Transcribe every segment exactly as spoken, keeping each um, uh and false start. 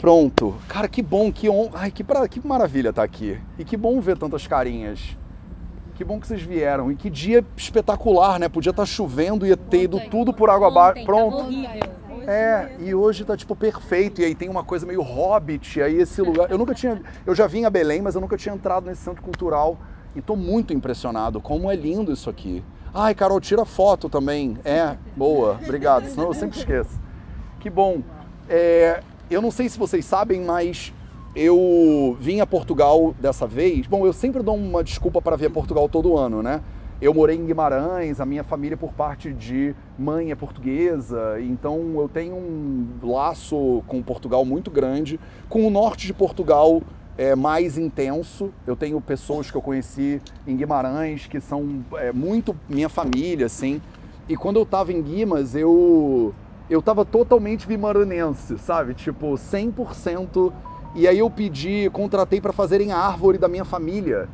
Pronto. Cara, que bom, que on... Ai, que, pra... que maravilha estar aqui. E que bom ver tantas carinhas. Que bom que vocês vieram. E que dia espetacular, né? Podia estar chovendo e ter ido tudo por água abaixo. Pronto. É, e hoje tá tipo perfeito. E aí tem uma coisa meio hobbit, aí esse lugar. Eu nunca tinha. Eu já vim a Belém, mas eu nunca tinha entrado nesse centro cultural. E tô muito impressionado. Como é lindo isso aqui. Ai, Carol, tira foto também. É, boa, obrigado. Senão eu sempre esqueço. Que bom. É, eu não sei se vocês sabem, mas eu vim a Portugal dessa vez. Bom, eu sempre dou uma desculpa para vir a Portugal todo ano, né? Eu morei em Guimarães, a minha família por parte de mãe é portuguesa, então eu tenho um laço com Portugal muito grande, com o norte de Portugal é mais intenso. Eu tenho pessoas que eu conheci em Guimarães que são é, muito minha família, assim. E quando eu tava em Guimas, eu eu tava totalmente guimaranense, sabe? Tipo, cem por cento. E aí eu pedi, contratei para fazerem a árvore da minha família.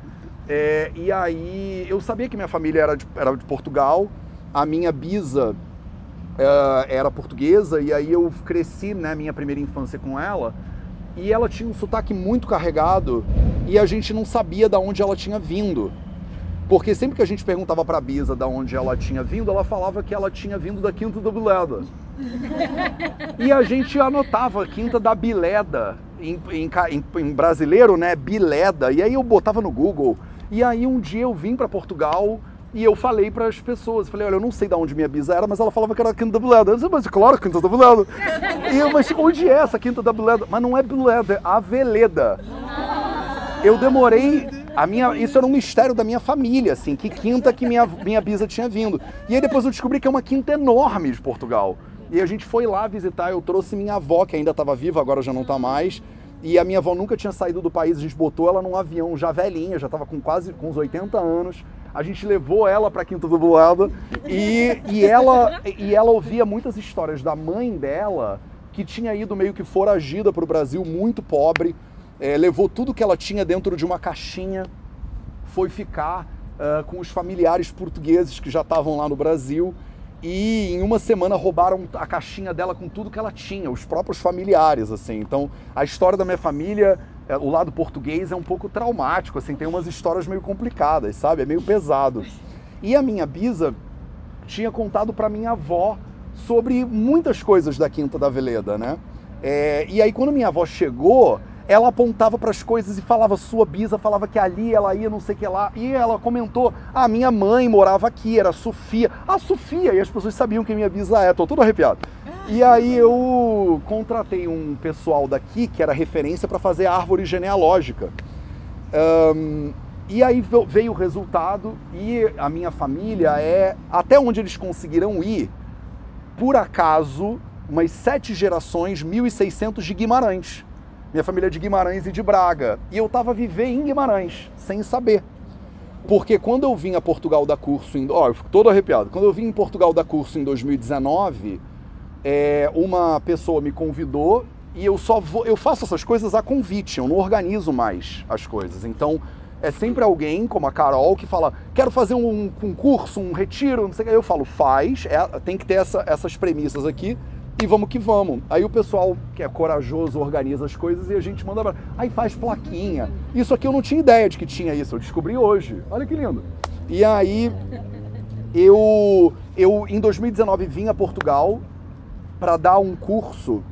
É, e aí, eu sabia que minha família era de, era de Portugal, a minha bisa uh, era portuguesa, e aí eu cresci, né, minha primeira infância com ela, e ela tinha um sotaque muito carregado, e a gente não sabia de onde ela tinha vindo. Porque sempre que a gente perguntava pra bisa de onde ela tinha vindo, ela falava que ela tinha vindo da Quinta da Aveleda. E a gente anotava Quinta da Aveleda, em, em, em, em brasileiro, né, Aveleda, e aí eu botava no Google. E aí um dia eu vim para Portugal e eu falei para as pessoas, falei, olha, eu não sei de onde minha bisa era, mas ela falava que era a Quinta da Aveleda. Eu disse, mas claro, Quinta da Aveleda. E eu, mas onde é essa Quinta da Aveleda? Mas não é Aveleda, é Aveleda. Eu demorei, a minha, isso era um mistério da minha família, assim, que quinta que minha, minha bisa tinha vindo. E aí depois eu descobri que é uma quinta enorme de Portugal. E a gente foi lá visitar, eu trouxe minha avó, que ainda estava viva, agora já não está mais. E a minha avó nunca tinha saído do país, a gente botou ela num avião já velhinha, já estava com quase com uns oitenta anos. A gente levou ela para a Quinta do Lado e, e, ela, e ela ouvia muitas histórias da mãe dela, que tinha ido meio que foragida para o Brasil, muito pobre. É, levou tudo que ela tinha dentro de uma caixinha, foi ficar uh, com os familiares portugueses que já estavam lá no Brasil. E em uma semana roubaram a caixinha dela com tudo que ela tinha, os próprios familiares, assim. Então, a história da minha família, o lado português é um pouco traumático, assim, tem umas histórias meio complicadas, sabe? É meio pesado. E a minha bisa tinha contado pra minha avó sobre muitas coisas da Quinta da Aveleda, né? É, e aí, quando minha avó chegou, ela apontava para as coisas e falava, sua bisa, falava que ali ela ia, não sei o que lá. E ela comentou, ah, minha mãe morava aqui, era a Sofia. Ah, Sofia! E as pessoas sabiam que minha bisa é, tô todo arrepiado. E aí eu contratei um pessoal daqui, que era referência, para fazer árvore genealógica. Um, e aí veio o resultado e a minha família é, até onde eles conseguiram ir, por acaso, umas sete gerações, mil e seiscentos de Guimarães. Minha família é de Guimarães e de Braga. E eu tava vivendo em Guimarães, sem saber. Porque quando eu vim a Portugal dar curso em... Ó, oh, eu fico todo arrepiado. Quando eu vim em Portugal dar curso em dois mil e dezenove, é, uma pessoa me convidou e eu só vou... Eu faço essas coisas a convite, eu não organizo mais as coisas. Então, é sempre alguém, como a Carol, que fala, quero fazer um concurso, um, um retiro, não sei o que. Aí eu falo, faz, é, tem que ter essa, essas premissas aqui. E vamos que vamos. Aí o pessoal que é corajoso organiza as coisas e a gente manda... Aí faz plaquinha. Isso aqui eu não tinha ideia de que tinha isso. Eu descobri hoje. Olha que lindo. E aí, eu, eu em dois mil e dezenove vim a Portugal para dar um curso.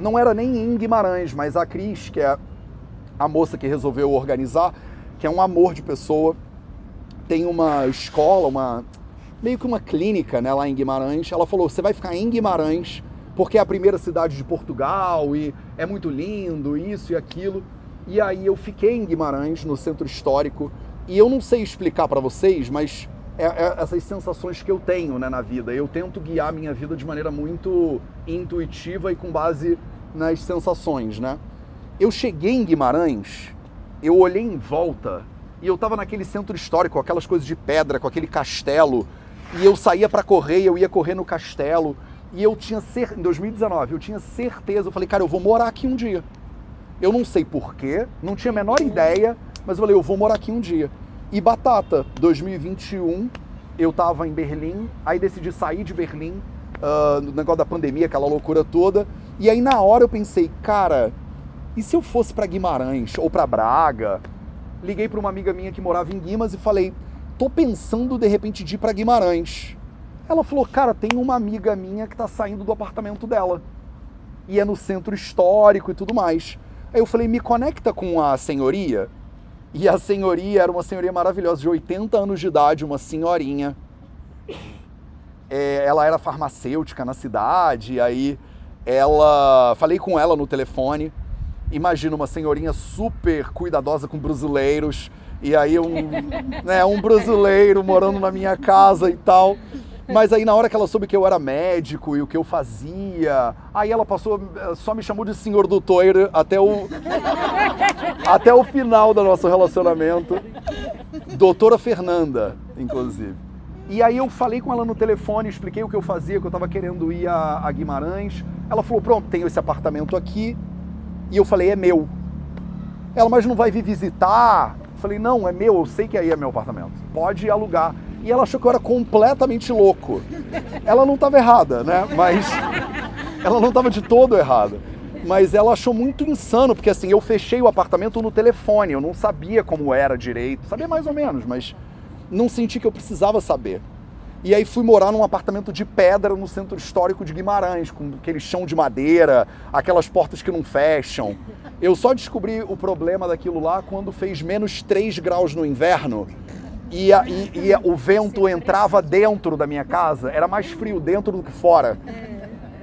Não era nem em Guimarães, mas a Cris, que é a moça que resolveu organizar, que é um amor de pessoa, tem uma escola, uma... meio que uma clínica, né, lá em Guimarães. Ela falou, você vai ficar em Guimarães porque é a primeira cidade de Portugal e é muito lindo, isso e aquilo. E aí eu fiquei em Guimarães, no centro histórico, e eu não sei explicar para vocês, mas é, é essas sensações que eu tenho, né, na vida. Eu tento guiar minha vida de maneira muito intuitiva e com base nas sensações, né. Eu cheguei em Guimarães, eu olhei em volta e eu tava naquele centro histórico, aquelas coisas de pedra, com aquele castelo. E eu saía para correr, eu ia correr no castelo. E eu tinha certeza, em dois mil e dezenove, eu tinha certeza, eu falei, cara, eu vou morar aqui um dia. Eu não sei porquê, não tinha a menor ideia, mas eu falei, eu vou morar aqui um dia. E batata, dois mil e vinte e um, eu tava em Berlim, aí decidi sair de Berlim, uh, no negócio da pandemia, aquela loucura toda, E aí na hora eu pensei, cara, e se eu fosse para Guimarães ou para Braga? Liguei para uma amiga minha que morava em Guimas e falei, tô pensando de repente de ir para Guimarães. Ela falou, cara, tem uma amiga minha que tá saindo do apartamento dela. E é no centro histórico e tudo mais. Aí eu falei, me conecta com a senhoria. E a senhoria era uma senhoria maravilhosa, de oitenta anos de idade, uma senhorinha. É, ela era farmacêutica na cidade, aí ela... Falei com ela no telefone. Imagina uma senhorinha super cuidadosa com brasileiros. E aí um, né, um brasileiro morando na minha casa e tal. Mas aí na hora que ela soube que eu era médico e o que eu fazia, aí ela passou, só me chamou de senhor doutor até o até o final do nosso relacionamento. Doutora Fernanda, inclusive. E aí eu falei com ela no telefone, expliquei o que eu fazia, que eu tava querendo ir a, a Guimarães. Ela falou, pronto, tenho esse apartamento aqui. E eu falei, é meu. Ela, mas não vai vir visitar? Eu falei, não, é meu, eu sei que aí é meu apartamento. Pode alugar. E ela achou que eu era completamente louco. Ela não estava errada, né? Mas ela não estava de todo errada. Mas ela achou muito insano, porque assim, eu fechei o apartamento no telefone, eu não sabia como era direito. Sabia mais ou menos, mas não senti que eu precisava saber. E aí fui morar num apartamento de pedra no centro histórico de Guimarães, com aquele chão de madeira, aquelas portas que não fecham. Eu só descobri o problema daquilo lá quando fez menos três graus no inverno. E, a, e, e o vento entrava dentro da minha casa, era mais frio dentro do que fora.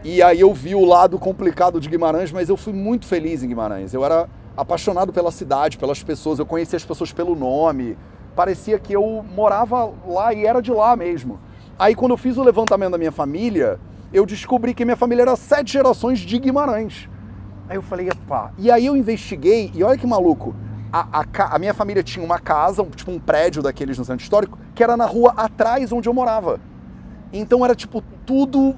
E aí eu vi o lado complicado de Guimarães, mas eu fui muito feliz em Guimarães. Eu era apaixonado pela cidade, pelas pessoas, eu conhecia as pessoas pelo nome. Parecia que eu morava lá e era de lá mesmo. Aí quando eu fiz o levantamento da minha família, eu descobri que minha família era sete gerações de Guimarães. Aí eu falei, epá. E aí eu investiguei, e olha que maluco. A, a, a minha família tinha uma casa, um, tipo um prédio daqueles no centro histórico, que era na rua atrás onde eu morava. Então era tipo tudo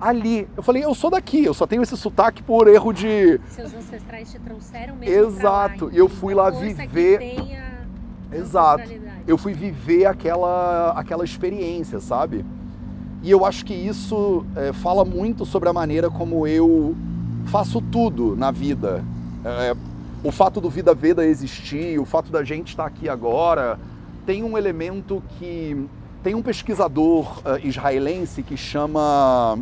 ali. Eu falei, eu sou daqui, eu só tenho esse sotaque por erro de... Seus ancestrais te trouxeram mesmo. Exato, e eu fui lá viver... A... Exato, eu fui viver aquela, aquela experiência, sabe? E eu acho que isso é, fala muito sobre a maneira como eu faço tudo na vida. É, O fato do Vida Veda existir, o fato da gente estar aqui agora, tem um elemento que... Tem um pesquisador uh, israelense que chama...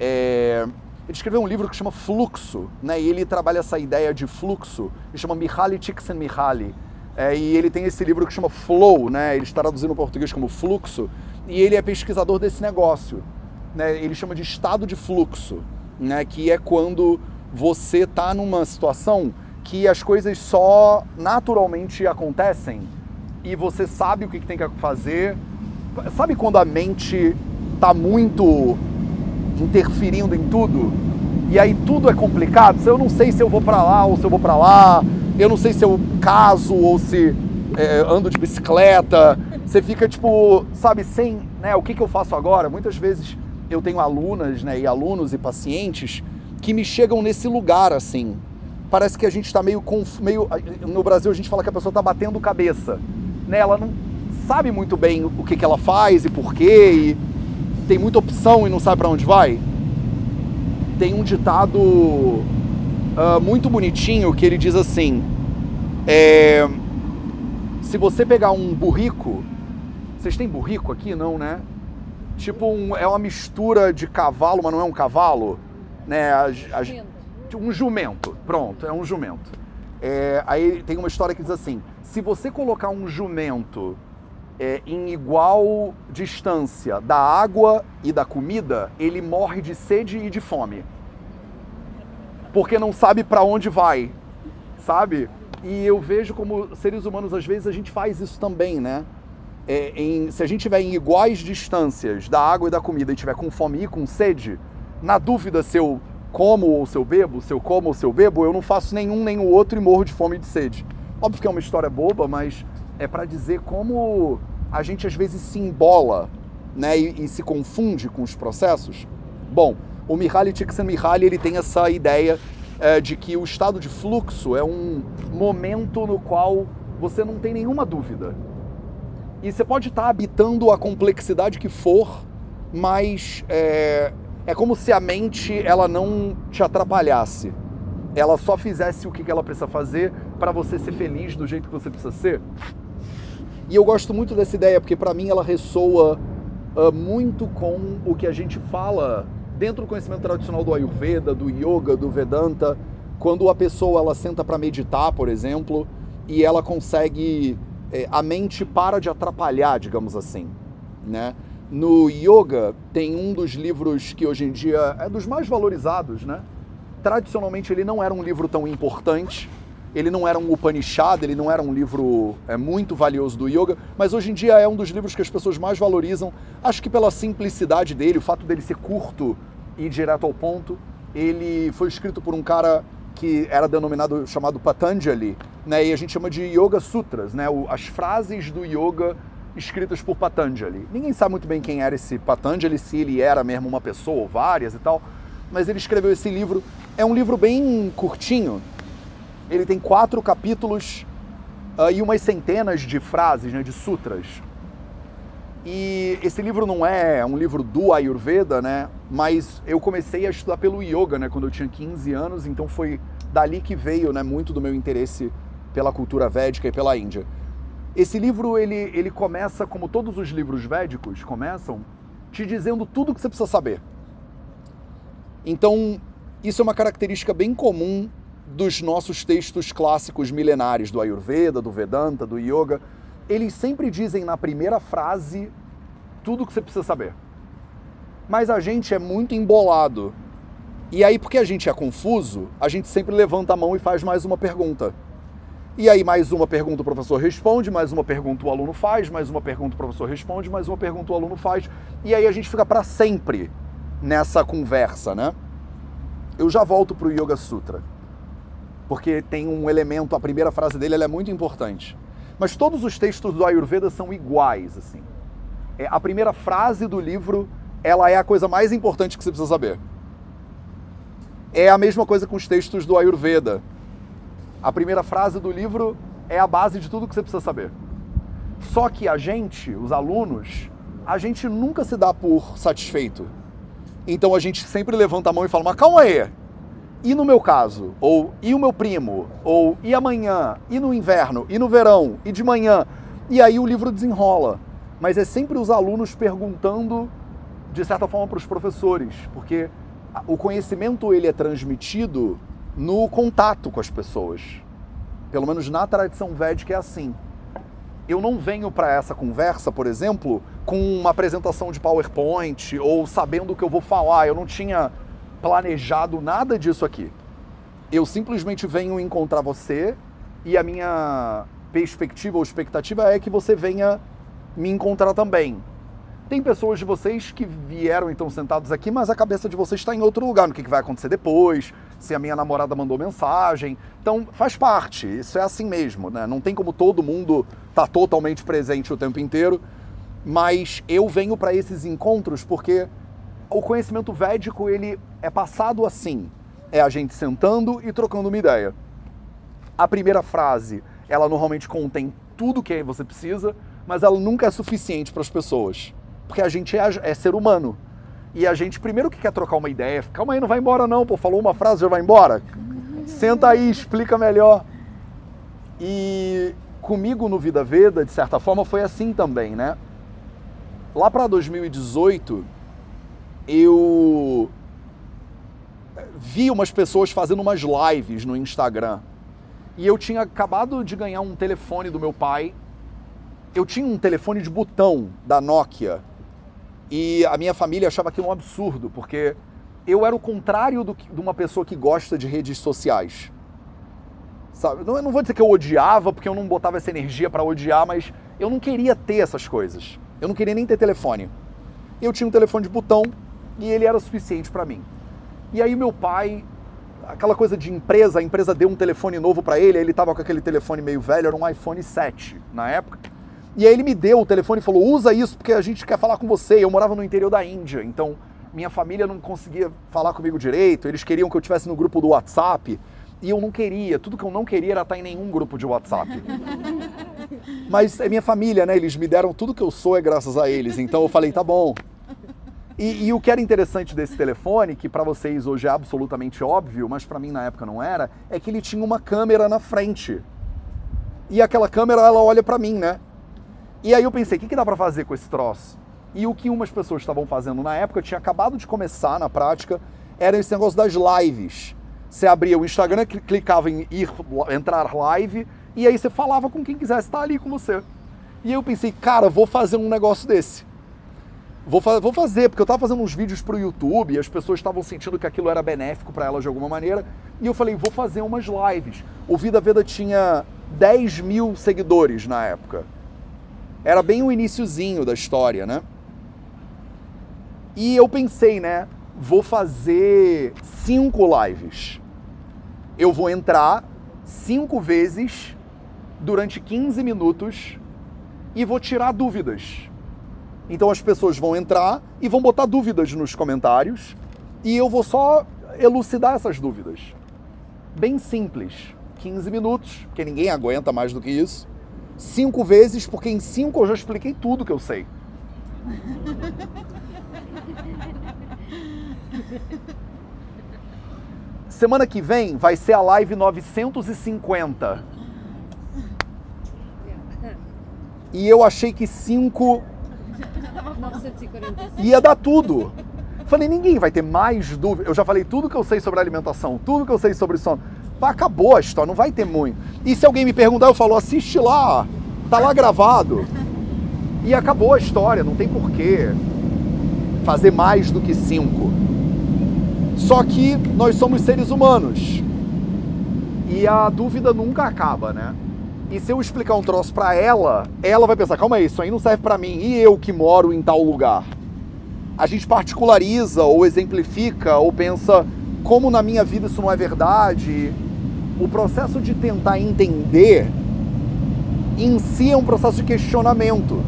É, ele escreveu um livro que chama Fluxo, né? E ele trabalha essa ideia de fluxo, ele chama Mihaly Csikszentmihalyi. É, e ele tem esse livro que chama Flow, né? Ele está traduzindo em português como Fluxo, e ele é pesquisador desse negócio, né? Ele chama de estado de fluxo, né? Que é quando você está numa situação... que as coisas só naturalmente acontecem e você sabe o que tem que fazer. Sabe quando a mente tá muito interferindo em tudo? E aí tudo é complicado? Eu não sei se eu vou pra lá ou se eu vou pra lá, eu não sei se eu caso ou se é, ando de bicicleta. Você fica tipo, sabe, sem, né, o que que eu faço agora? Muitas vezes eu tenho alunas, né, e alunos e pacientes que me chegam nesse lugar assim. Parece que a gente está meio, meio... No Brasil, a gente fala que a pessoa está batendo cabeça. Né? Ela não sabe muito bem o que, que ela faz e por quê. E tem muita opção e não sabe para onde vai. Tem um ditado uh, muito bonitinho que ele diz assim... É, se você pegar um burrico... Vocês têm burrico aqui? Não, né? Tipo, um, é uma mistura de cavalo, mas não é um cavalo. Né? A, a, Um jumento, pronto, é um jumento. É, aí tem uma história que diz assim, se você colocar um jumento é, em igual distância da água e da comida, ele morre de sede e de fome. Porque não sabe para onde vai, sabe? E eu vejo como seres humanos, às vezes, a gente faz isso também, né? É, em, se a gente estiver em iguais distâncias da água e da comida e estiver com fome e com sede, na dúvida se eu... como ou se eu bebo, se eu como ou se eu bebo, eu não faço nenhum nem o outro e morro de fome e de sede. Óbvio que é uma história boba, mas é para dizer como a gente às vezes se embola, né, e, e se confunde com os processos. Bom, o Mihaly Csikszentmihalyi, ele tem essa ideia é, de que o estado de fluxo é um momento no qual você não tem nenhuma dúvida. E você pode estar habitando a complexidade que for, mas... É, é como se a mente ela não te atrapalhasse. Ela só fizesse o que ela precisa fazer para você ser feliz do jeito que você precisa ser. E eu gosto muito dessa ideia, porque para mim ela ressoa uh, muito com o que a gente fala dentro do conhecimento tradicional do Ayurveda, do Yoga, do Vedanta, quando a pessoa ela senta para meditar, por exemplo, e ela consegue... É, a mente para de atrapalhar, digamos assim, né? No Yoga tem um dos livros que hoje em dia é dos mais valorizados, né? Tradicionalmente ele não era um livro tão importante, ele não era um Upanishad, ele não era um livro é, muito valioso do Yoga, mas hoje em dia é um dos livros que as pessoas mais valorizam, acho que pela simplicidade dele, o fato dele ser curto e direto ao ponto. Ele foi escrito por um cara que era denominado, chamado Patanjali, né? E a gente chama de Yoga Sutras, né? O, as frases do Yoga escritas por Patanjali. Ninguém sabe muito bem quem era esse Patanjali, se ele era mesmo uma pessoa ou várias e tal, mas ele escreveu esse livro. É um livro bem curtinho, ele tem quatro capítulos uh, e umas centenas de frases, né, de sutras. E esse livro não é um livro do Ayurveda, né, mas eu comecei a estudar pelo Yoga, né, quando eu tinha quinze anos, então foi dali que veio, né, muito do meu interesse pela cultura védica e pela Índia. Esse livro, ele, ele começa, como todos os livros védicos começam, te dizendo tudo o que você precisa saber. Então, isso é uma característica bem comum dos nossos textos clássicos milenares, do Ayurveda, do Vedanta, do Yoga. Eles sempre dizem na primeira frase tudo o que você precisa saber. Mas a gente é muito embolado. E aí, porque a gente é confuso, a gente sempre levanta a mão e faz mais uma pergunta. E aí, mais uma pergunta o professor responde, mais uma pergunta o aluno faz, mais uma pergunta o professor responde, mais uma pergunta o aluno faz. E aí a gente fica para sempre nessa conversa, né? Eu já volto para o Yoga Sutra, porque tem um elemento, a primeira frase dele ela é muito importante. Mas todos os textos do Ayurveda são iguais, assim. É, a primeira frase do livro, ela é a coisa mais importante que você precisa saber. É a mesma coisa com os textos do Ayurveda. A primeira frase do livro é a base de tudo que você precisa saber. Só que a gente, os alunos, a gente nunca se dá por satisfeito. Então a gente sempre levanta a mão e fala, mas calma aí, e no meu caso, ou e o meu primo, ou e amanhã, e no inverno, e no verão, e de manhã, e aí o livro desenrola. Mas é sempre os alunos perguntando, de certa forma, para os professores, porque o conhecimento ele é transmitido no contato com as pessoas. Pelo menos na tradição védica é assim. Eu não venho para essa conversa, por exemplo, com uma apresentação de PowerPoint ou sabendo o que eu vou falar. Eu não tinha planejado nada disso aqui. Eu simplesmente venho encontrar você e a minha perspectiva ou expectativa é que você venha me encontrar também. Tem pessoas de vocês que vieram então sentados aqui, mas a cabeça de vocês está em outro lugar, no que vai acontecer depois, se a minha namorada mandou mensagem. Então faz parte, isso é assim mesmo, né? Não tem como todo mundo tá totalmente presente o tempo inteiro, mas eu venho para esses encontros porque o conhecimento védico ele é passado assim, é a gente sentando e trocando uma ideia. A primeira frase, ela normalmente contém tudo que você precisa, mas ela nunca é suficiente para as pessoas, porque a gente é, é ser humano. E a gente primeiro que quer trocar uma ideia, calma aí, não vai embora não, pô, falou uma frase, já vai embora? Senta aí, explica melhor. E comigo no Vida Veda, de certa forma, foi assim também, né? Lá para dois mil e dezoito, eu vi umas pessoas fazendo umas lives no Instagram. E eu tinha acabado de ganhar um telefone do meu pai. Eu tinha um telefone de botão da Nokia. E a minha família achava aquilo um absurdo, porque eu era o contrário do que, de uma pessoa que gosta de redes sociais. Sabe? Não, eu não vou dizer que eu odiava, porque eu não botava essa energia para odiar, mas eu não queria ter essas coisas. Eu não queria nem ter telefone. Eu tinha um telefone de botão. E ele era suficiente para mim. E aí meu pai, aquela coisa de empresa, a empresa deu um telefone novo para ele, ele tava com aquele telefone meio velho, era um iPhone sete na época. E aí ele me deu o telefone e falou, usa isso porque a gente quer falar com você. Eu morava no interior da Índia, então minha família não conseguia falar comigo direito, eles queriam que eu estivesse no grupo do WhatsApp, e eu não queria, tudo que eu não queria era estar em nenhum grupo de WhatsApp. Mas é minha família, né, eles me deram tudo que eu sou é graças a eles, então eu falei, tá bom. E, e o que era interessante desse telefone, que para vocês hoje é absolutamente óbvio, mas para mim na época não era, é que ele tinha uma câmera na frente. E aquela câmera, ela olha para mim, né? E aí eu pensei, o que, que dá para fazer com esse troço? E o que umas pessoas estavam fazendo na época, eu tinha acabado de começar na prática, era esse negócio das lives. Você abria o Instagram, clicava em ir, entrar live, e aí você falava com quem quisesse estar ali com você. E eu pensei, cara, vou fazer um negócio desse. Vou, fa vou fazer, porque eu tava fazendo uns vídeos pro YouTube, e as pessoas estavam sentindo que aquilo era benéfico para elas de alguma maneira, e eu falei, vou fazer umas lives. O Vida Veda tinha dez mil seguidores na época. Era bem o iniciozinho da história, né? E eu pensei, né, vou fazer cinco lives. Eu vou entrar cinco vezes durante quinze minutos e vou tirar dúvidas. Então as pessoas vão entrar e vão botar dúvidas nos comentários e eu vou só elucidar essas dúvidas. Bem simples. quinze minutos, porque ninguém aguenta mais do que isso. Cinco vezes, porque em cinco eu já expliquei tudo que eu sei. Semana que vem vai ser a live novecentos e cinquenta. E eu achei que cinco... ia dar tudo. Falei, ninguém vai ter mais dúvida. Eu já falei tudo que eu sei sobre alimentação, tudo que eu sei sobre sono. Acabou a história, não vai ter muito. E se alguém me perguntar, eu falo, assiste lá, tá lá gravado. E acabou a história, não tem porquê fazer mais do que cinco. Só que nós somos seres humanos. E a dúvida nunca acaba, né? E se eu explicar um troço pra ela, ela vai pensar, calma aí, isso aí não serve pra mim, e eu que moro em tal lugar? A gente particulariza, ou exemplifica, ou pensa, como na minha vida isso não é verdade? O processo de tentar entender, em si, é um processo de questionamento.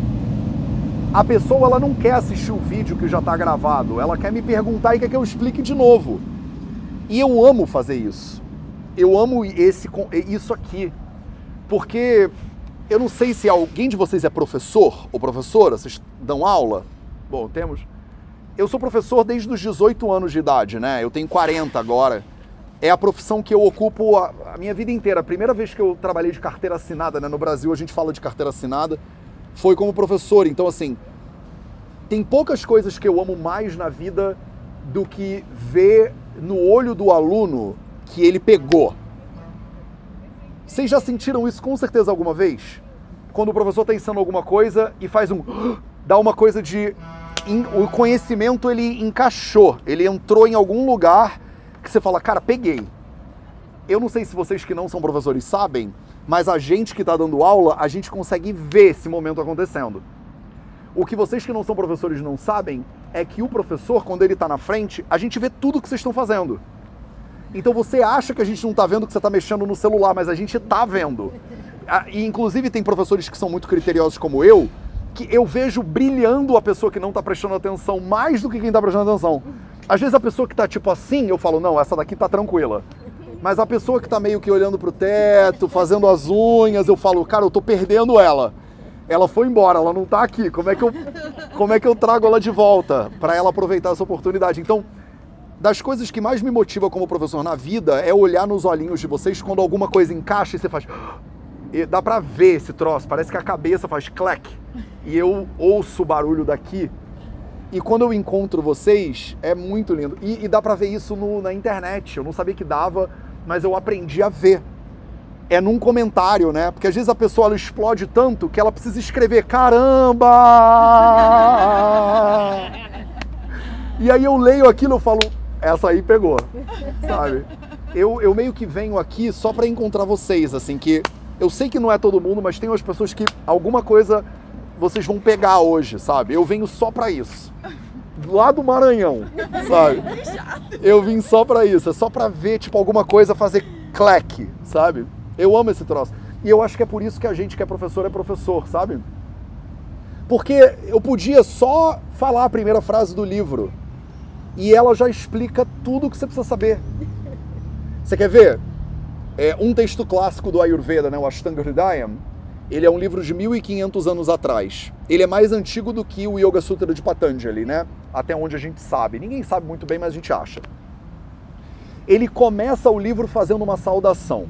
A pessoa, ela não quer assistir o vídeo que já está gravado, ela quer me perguntar e quer que eu explique de novo. E eu amo fazer isso. Eu amo esse, isso aqui. Porque eu não sei se alguém de vocês é professor ou professora, vocês dão aula? Bom, temos... Eu sou professor desde os dezoito anos de idade, né? Eu tenho quarenta agora. É a profissão que eu ocupo a, a minha vida inteira. A primeira vez que eu trabalhei de carteira assinada, né? No Brasil a gente fala de carteira assinada, foi como professor. Então, assim, tem poucas coisas que eu amo mais na vida do que ver no olho do aluno que ele pegou. Vocês já sentiram isso com certeza alguma vez? Quando o professor está ensinando alguma coisa e faz um... dá uma coisa de... o conhecimento, ele encaixou, ele entrou em algum lugar que você fala, cara, peguei. Eu não sei se vocês que não são professores sabem, mas a gente que está dando aula, a gente consegue ver esse momento acontecendo. O que vocês que não são professores não sabem é que o professor, quando ele está na frente, a gente vê tudo o que vocês estão fazendo. Então você acha que a gente não está vendo que você está mexendo no celular, mas a gente está vendo. E inclusive tem professores que são muito criteriosos como eu, que eu vejo brilhando a pessoa que não tá prestando atenção mais do que quem tá prestando atenção. Às vezes a pessoa que tá tipo assim, eu falo, não, essa daqui tá tranquila. Mas a pessoa que tá meio que olhando pro teto, fazendo as unhas, eu falo, cara, eu tô perdendo ela. Ela foi embora, ela não tá aqui. Como é que eu, como é que eu trago ela de volta pra ela aproveitar essa oportunidade? Então, das coisas que mais me motiva como professor na vida é olhar nos olhinhos de vocês quando alguma coisa encaixa e você faz... E dá pra ver esse troço, parece que a cabeça faz clack. E eu ouço o barulho daqui. E quando eu encontro vocês, é muito lindo. E, e dá pra ver isso no, na internet. Eu não sabia que dava, mas eu aprendi a ver. É num comentário, né? Porque às vezes a pessoa ela explode tanto que ela precisa escrever, caramba! E aí eu leio aquilo e falo, essa aí pegou, sabe? Eu, eu meio que venho aqui só pra encontrar vocês, assim, que... Eu sei que não é todo mundo, mas tem umas pessoas que alguma coisa vocês vão pegar hoje, sabe? Eu venho só pra isso. Lá do Maranhão, sabe? Eu vim só pra isso. É só pra ver, tipo, alguma coisa fazer clack, sabe? Eu amo esse troço. E eu acho que é por isso que a gente que é professor é professor, sabe? Porque eu podia só falar a primeira frase do livro e ela já explica tudo o que você precisa saber. Você quer ver? É um texto clássico do Ayurveda, né, o Ashtanga Hridayam, Ele é um livro de mil e quinhentos anos atrás. Ele é mais antigo do que o Yoga Sutra de Patanjali, né? Até onde a gente sabe. Ninguém sabe muito bem, mas a gente acha. Ele começa o livro fazendo uma saudação.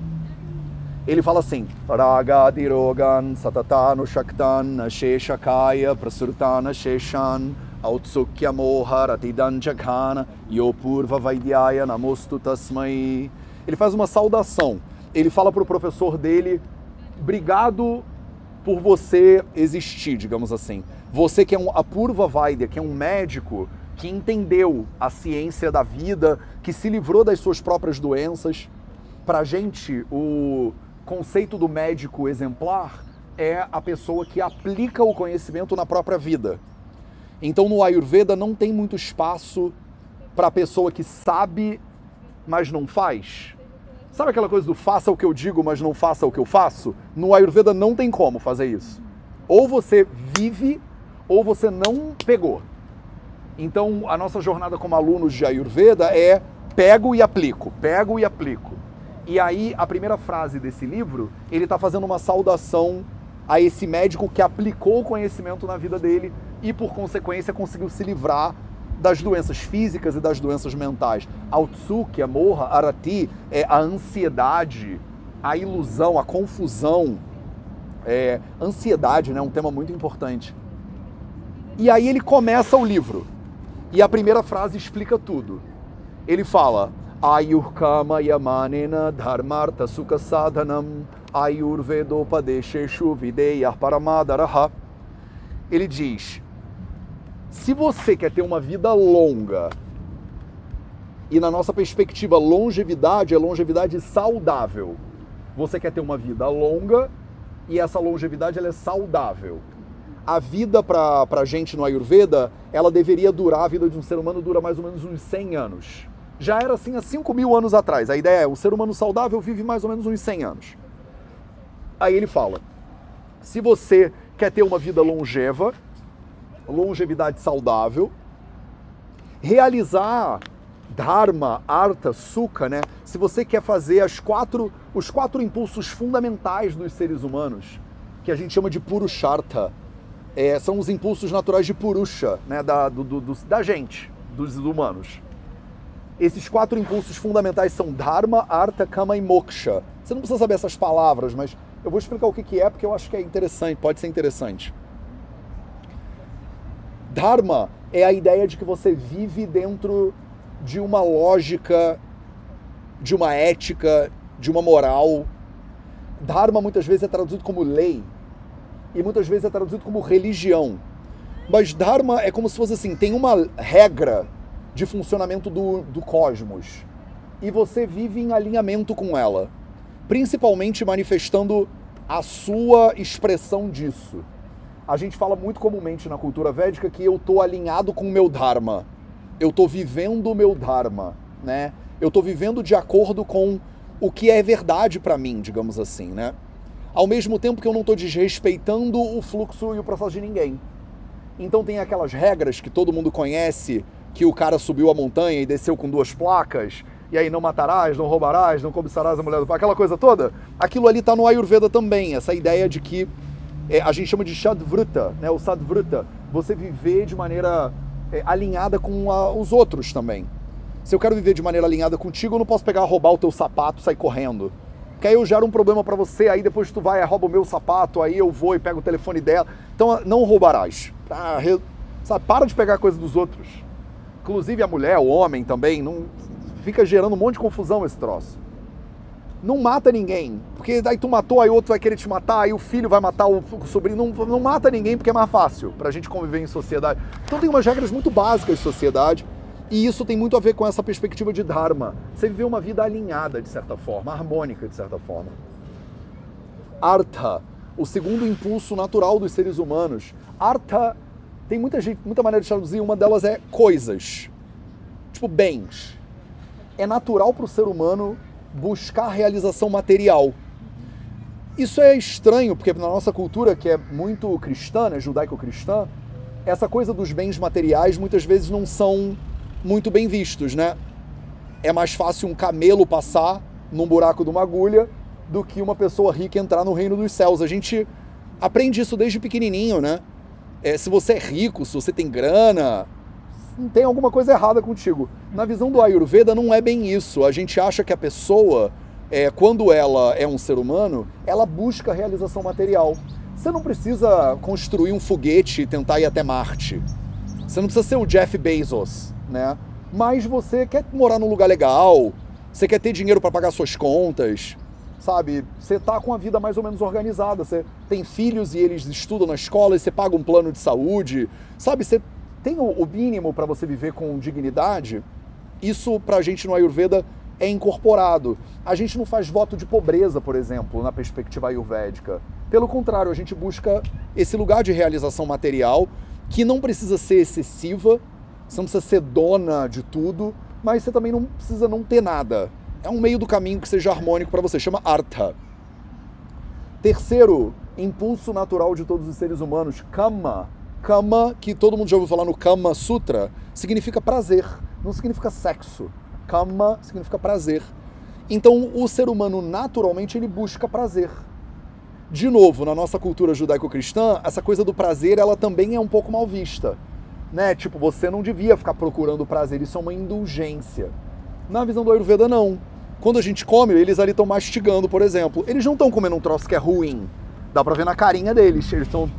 Ele fala assim: Raga dirogan satatanu shaktan sheshakaya prasurtana sheshan autsukya moha ratidan jaghana yopurva vaidyaya namostu tasmai. Ele faz uma saudação. Ele fala para o professor dele: obrigado por você existir, digamos assim. Você que é um Apurva Vaidya, que é um médico que entendeu a ciência da vida, que se livrou das suas próprias doenças. Pra gente, o conceito do médico exemplar é a pessoa que aplica o conhecimento na própria vida. Então, no Ayurveda não tem muito espaço para a pessoa que sabe, mas não faz. Sabe aquela coisa do faça o que eu digo, mas não faça o que eu faço? No Ayurveda não tem como fazer isso. Ou você vive, ou você não pegou. Então, a nossa jornada como alunos de Ayurveda é pego e aplico, pego e aplico. E aí, a primeira frase desse livro, ele está fazendo uma saudação a esse médico que aplicou o conhecimento na vida dele e, por consequência, conseguiu se livrar das doenças físicas e das doenças mentais. Autsukya, a moha, arati, é a ansiedade, a ilusão, a confusão. É, ansiedade, né? Um tema muito importante. E aí ele começa o livro. E a primeira frase explica tudo. Ele fala: Ayur kama yamanena dharmartha sukha sadhanam ayurvedopadesheshu videyah paramadaraha. Ele diz: se você quer ter uma vida longa, e na nossa perspectiva longevidade é longevidade saudável, você quer ter uma vida longa e essa longevidade ela é saudável. A vida para a gente no Ayurveda, ela deveria durar, a vida de um ser humano dura mais ou menos uns cem anos. Já era assim há cinco mil anos atrás. A ideia é, o ser humano saudável vive mais ou menos uns cem anos. Aí ele fala, se você quer ter uma vida longeva, longevidade saudável, realizar Dharma, Artha, Sukha, né? Se você quer fazer as quatro, os quatro impulsos fundamentais dos seres humanos, que a gente chama de Purushartha, é, são os impulsos naturais de Purusha, né? da, do, do, da gente, dos humanos. Esses quatro impulsos fundamentais são Dharma, Artha, Kama e Moksha. Você não precisa saber essas palavras, mas eu vou explicar o que é, porque eu acho que é interessante, pode ser interessante. Dharma é a ideia de que você vive dentro de uma lógica, de uma ética, de uma moral. Dharma muitas vezes é traduzido como lei e muitas vezes é traduzido como religião. Mas Dharma é como se fosse assim, tem uma regra de funcionamento do, do cosmos e você vive em alinhamento com ela, principalmente manifestando a sua expressão disso. A gente fala muito comumente na cultura védica que eu estou alinhado com o meu Dharma. Eu estou vivendo o meu Dharma, né? Eu estou vivendo de acordo com o que é verdade para mim, digamos assim, né? Ao mesmo tempo que eu não estou desrespeitando o fluxo e o processo de ninguém. Então tem aquelas regras que todo mundo conhece, que o cara subiu a montanha e desceu com duas placas, e aí não matarás, não roubarás, não cobiçarás a mulher do pai, aquela coisa toda. Aquilo ali está no Ayurveda também, essa ideia de que É, a gente chama de Sadvruta, né? O Sadvruta, você viver de maneira é, alinhada com a, os outros também. Se eu quero viver de maneira alinhada contigo, eu não posso pegar, roubar o teu sapato e sair correndo. Porque aí eu gero um problema pra você, aí depois tu vai, rouba o meu sapato, aí eu vou e pego o telefone dela. Então, não roubarás. Ah, re... Sabe, para de pegar a coisa dos outros. Inclusive a mulher, o homem também, não... fica gerando um monte de confusão esse troço. Não mata ninguém, porque daí tu matou, aí outro vai querer te matar, aí o filho vai matar o sobrinho. Não, não mata ninguém porque é mais fácil pra gente conviver em sociedade. Então tem umas regras muito básicas de sociedade e isso tem muito a ver com essa perspectiva de Dharma. Você viver uma vida alinhada, de certa forma, harmônica, de certa forma. Artha, o segundo impulso natural dos seres humanos. Artha, tem muita, gente, muita maneira de traduzir, uma delas é coisas, tipo bens. É natural pro ser humano buscar realização material. Isso é estranho, porque na nossa cultura, que é muito cristã, né, judaico-cristã, essa coisa dos bens materiais muitas vezes não são muito bem vistos, né? É mais fácil um camelo passar num buraco de uma agulha do que uma pessoa rica entrar no reino dos céus. A gente aprende isso desde pequenininho, né? É, se você é rico, se você tem grana, tem alguma coisa errada contigo. Na visão do Ayurveda não é bem isso. A gente acha que a pessoa, é, quando ela é um ser humano, ela busca realização material. Você não precisa construir um foguete e tentar ir até Marte. Você não precisa ser o Jeff Bezos, né? Mas você quer morar num lugar legal, você quer ter dinheiro para pagar suas contas, sabe? Você tá com a vida mais ou menos organizada, você tem filhos e eles estudam na escola e você paga um plano de saúde, sabe? Você tem o mínimo para você viver com dignidade. Isso pra gente no Ayurveda é incorporado. A gente não faz voto de pobreza, por exemplo, na perspectiva ayurvédica. Pelo contrário, a gente busca esse lugar de realização material que não precisa ser excessiva, você não precisa ser dona de tudo, mas você também não precisa não ter nada. É um meio do caminho que seja harmônico para você, chama Artha. Terceiro, impulso natural de todos os seres humanos, Kama. Kama, que todo mundo já ouviu falar no Kama Sutra, significa prazer, não significa sexo. Kama significa prazer. Então, o ser humano, naturalmente, ele busca prazer. De novo, na nossa cultura judaico-cristã, essa coisa do prazer, ela também é um pouco mal vista, né? Tipo, você não devia ficar procurando prazer, isso é uma indulgência. Na visão do Ayurveda, não. Quando a gente come, eles ali estão mastigando, por exemplo. Eles não estão comendo um troço que é ruim. Dá pra ver na carinha deles. Eles estão...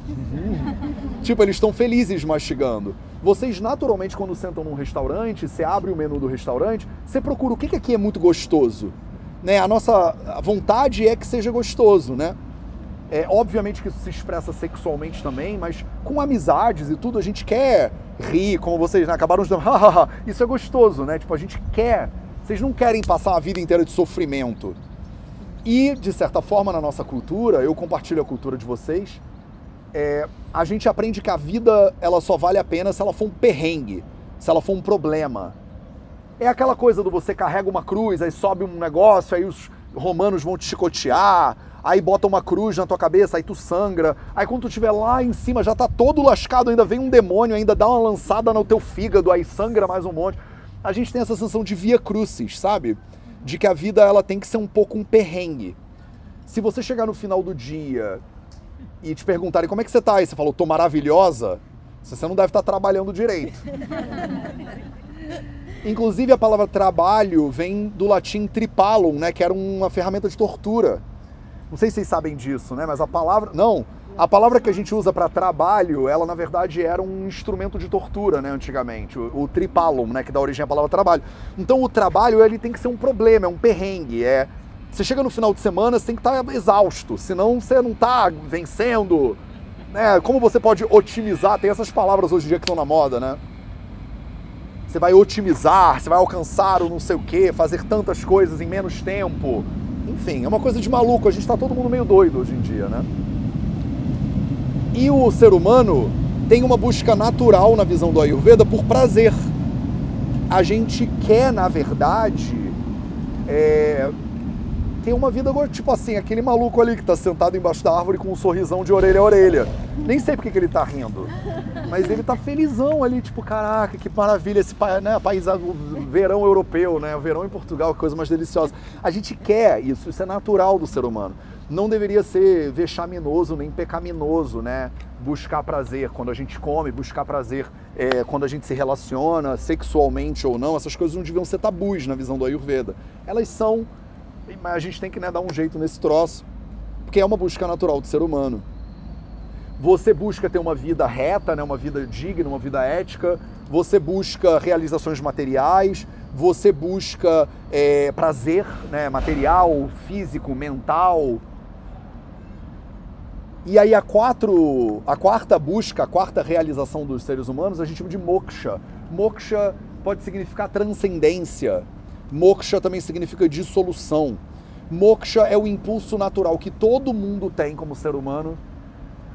tipo, eles estão felizes mastigando. Vocês, naturalmente, quando sentam num restaurante, você abre o menu do restaurante, você procura o que, que aqui é muito gostoso, né? A nossa vontade é que seja gostoso, né? É, obviamente que isso se expressa sexualmente também, mas com amizades e tudo, a gente quer rir, como vocês, né? Acabaram de dar, hahaha, isso é gostoso, né? Tipo, a gente quer, vocês não querem passar a vida inteira de sofrimento. E, de certa forma, na nossa cultura, eu compartilho a cultura de vocês, é, a gente aprende que a vida, ela só vale a pena se ela for um perrengue, se ela for um problema. É aquela coisa do você carrega uma cruz, aí sobe um negócio, aí os romanos vão te chicotear, aí bota uma cruz na tua cabeça, aí tu sangra, aí quando tu estiver lá em cima já tá todo lascado, ainda vem um demônio, ainda dá uma lançada no teu fígado, aí sangra mais um monte. A gente tem essa sensação de via crucis, sabe? De que a vida ela tem que ser um pouco um perrengue. Se você chegar no final do dia e te perguntarem como é que você tá, aí você falou, tô maravilhosa, você não deve estar trabalhando direito. Inclusive a palavra trabalho vem do latim tripalum, né, que era uma ferramenta de tortura. Não sei se vocês sabem disso, né? Mas a palavra... Não, a palavra que a gente usa para trabalho, ela na verdade era um instrumento de tortura, né? Antigamente, o, o tripalum, né? Que dá origem à palavra trabalho. Então o trabalho, ele tem que ser um problema, é um perrengue. É... Você chega no final de semana, você tem que estar exausto, senão você não está vencendo, né? Como você pode otimizar? Tem essas palavras hoje em dia que estão na moda, né? Você vai otimizar, você vai alcançar o não sei o quê, fazer tantas coisas em menos tempo. Enfim, é uma coisa de maluco, a gente tá todo mundo meio doido hoje em dia, né? E o ser humano tem uma busca natural na visão do Ayurveda por prazer. A gente quer, na verdade, é, ter uma vida, tipo assim, aquele maluco ali que tá sentado embaixo da árvore com um sorrisão de orelha a orelha. Nem sei porque que ele tá rindo, mas ele tá felizão ali, tipo, caraca, que maravilha, esse né, país, verão europeu, né? O verão em Portugal, que coisa mais deliciosa. A gente quer isso, isso é natural do ser humano. Não deveria ser vexaminoso nem pecaminoso, né? Buscar prazer quando a gente come, buscar prazer é, quando a gente se relaciona, sexualmente ou não. Essas coisas não deviam ser tabus na visão do Ayurveda. Elas são, mas a gente tem que, né, dar um jeito nesse troço, porque é uma busca natural do ser humano. Você busca ter uma vida reta, né? Uma vida digna, uma vida ética, você busca realizações materiais, você busca é, prazer, né? Material, físico, mental. E aí a, quatro, a quarta busca, a quarta realização dos seres humanos, a gente chama de moksha. Moksha pode significar transcendência, moksha também significa dissolução. Moksha é o impulso natural que todo mundo tem como ser humano,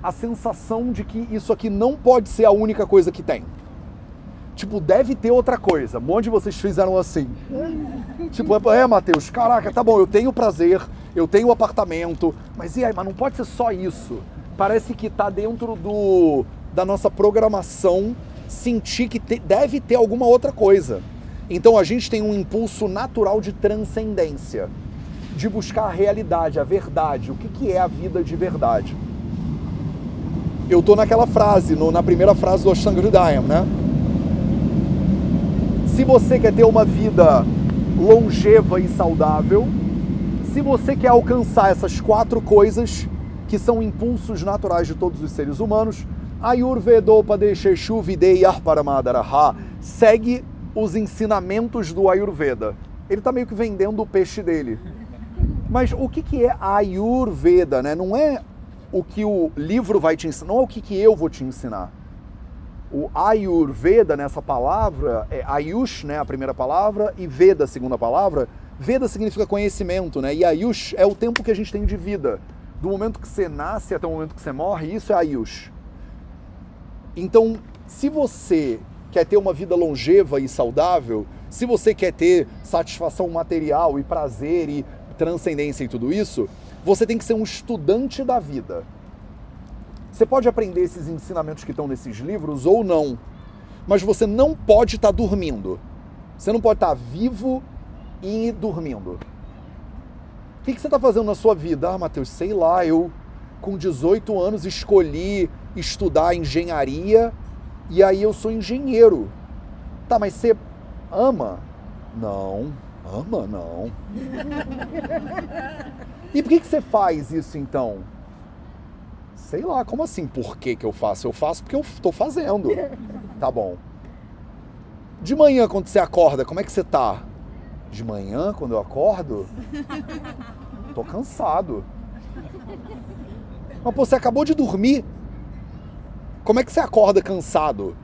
a sensação de que isso aqui não pode ser a única coisa que tem. Tipo, deve ter outra coisa. Um monte de vocês fizeram assim. Tipo, é, Matheus, caraca, tá bom, eu tenho prazer, eu tenho o apartamento, mas e aí? Mas não pode ser só isso. Parece que tá dentro do, da nossa programação sentir que te, deve ter alguma outra coisa. Então a gente tem um impulso natural de transcendência, de buscar a realidade, a verdade, o que, que é a vida de verdade. eu estou naquela frase, no, na primeira frase do Ashtanga Hridayam, né? Se você quer ter uma vida longeva e saudável, se você quer alcançar essas quatro coisas, que são impulsos naturais de todos os seres humanos, Ayurvedopadeshesu Videyah Paramadaraha, segue os ensinamentos do Ayurveda. Ele está meio que vendendo o peixe dele. Mas o que, que é Ayurveda, né? Não é o que o livro vai te ensinar, não é o que, que eu vou te ensinar. O Ayurveda, nessa palavra, é Ayush, né, a primeira palavra, e Veda, a segunda palavra. Veda significa conhecimento, né? E Ayush é o tempo que a gente tem de vida. Do momento que você nasce até o momento que você morre, isso é Ayush. Então, se você quer ter uma vida longeva e saudável, se você quer ter satisfação material e prazer e transcendência e tudo isso, você tem que ser um estudante da vida. Você pode aprender esses ensinamentos que estão nesses livros ou não, mas você não pode estar dormindo. Você não pode estar vivo e dormindo. O que você está fazendo na sua vida? Ah, Matheus, sei lá, eu com dezoito anos escolhi estudar engenharia e aí eu sou engenheiro. Tá, mas você ama? Não, ama não. E por que você faz isso então? Sei lá, como assim? Por que que eu faço? Eu faço porque eu tô fazendo. Tá bom. De manhã, quando você acorda, como é que você tá? De manhã, quando eu acordo, tô cansado. Mas, pô, você acabou de dormir. Como é que você acorda cansado?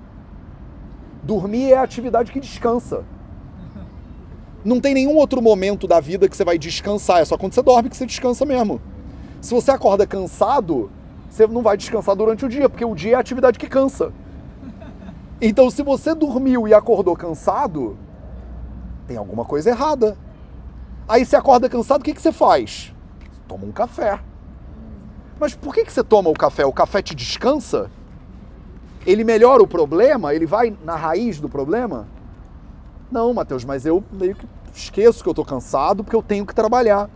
Dormir é a atividade que descansa. Não tem nenhum outro momento da vida que você vai descansar. É só quando você dorme que você descansa mesmo. Se você acorda cansado, você não vai descansar durante o dia, porque o dia é a atividade que cansa. Então, se você dormiu e acordou cansado, tem alguma coisa errada. Aí você acorda cansado, o que, que você faz? Toma um café. Mas por que, que você toma o café? O café te descansa? Ele melhora o problema? Ele vai na raiz do problema? Não, Matheus, mas eu meio que esqueço que eu tô cansado porque eu tenho que trabalhar.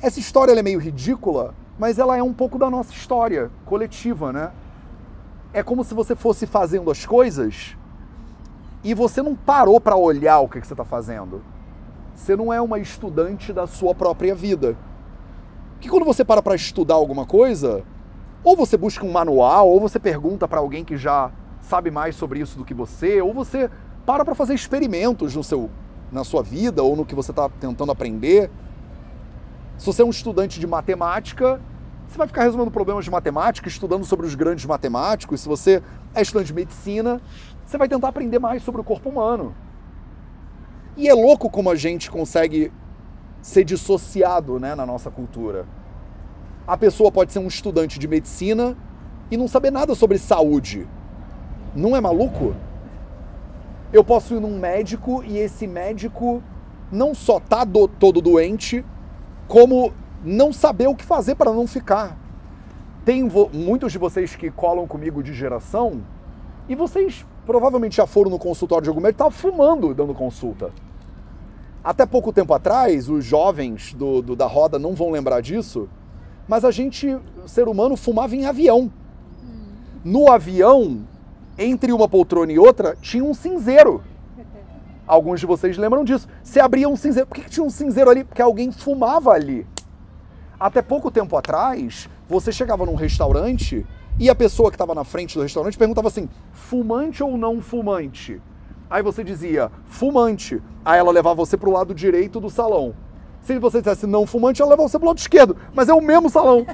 Essa história ela é meio ridícula, mas ela é um pouco da nossa história coletiva, né? É como se você fosse fazendo as coisas e você não parou para olhar o que, que você está fazendo. Você não é uma estudante da sua própria vida. Porque quando você para para estudar alguma coisa, ou você busca um manual, ou você pergunta para alguém que já sabe mais sobre isso do que você, ou você para para fazer experimentos no seu, na sua vida ou no que você está tentando aprender. Se você é um estudante de matemática, você vai ficar resolvendo problemas de matemática, estudando sobre os grandes matemáticos. Se você é estudante de medicina, você vai tentar aprender mais sobre o corpo humano. E é louco como a gente consegue ser dissociado, né, na nossa cultura. A pessoa pode ser um estudante de medicina e não saber nada sobre saúde. Não é maluco? Eu posso ir num médico e esse médico não só tá do, todo doente, como não saber o que fazer para não ficar. Tem muitos de vocês que colam comigo de geração e vocês provavelmente já foram no consultório de algum médico e estavam fumando dando consulta. Até pouco tempo atrás, os jovens do, do, da roda não vão lembrar disso, mas a gente, ser humano, fumava em avião. No avião, entre uma poltrona e outra, tinha um cinzeiro. Alguns de vocês lembram disso. Você abria um cinzeiro. Por que, que tinha um cinzeiro ali? Porque alguém fumava ali. Até pouco tempo atrás, você chegava num restaurante e a pessoa que estava na frente do restaurante perguntava assim, fumante ou não fumante? Aí você dizia, fumante. Aí ela levava você para o lado direito do salão. Se você dissesse não fumante, ela levava você para o lado esquerdo. Mas é o mesmo salão.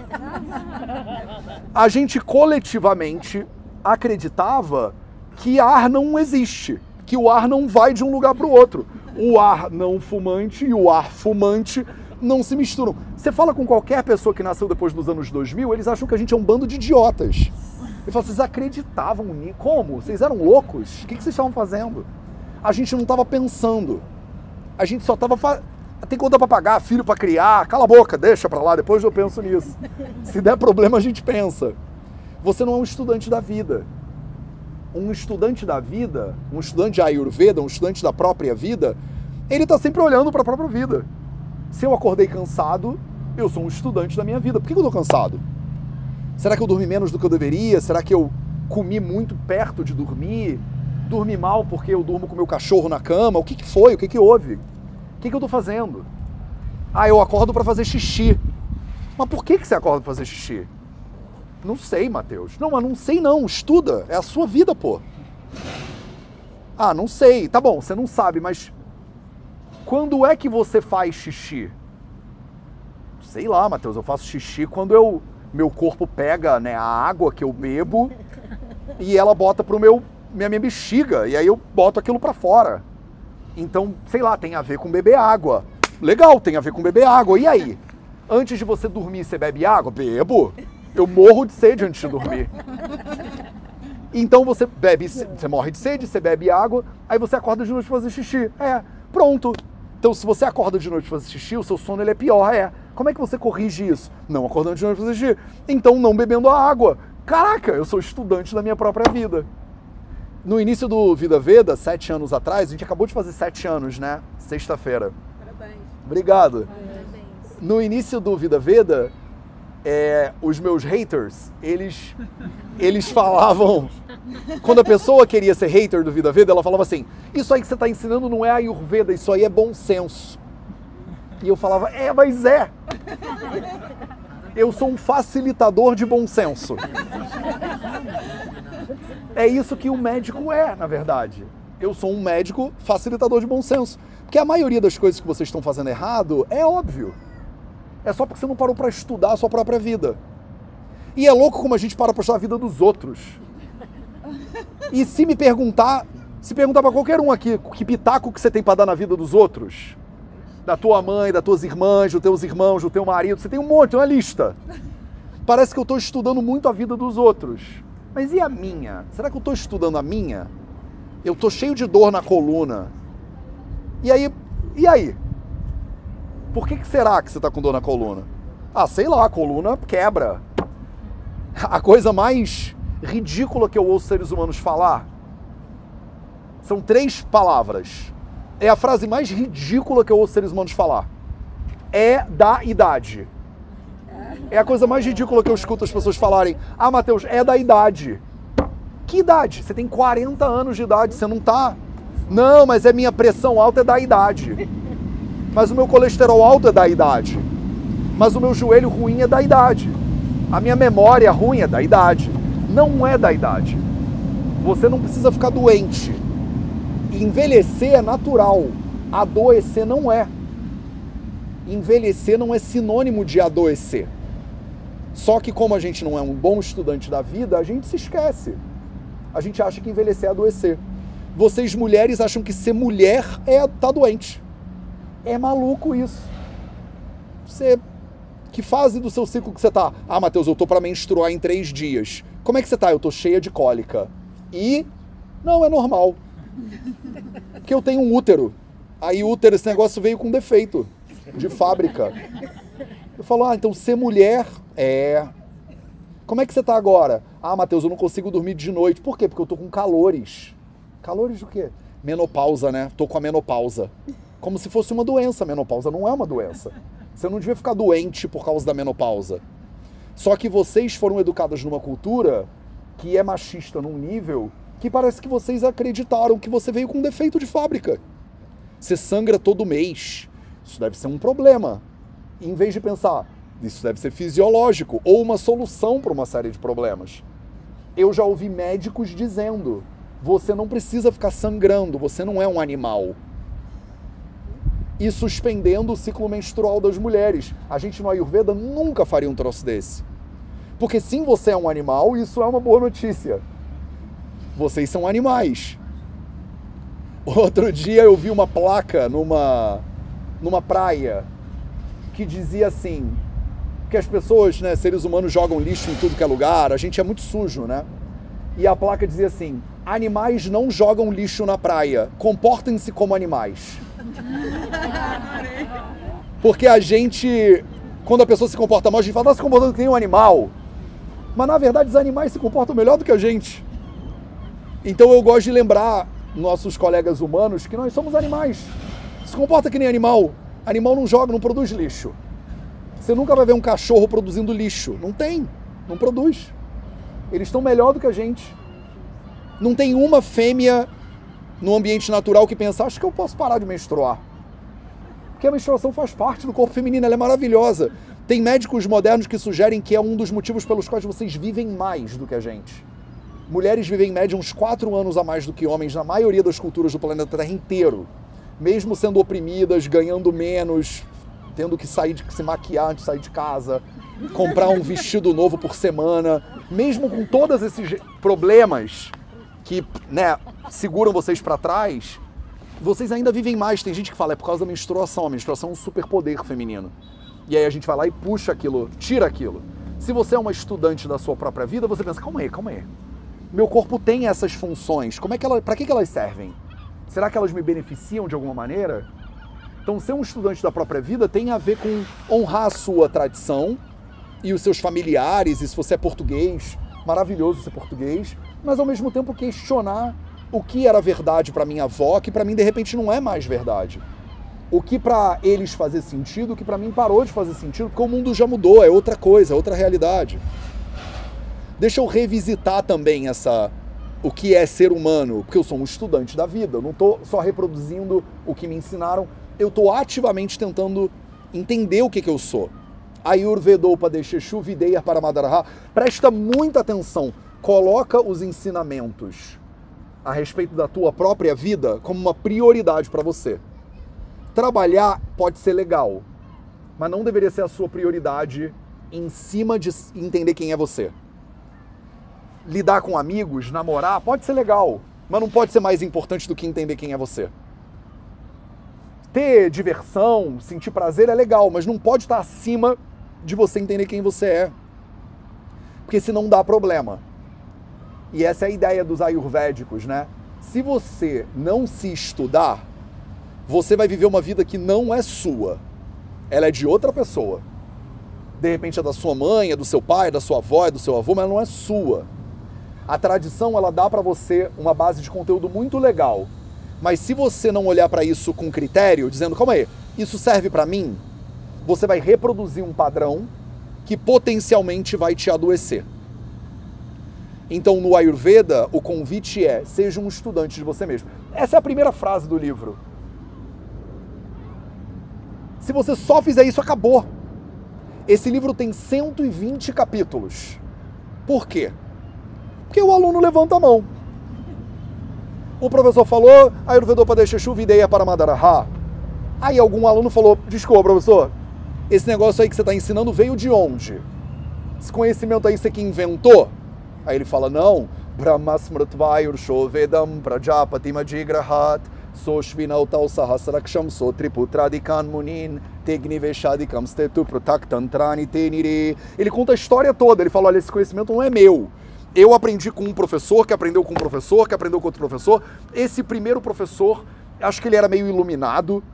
A gente coletivamente acreditava que ar não existe. Que o ar não vai de um lugar para o outro. O ar não fumante e o ar fumante não se misturam. Você fala com qualquer pessoa que nasceu depois dos anos dois mil, eles acham que a gente é um bando de idiotas. Eu falo, vocês acreditavam nisso? Como? Vocês eram loucos? O que vocês estavam fazendo? A gente não estava pensando. A gente só estava... Fa... Tem conta para pagar, filho para criar, cala a boca, deixa para lá, depois eu penso nisso. Se der problema, a gente pensa. Você não é um estudante da vida. Um estudante da vida, um estudante de Ayurveda, um estudante da própria vida, ele está sempre olhando para a própria vida. Se eu acordei cansado, eu sou um estudante da minha vida. Por que eu estou cansado? Será que eu dormi menos do que eu deveria? Será que eu comi muito perto de dormir? Dormi mal porque eu durmo com meu cachorro na cama? O que, que foi? O que, que houve? O que, que eu estou fazendo? Ah, eu acordo para fazer xixi. Mas por que, que você acorda para fazer xixi? Não sei, Matheus. Não, mas não sei não. Estuda. É a sua vida, pô. Ah, não sei. Tá bom, você não sabe, mas... quando é que você faz xixi? Sei lá, Matheus. Eu faço xixi quando eu... meu corpo pega, né, a água que eu bebo e ela bota pro meu... minha, minha bexiga. E aí eu boto aquilo pra fora. Então, sei lá, tem a ver com beber água. Legal, tem a ver com beber água. E aí? Antes de você dormir, você bebe água? Bebo. Eu morro de sede antes de dormir. Então você bebe, você morre de sede, você bebe água, aí você acorda de noite pra fazer xixi. É, pronto. Então se você acorda de noite pra fazer xixi, o seu sono ele é pior, é. Como é que você corrige isso? Não acordando de noite pra fazer xixi. Então não bebendo a água. Caraca, eu sou estudante da minha própria vida. No início do Vida Veda, sete anos atrás, a gente acabou de fazer sete anos, né? Sexta-feira. Parabéns. Obrigado. Parabéns. No início do Vida Veda, É, os meus haters, eles, eles falavam... Quando a pessoa queria ser hater do Vida Veda, ela falava assim, isso aí que você está ensinando não é Ayurveda, isso aí é bom senso. E eu falava, é, mas é. Eu sou um facilitador de bom senso. É isso que um médico é, na verdade. Eu sou um médico facilitador de bom senso. Porque a maioria das coisas que vocês estão fazendo errado é óbvio. É só porque você não parou para estudar a sua própria vida. E é louco como a gente para para estudar a vida dos outros. E se me perguntar, se perguntar para qualquer um aqui, que pitaco que você tem para dar na vida dos outros? Da tua mãe, das tuas irmãs, dos teus irmãos, do teu marido, você tem um monte, uma lista. Parece que eu estou estudando muito a vida dos outros. Mas e a minha? Será que eu estou estudando a minha? Eu estou cheio de dor na coluna. E aí? E aí? Por que, que será que você está com dor na coluna? Ah, sei lá, a coluna quebra. A coisa mais ridícula que eu ouço seres humanos falar são três palavras. É a frase mais ridícula que eu ouço seres humanos falar. É da idade. É a coisa mais ridícula que eu escuto as pessoas falarem. Ah, Matheus, é da idade. Que idade? Você tem quarenta anos de idade, você não tá... Não, mas é minha pressão alta, é da idade. Mas o meu colesterol alto é da idade. Mas o meu joelho ruim é da idade. A minha memória ruim é da idade. Não é da idade. Você não precisa ficar doente. Envelhecer é natural. Adoecer não é. Envelhecer não é sinônimo de adoecer. Só que como a gente não é um bom estudante da vida, a gente se esquece. A gente acha que envelhecer é adoecer. Vocês mulheres acham que ser mulher é tá doente. É maluco isso. Você... Que fase do seu ciclo que você tá? Ah, Matheus, eu tô pra menstruar em três dias. Como é que você tá? Eu tô cheia de cólica. E... Não, é normal. Porque eu tenho um útero. Aí útero, esse negócio veio com defeito. De fábrica. Eu falo, ah, então ser mulher... É... Como é que você tá agora? Ah, Matheus, eu não consigo dormir de noite. Por quê? Porque eu tô com calores. Calores do quê? Menopausa, né? Tô com a menopausa. Como se fosse uma doença. A menopausa não é uma doença. Você não devia ficar doente por causa da menopausa. Só que vocês foram educadas numa cultura que é machista num nível que parece que vocês acreditaram que você veio com um defeito de fábrica. Você sangra todo mês. Isso deve ser um problema. E em vez de pensar, isso deve ser fisiológico ou uma solução para uma série de problemas. Eu já ouvi médicos dizendo, você não precisa ficar sangrando, você não é um animal. E suspendendo o ciclo menstrual das mulheres. A gente no Ayurveda nunca faria um troço desse. Porque sim, você é um animal e isso é uma boa notícia. Vocês são animais. Outro dia eu vi uma placa numa, numa praia que dizia assim, que as pessoas, né, seres humanos jogam lixo em tudo que é lugar, a gente é muito sujo, né? E a placa dizia assim, animais não jogam lixo na praia, comportem-se como animais. Porque a gente, quando a pessoa se comporta mal, a gente fala, tá se comportando que nem um animal. Mas na verdade os animais se comportam melhor do que a gente. Então eu gosto de lembrar nossos colegas humanos que nós somos animais. Se comporta que nem animal. Animal não joga, não produz lixo. Você nunca vai ver um cachorro produzindo lixo. Não tem. não produz. Eles estão melhor do que a gente. Não tem uma fêmea no ambiente natural que pensa, acho que eu posso parar de menstruar. Porque a menstruação faz parte do corpo feminino, ela é maravilhosa. Tem médicos modernos que sugerem que é um dos motivos pelos quais vocês vivem mais do que a gente. Mulheres vivem em média uns quatro anos a mais do que homens na maioria das culturas do planeta Terra inteiro. Mesmo sendo oprimidas, ganhando menos, tendo que sair de, se maquiar antes de sair de casa, comprar um vestido novo por semana, mesmo com todos esses problemas que, né, seguram vocês para trás, vocês ainda vivem mais. Tem gente que fala, é por causa da menstruação. A menstruação é um superpoder feminino. E aí a gente vai lá e puxa aquilo, tira aquilo. Se você é uma estudante da sua própria vida, você pensa, calma aí, calma aí. Meu corpo tem essas funções, como é que ela, para que elas servem? Será que elas me beneficiam de alguma maneira? Então, ser um estudante da própria vida tem a ver com honrar a sua tradição e os seus familiares, e se você é português, maravilhoso ser português, mas ao mesmo tempo questionar o que era verdade para minha avó, que para mim, de repente, não é mais verdade. O que para eles fazia sentido, o que para mim parou de fazer sentido, porque o mundo já mudou, é outra coisa, é outra realidade. Deixa eu revisitar também essa, o que é ser humano, porque eu sou um estudante da vida, eu não estou só reproduzindo o que me ensinaram, eu estou ativamente tentando entender o que, que eu sou. Ayurveda Upadeshesu Videya Paramadaraha. Presta muita atenção, coloca os ensinamentos a respeito da tua própria vida como uma prioridade para você. Trabalhar pode ser legal, mas não deveria ser a sua prioridade em cima de entender quem é você. Lidar com amigos, namorar, pode ser legal, mas não pode ser mais importante do que entender quem é você. Ter diversão, sentir prazer é legal, mas não pode estar acima de você entender quem você é. Porque senão dá problema. E essa é a ideia dos ayurvédicos, né? Se você não se estudar, você vai viver uma vida que não é sua. Ela é de outra pessoa. De repente é da sua mãe, é do seu pai, é da sua avó, é do seu avô, mas ela não é sua. A tradição, ela dá para você uma base de conteúdo muito legal, mas se você não olhar para isso com critério, dizendo, calma aí, isso serve para mim, você vai reproduzir um padrão que potencialmente vai te adoecer. Então, no Ayurveda, o convite é, seja um estudante de você mesmo. Essa é a primeira frase do livro. Se você só fizer isso, acabou. Esse livro tem cento e vinte capítulos. Por quê? Porque o aluno levanta a mão. O professor falou, Ayurveda Upadeshesu Videya Paramadaraha. Aí algum aluno falou, desculpa, professor, esse negócio aí que você está ensinando veio de onde? Esse conhecimento aí você que inventou? Aí ele fala, não. Brahma Smrutvayur Shovedam Prajapati Madhigrahat Soshvinautal Sahasraksham Sotriputradikam Munin Tegniveshadikam Stetu Protaktantrani Tenire. Ele conta a história toda. Ele fala, olha, esse conhecimento não é meu. Eu aprendi com um professor, que aprendeu com um professor, que aprendeu com outro professor. Esse primeiro professor, acho que ele era meio iluminado,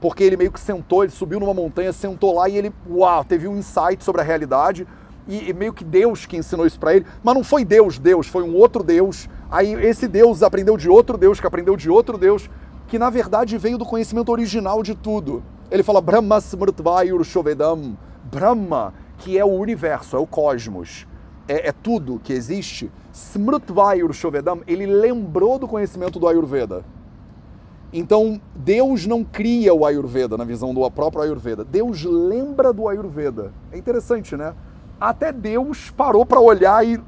porque ele meio que sentou, ele subiu numa montanha, sentou lá e ele, uau, teve um insight sobre a realidade. E, e meio que Deus que ensinou isso pra ele. Mas não foi Deus, Deus, foi um outro Deus. Aí esse Deus aprendeu de outro Deus, que aprendeu de outro Deus, que na verdade veio do conhecimento original de tudo. Ele fala, Brahma Smrutvayur Shovedam. Brahma, que é o universo, é o cosmos. É, é tudo que existe. Smrutvayur Shovedam, ele lembrou do conhecimento do Ayurveda. Então, Deus não cria o Ayurveda, na visão do próprio Ayurveda. Deus lembra do Ayurveda. É interessante, né? Até Deus parou para olhar e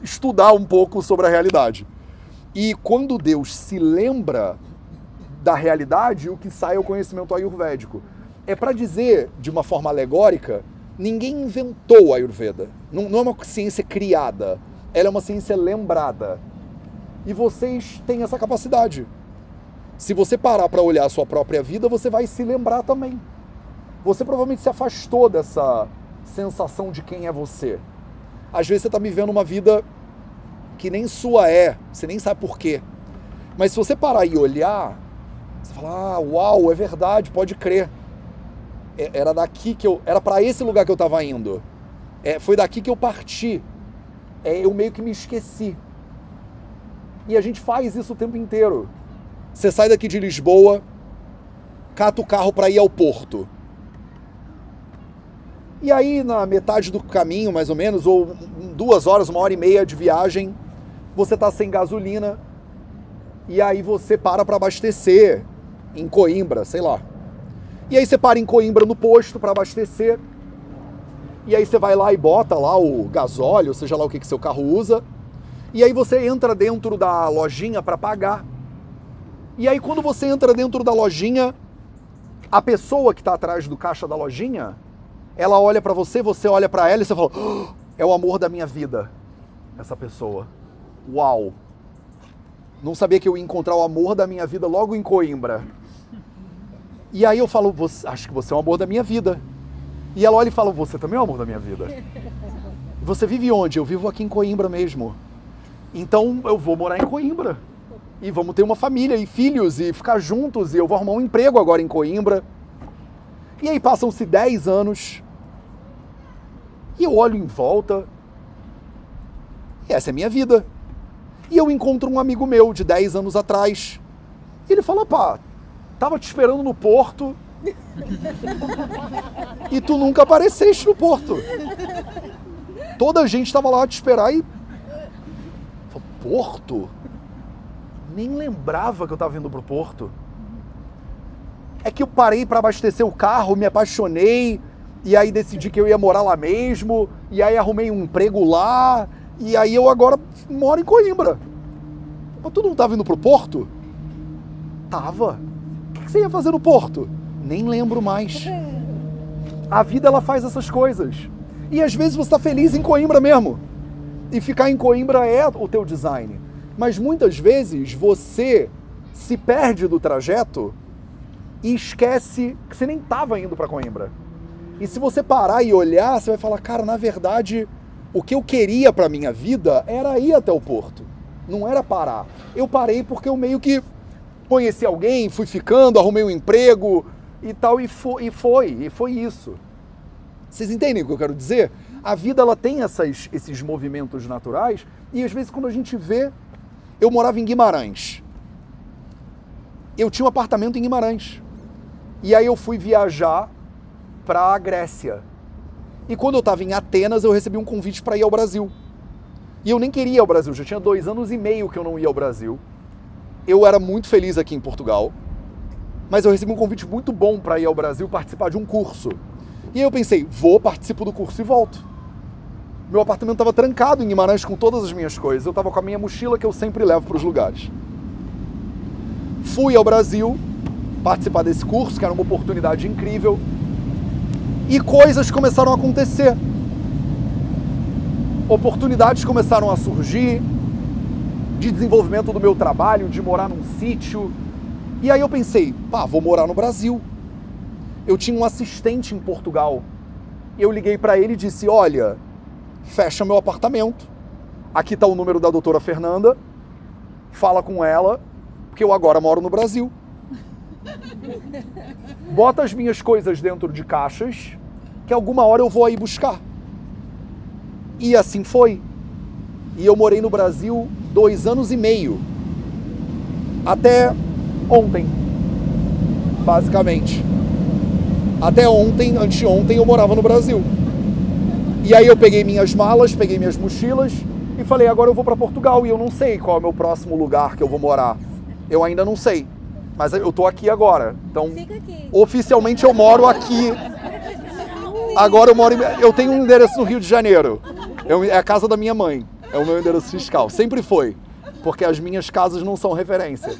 estudar um pouco sobre a realidade. E quando Deus se lembra da realidade, o que sai é o conhecimento ayurvédico. É para dizer, de uma forma alegórica, ninguém inventou o Ayurveda. Não, não é uma ciência criada, ela é uma ciência lembrada. E vocês têm essa capacidade. Se você parar para olhar a sua própria vida, você vai se lembrar também. Você provavelmente se afastou dessa sensação de quem é você. Às vezes você está vivendo uma vida que nem sua é, você nem sabe por quê. Mas se você parar e olhar, você fala, ah, uau, é verdade, pode crer. Era daqui que eu, era para esse lugar que eu estava indo. É, foi daqui que eu parti. É, eu meio que me esqueci. E a gente faz isso o tempo inteiro. Você sai daqui de Lisboa, cata o carro para ir ao porto. E aí, na metade do caminho, mais ou menos, ou duas horas, uma hora e meia de viagem, você está sem gasolina e aí você para para abastecer em Coimbra, sei lá. E aí você para em Coimbra no posto para abastecer e aí você vai lá e bota lá o gasóleo, seja lá o que que seu carro usa, e aí você entra dentro da lojinha para pagar. E aí quando você entra dentro da lojinha, a pessoa que está atrás do caixa da lojinha, ela olha para você, você olha para ela e você fala, oh, é o amor da minha vida, essa pessoa. Uau! Não sabia que eu ia encontrar o amor da minha vida logo em Coimbra. E aí eu falo, você, acho que você é o amor da minha vida. E ela olha e fala, você também é o amor da minha vida. Você vive onde? Eu vivo aqui em Coimbra mesmo. Então eu vou morar em Coimbra. E vamos ter uma família e filhos e ficar juntos. E eu vou arrumar um emprego agora em Coimbra. E aí passam-se dez anos, e eu olho em volta, e essa é a minha vida. E eu encontro um amigo meu de dez anos atrás, e ele fala, pá, tava te esperando no porto, e tu nunca apareceste no porto. Toda a gente tava lá te esperar, e... Fala, porto? Nem lembrava que eu tava indo pro porto. É que eu parei para abastecer o carro, me apaixonei, e aí decidi que eu ia morar lá mesmo, e aí arrumei um emprego lá, e aí eu agora moro em Coimbra. Mas tu não estava indo pro porto? Tava. O que você ia fazer no porto? Nem lembro mais. A vida, ela faz essas coisas. E às vezes você está feliz em Coimbra mesmo. E ficar em Coimbra é o teu design. Mas muitas vezes você se perde do trajeto e esquece que você nem estava indo para Coimbra. E se você parar e olhar, você vai falar, cara, na verdade, o que eu queria para minha vida era ir até o porto, não era parar. Eu parei porque eu meio que conheci alguém, fui ficando, arrumei um emprego e tal, e foi, e foi, e foi isso. Vocês entendem o que eu quero dizer? A vida, ela tem essas, esses movimentos naturais, e às vezes quando a gente vê... Eu morava em Guimarães. Eu tinha um apartamento em Guimarães. E aí eu fui viajar para a Grécia. E quando eu estava em Atenas, eu recebi um convite para ir ao Brasil. E eu nem queria ir ao Brasil, já tinha dois anos e meio que eu não ia ao Brasil. Eu era muito feliz aqui em Portugal, mas eu recebi um convite muito bom para ir ao Brasil participar de um curso. E aí eu pensei, vou, participo do curso e volto. Meu apartamento estava trancado em Guimarães com todas as minhas coisas. Eu estava com a minha mochila que eu sempre levo para os lugares. Fui ao Brasil participar desse curso, que era uma oportunidade incrível, e coisas começaram a acontecer. Oportunidades começaram a surgir de desenvolvimento do meu trabalho, de morar num sítio. E aí eu pensei, pá, vou morar no Brasil. Eu tinha um assistente em Portugal. Eu liguei para ele e disse, olha, fecha meu apartamento. Aqui está o número da doutora Fernanda. Fala com ela, porque eu agora moro no Brasil. Bota as minhas coisas dentro de caixas, que alguma hora eu vou aí buscar. E assim foi. E eu morei no Brasil dois anos e meio. Até ontem, basicamente. Até ontem, anteontem, eu morava no Brasil. E aí eu peguei minhas malas, peguei minhas mochilas e falei, agora eu vou para Portugal e eu não sei qual é o meu próximo lugar que eu vou morar. Eu ainda não sei, mas eu tô aqui agora, então aqui. Oficialmente eu moro aqui, agora eu moro, em... eu tenho um endereço no Rio de Janeiro, eu... é a casa da minha mãe, é o meu endereço fiscal, sempre foi, porque as minhas casas não são referência,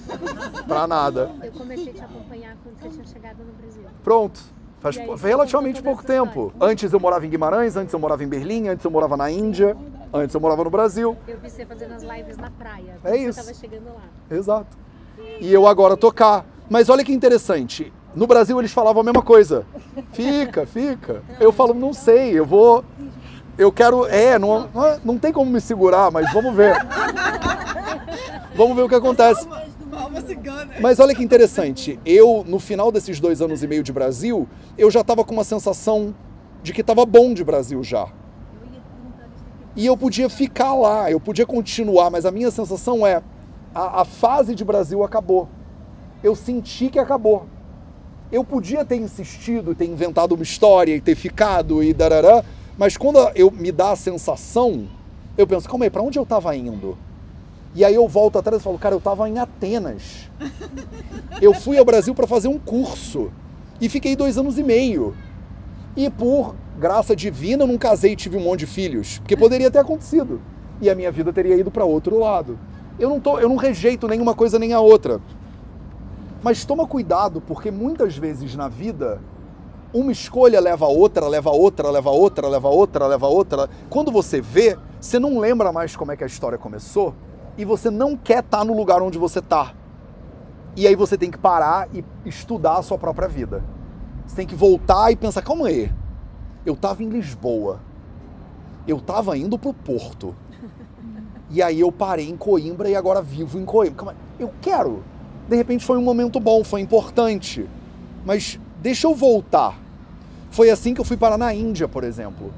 pra nada. Eu comecei a te acompanhar quando você tinha chegado no Brasil. Pronto, faz aí, relativamente pouco tempo, antes eu morava em Guimarães, antes eu morava em Berlim, antes eu morava na Índia, antes eu morava no Brasil. Eu vi você fazendo as lives na praia, é isso. Você tava chegando lá. Exato. E eu agora tocar. Mas olha que interessante. No Brasil eles falavam a mesma coisa. Fica, fica. Eu falo, não sei, eu vou... Eu quero... É, não, não tem como me segurar, mas vamos ver. Vamos ver o que acontece. Mas olha que interessante. Eu, no final desses dois anos e meio de Brasil, eu já estava com uma sensação de que estava bom de Brasil já. E eu podia ficar lá, eu podia continuar, mas a minha sensação é... A, a fase de Brasil acabou. Eu senti que acabou. eu podia ter insistido, ter inventado uma história e ter ficado e darará, mas quando eu me dá a sensação, eu penso, calma aí, pra onde eu tava indo? E aí eu volto atrás e falo, cara, eu tava em Atenas. Eu fui ao Brasil para fazer um curso e fiquei dois anos e meio. E por graça divina, eu não casei e tive um monte de filhos, porque poderia ter acontecido. E a minha vida teria ido para outro lado. Eu não, tô, eu não rejeito nenhuma coisa nem a outra. Mas toma cuidado, porque muitas vezes na vida, uma escolha leva a outra, leva a outra, leva a outra, leva a outra, leva a outra. Quando você vê, você não lembra mais como é que a história começou e você não quer estar no lugar onde você está. E aí você tem que parar e estudar a sua própria vida. Você tem que voltar e pensar, calma aí, eu estava em Lisboa, eu estava indo para o Porto, e aí eu parei em Coimbra e agora vivo em Coimbra. Calma aí, eu quero. De repente foi um momento bom, foi importante, mas deixa eu voltar. Foi assim que eu fui parar na Índia, por exemplo.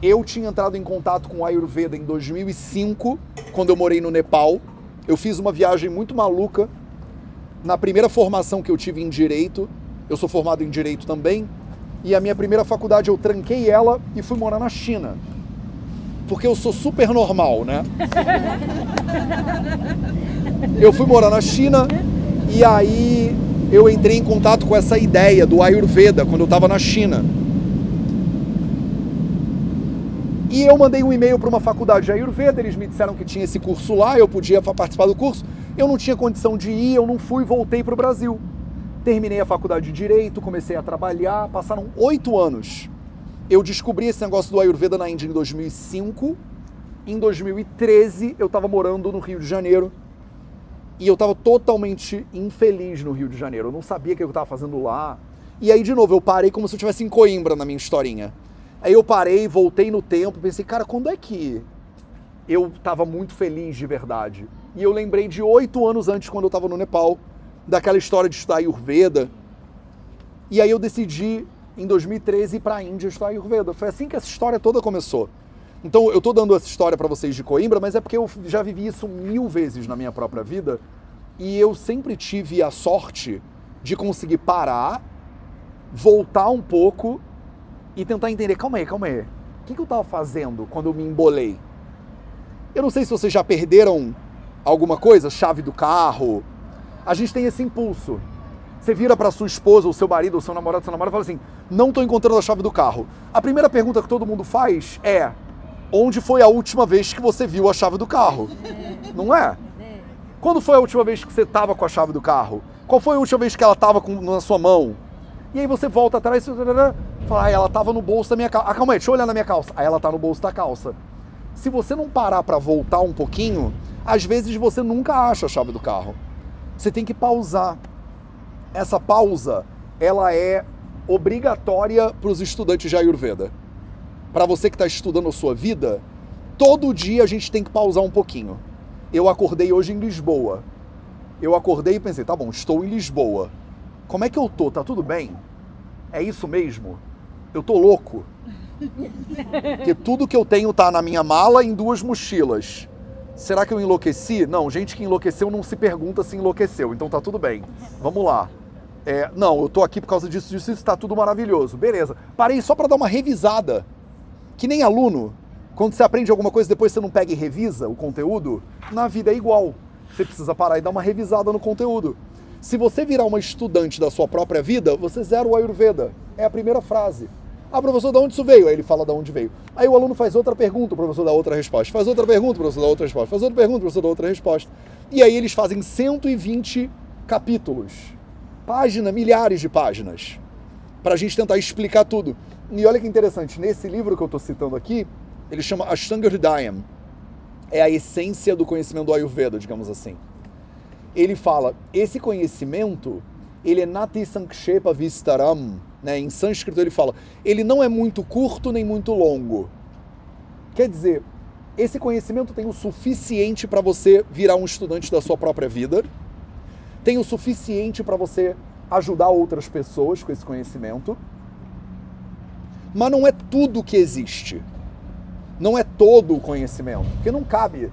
Eu tinha entrado em contato com o Ayurveda em dois mil e cinco, quando eu morei no Nepal. Eu fiz uma viagem muito maluca. Na primeira formação que eu tive em Direito, eu sou formado em Direito também, e a minha primeira faculdade eu tranquei ela e fui morar na China. Porque eu sou super normal, né? Eu fui morar na China e aí eu entrei em contato com essa ideia do Ayurveda quando eu estava na China. E eu mandei um e-mail para uma faculdade de Ayurveda, eles me disseram que tinha esse curso lá, eu podia participar do curso. Eu não tinha condição de ir, eu não fui, voltei para o Brasil. Terminei a faculdade de Direito, comecei a trabalhar, passaram oito anos. Eu descobri esse negócio do Ayurveda na Índia em dois mil e cinco. Em dois mil e treze, eu estava morando no Rio de Janeiro e eu estava totalmente infeliz no Rio de Janeiro. Eu não sabia o que eu estava fazendo lá. E aí, de novo, eu parei como se eu estivesse em Coimbra na minha historinha. Aí eu parei, voltei no tempo, pensei, cara, quando é que eu estava muito feliz de verdade? E eu lembrei de oito anos antes, quando eu estava no Nepal, daquela história de estudar Ayurveda. E aí eu decidi, em dois mil e treze, ir para a Índia estudar Ayurveda. Foi assim que essa história toda começou. Então, eu estou dando essa história para vocês de Coimbra, mas é porque eu já vivi isso mil vezes na minha própria vida. E eu sempre tive a sorte de conseguir parar, voltar um pouco e tentar entender, calma aí, calma aí, o que, que eu estava fazendo quando eu me embolei? Eu não sei se vocês já perderam alguma coisa, chave do carro. A gente tem esse impulso. Você vira para sua esposa, ou seu marido, ou seu namorado, ou seu namorado e fala assim, não estou encontrando a chave do carro. A primeira pergunta que todo mundo faz é, onde foi a última vez que você viu a chave do carro? Não é? Quando foi a última vez que você estava com a chave do carro? Qual foi a última vez que ela estava na sua mão? E aí você volta atrás e fala, ah, ela estava no bolso da minha calça. Ah, calma aí, deixa eu olhar na minha calça. Ah, ela está no bolso da calça. Se você não parar para voltar um pouquinho, às vezes você nunca acha a chave do carro. Você tem que pausar. Essa pausa, ela é obrigatória para os estudantes de Ayurveda. Para você que está estudando a sua vida, todo dia a gente tem que pausar um pouquinho. Eu acordei hoje em Lisboa. Eu acordei e pensei, tá bom, estou em Lisboa. Como é que eu tô? Tá tudo bem? É isso mesmo? Eu tô louco? Porque tudo que eu tenho tá na minha mala em duas mochilas. Será que eu enlouqueci? Não, gente que enlouqueceu não se pergunta se enlouqueceu, então tá tudo bem. Vamos lá. É, não, eu tô aqui por causa disso, disso, isso, tá tudo maravilhoso. Beleza. Parei só para dar uma revisada. Que nem aluno, quando você aprende alguma coisa, depois você não pega e revisa o conteúdo, na vida é igual. Você precisa parar e dar uma revisada no conteúdo. Se você virar uma estudante da sua própria vida, você zera o Ayurveda. É a primeira frase. Ah, professor, de onde isso veio? Aí ele fala de onde veio. Aí o aluno faz outra pergunta, o professor dá outra resposta. Faz outra pergunta, o professor dá outra resposta. Faz outra pergunta, o professor dá outra resposta. E aí eles fazem cento e vinte capítulos. Páginas, milhares de páginas. Pra gente tentar explicar tudo. E olha que interessante, nesse livro que eu tô citando aqui, ele chama Ashtanga Hridayam. É a essência do conhecimento do Ayurveda, digamos assim. Ele fala, esse conhecimento, ele é na Tisankshepa vistaram, né? Em sânscrito ele fala, ele não é muito curto nem muito longo. Quer dizer, esse conhecimento tem o suficiente para você virar um estudante da sua própria vida, tem o suficiente para você ajudar outras pessoas com esse conhecimento, mas não é tudo que existe. Não é todo o conhecimento, porque não cabe.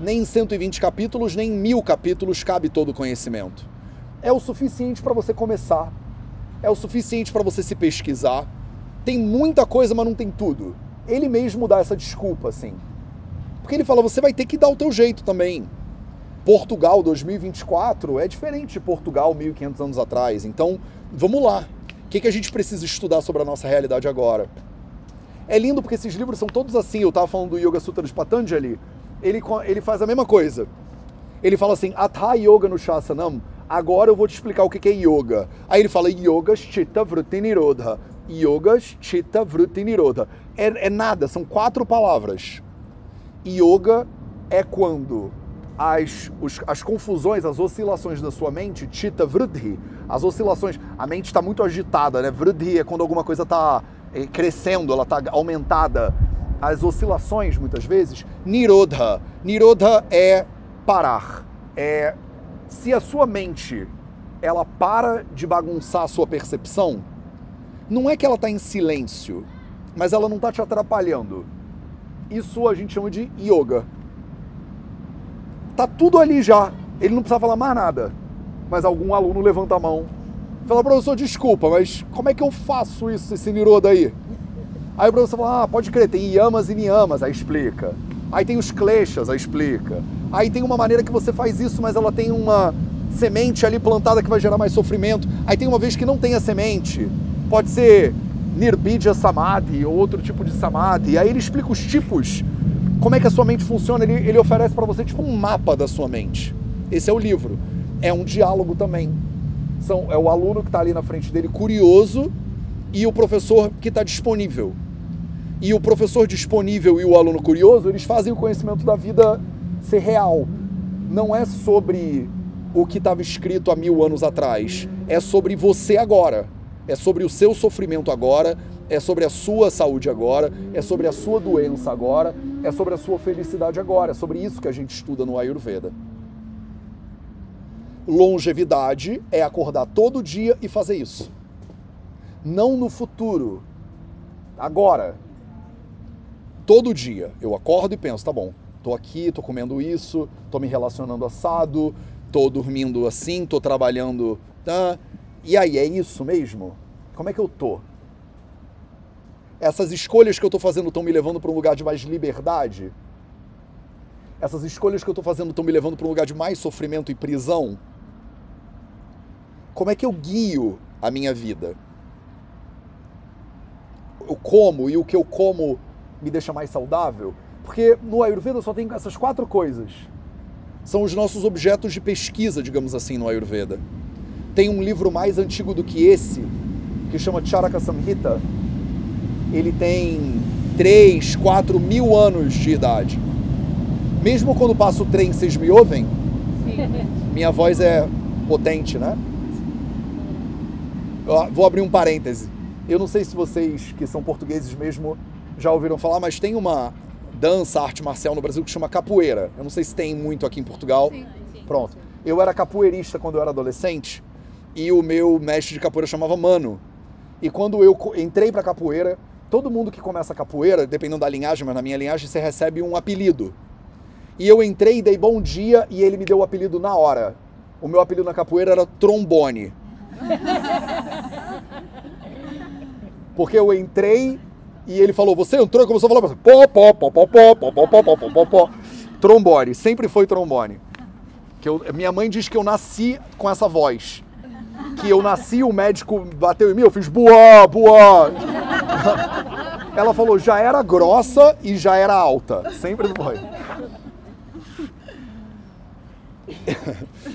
Nem em cento e vinte capítulos, nem em mil capítulos cabe todo o conhecimento. é o suficiente para você começar, é o suficiente para você se pesquisar. Tem muita coisa, mas não tem tudo. Ele mesmo dá essa desculpa, assim. Porque ele fala, você vai ter que dar o teu jeito também. Portugal dois mil e vinte e quatro é diferente de Portugal mil e quinhentos anos atrás. Então, vamos lá. O que, que a gente precisa estudar sobre a nossa realidade agora? É lindo porque esses livros são todos assim. Eu estava falando do Yoga Sutras de Patanjali. Ele, ele faz a mesma coisa. Ele fala assim, Atha Yoga no Shasanam. Agora eu vou te explicar o que, que é yoga. Aí ele fala, Yoga Shita vruti nirodha. Yoga Shita vruti nirodha. É, é nada, são quatro palavras. Yoga é quando as, os, as confusões, as oscilações da sua mente, chitta vruddhi, as oscilações, a mente está muito agitada, né? Vruddhi é quando alguma coisa está crescendo, ela está aumentada. As oscilações, muitas vezes, nirodha. Nirodha é parar. É, se a sua mente, ela para de bagunçar a sua percepção, não é que ela está em silêncio, mas ela não está te atrapalhando. Isso a gente chama de yoga. Tá tudo ali já. Ele não precisa falar mais nada. Mas algum aluno levanta a mão e fala, professor, desculpa, mas como é que eu faço isso, esse nirodha aí? Aí o professor fala, ah, pode crer, tem yamas e niyamas, aí explica. Aí tem os kleshas, aí explica. Aí tem uma maneira que você faz isso, mas ela tem uma semente ali plantada que vai gerar mais sofrimento. Aí tem uma vez que não tem a semente. Pode ser Nirbidya Samadhi, ou outro tipo de Samadhi. Aí ele explica os tipos, como é que a sua mente funciona. Ele, ele oferece para você tipo um mapa da sua mente. Esse é o livro. É um diálogo também. São, é o aluno que está ali na frente dele, curioso, e o professor que está disponível. E o professor disponível e o aluno curioso, eles fazem o conhecimento da vida ser real. Não é sobre o que estava escrito há mil anos atrás. É sobre você agora. É sobre o seu sofrimento agora, é sobre a sua saúde agora, é sobre a sua doença agora, é sobre a sua felicidade agora. É sobre isso que a gente estuda no Ayurveda. Longevidade é acordar todo dia e fazer isso. Não no futuro. Agora. Todo dia eu acordo e penso, tá bom, tô aqui, tô comendo isso, tô me relacionando assado, tô dormindo assim, tô trabalhando... Tá? E aí, é isso mesmo? Como é que eu tô? Essas escolhas que eu tô fazendo estão me levando para um lugar de mais liberdade? Essas escolhas que eu tô fazendo estão me levando para um lugar de mais sofrimento e prisão? Como é que eu guio a minha vida? Eu como, e o que eu como me deixa mais saudável? Porque no Ayurveda só tem essas quatro coisas. São os nossos objetos de pesquisa, digamos assim, no Ayurveda. Tem um livro mais antigo do que esse, que chama Charaka Samhita. Ele tem três, quatro mil anos de idade. Mesmo quando passa o trem, vocês me ouvem? Sim. Minha voz é potente, né? Eu vou abrir um parêntese. Eu não sei se vocês, que são portugueses mesmo, já ouviram falar, mas tem uma dança, arte marcial no Brasil que chama capoeira. Eu não sei se tem muito aqui em Portugal. Sim, sim. Pronto. Eu era capoeirista quando eu era adolescente. E o meu mestre de capoeira chamava Mano. E quando eu entrei pra capoeira, todo mundo que começa a capoeira, dependendo da linhagem, mas na minha linhagem, você recebe um apelido. E eu entrei e dei bom dia e ele me deu o apelido na hora. O meu apelido na capoeira era Trombone. Porque eu entrei e ele falou, você entrou e começou a falar, pó, pó, pó, pó, pó, pó, pó, pó, pó, pó, pó. Trombone, sempre foi trombone. Que eu, minha mãe diz que eu nasci com essa voz. Que eu nasci, o médico bateu em mim, eu fiz buá, buá. Ela falou, já era grossa e já era alta. Sempre foi.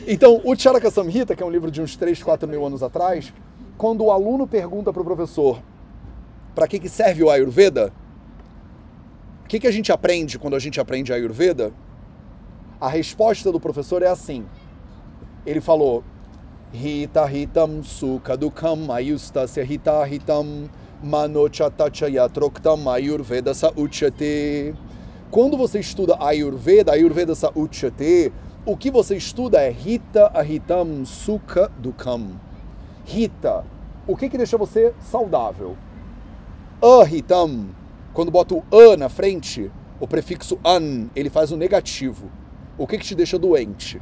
Então, o Charaka Samhita, que é um livro de uns três, quatro mil anos atrás, quando o aluno pergunta para o professor, para que, que serve o Ayurveda? O que, que a gente aprende quando a gente aprende Ayurveda? A resposta do professor é assim. Ele falou, Hita hitam sukha dukham ayustasya hita hitam manochatatyaya troktam ayurveda sa uchyate. Quando você estuda Ayurveda, Ayurveda sa uchyate, o que você estuda é Hita ahitam sukha dukham. Hita, o que que deixa você saudável? Ahitam, quando bota o a na frente, o prefixo an, ele faz o negativo. O que que te deixa doente?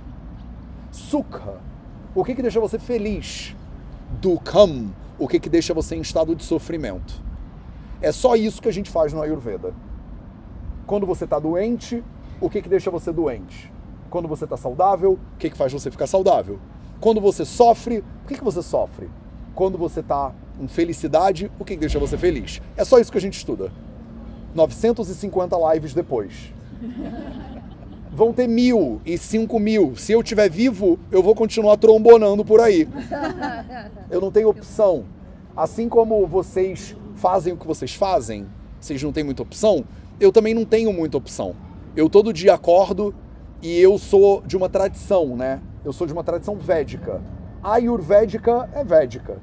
Sukha. O que que deixa você feliz? Dukkam. O que que deixa você em estado de sofrimento? É só isso que a gente faz no Ayurveda. Quando você está doente, o que que deixa você doente? Quando você está saudável, o que que faz você ficar saudável? Quando você sofre, o que que você sofre? Quando você está em felicidade, o que que deixa você feliz? É só isso que a gente estuda. novecentas e cinquenta lives depois. Vão ter mil e cinco mil. Se eu estiver vivo, eu vou continuar trombonando por aí. Eu não tenho opção. Assim como vocês fazem o que vocês fazem, vocês não têm muita opção, eu também não tenho muita opção. Eu todo dia acordo e eu sou de uma tradição, né? Eu sou de uma tradição védica. A ayurvédica é védica.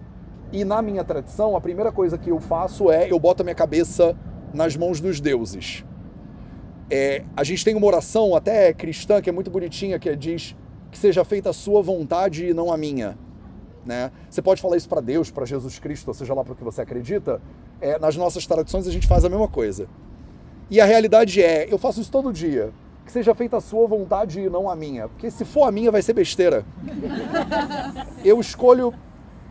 E na minha tradição, a primeira coisa que eu faço é, eu boto a minha cabeça nas mãos dos deuses. É, a gente tem uma oração até cristã que é muito bonitinha, que diz que seja feita a sua vontade e não a minha, né? Você pode falar isso para Deus, para Jesus Cristo, ou seja lá para o que você acredita. É, nas nossas tradições a gente faz a mesma coisa. E a realidade é, eu faço isso todo dia, que seja feita a sua vontade e não a minha, porque se for a minha vai ser besteira. Eu escolho,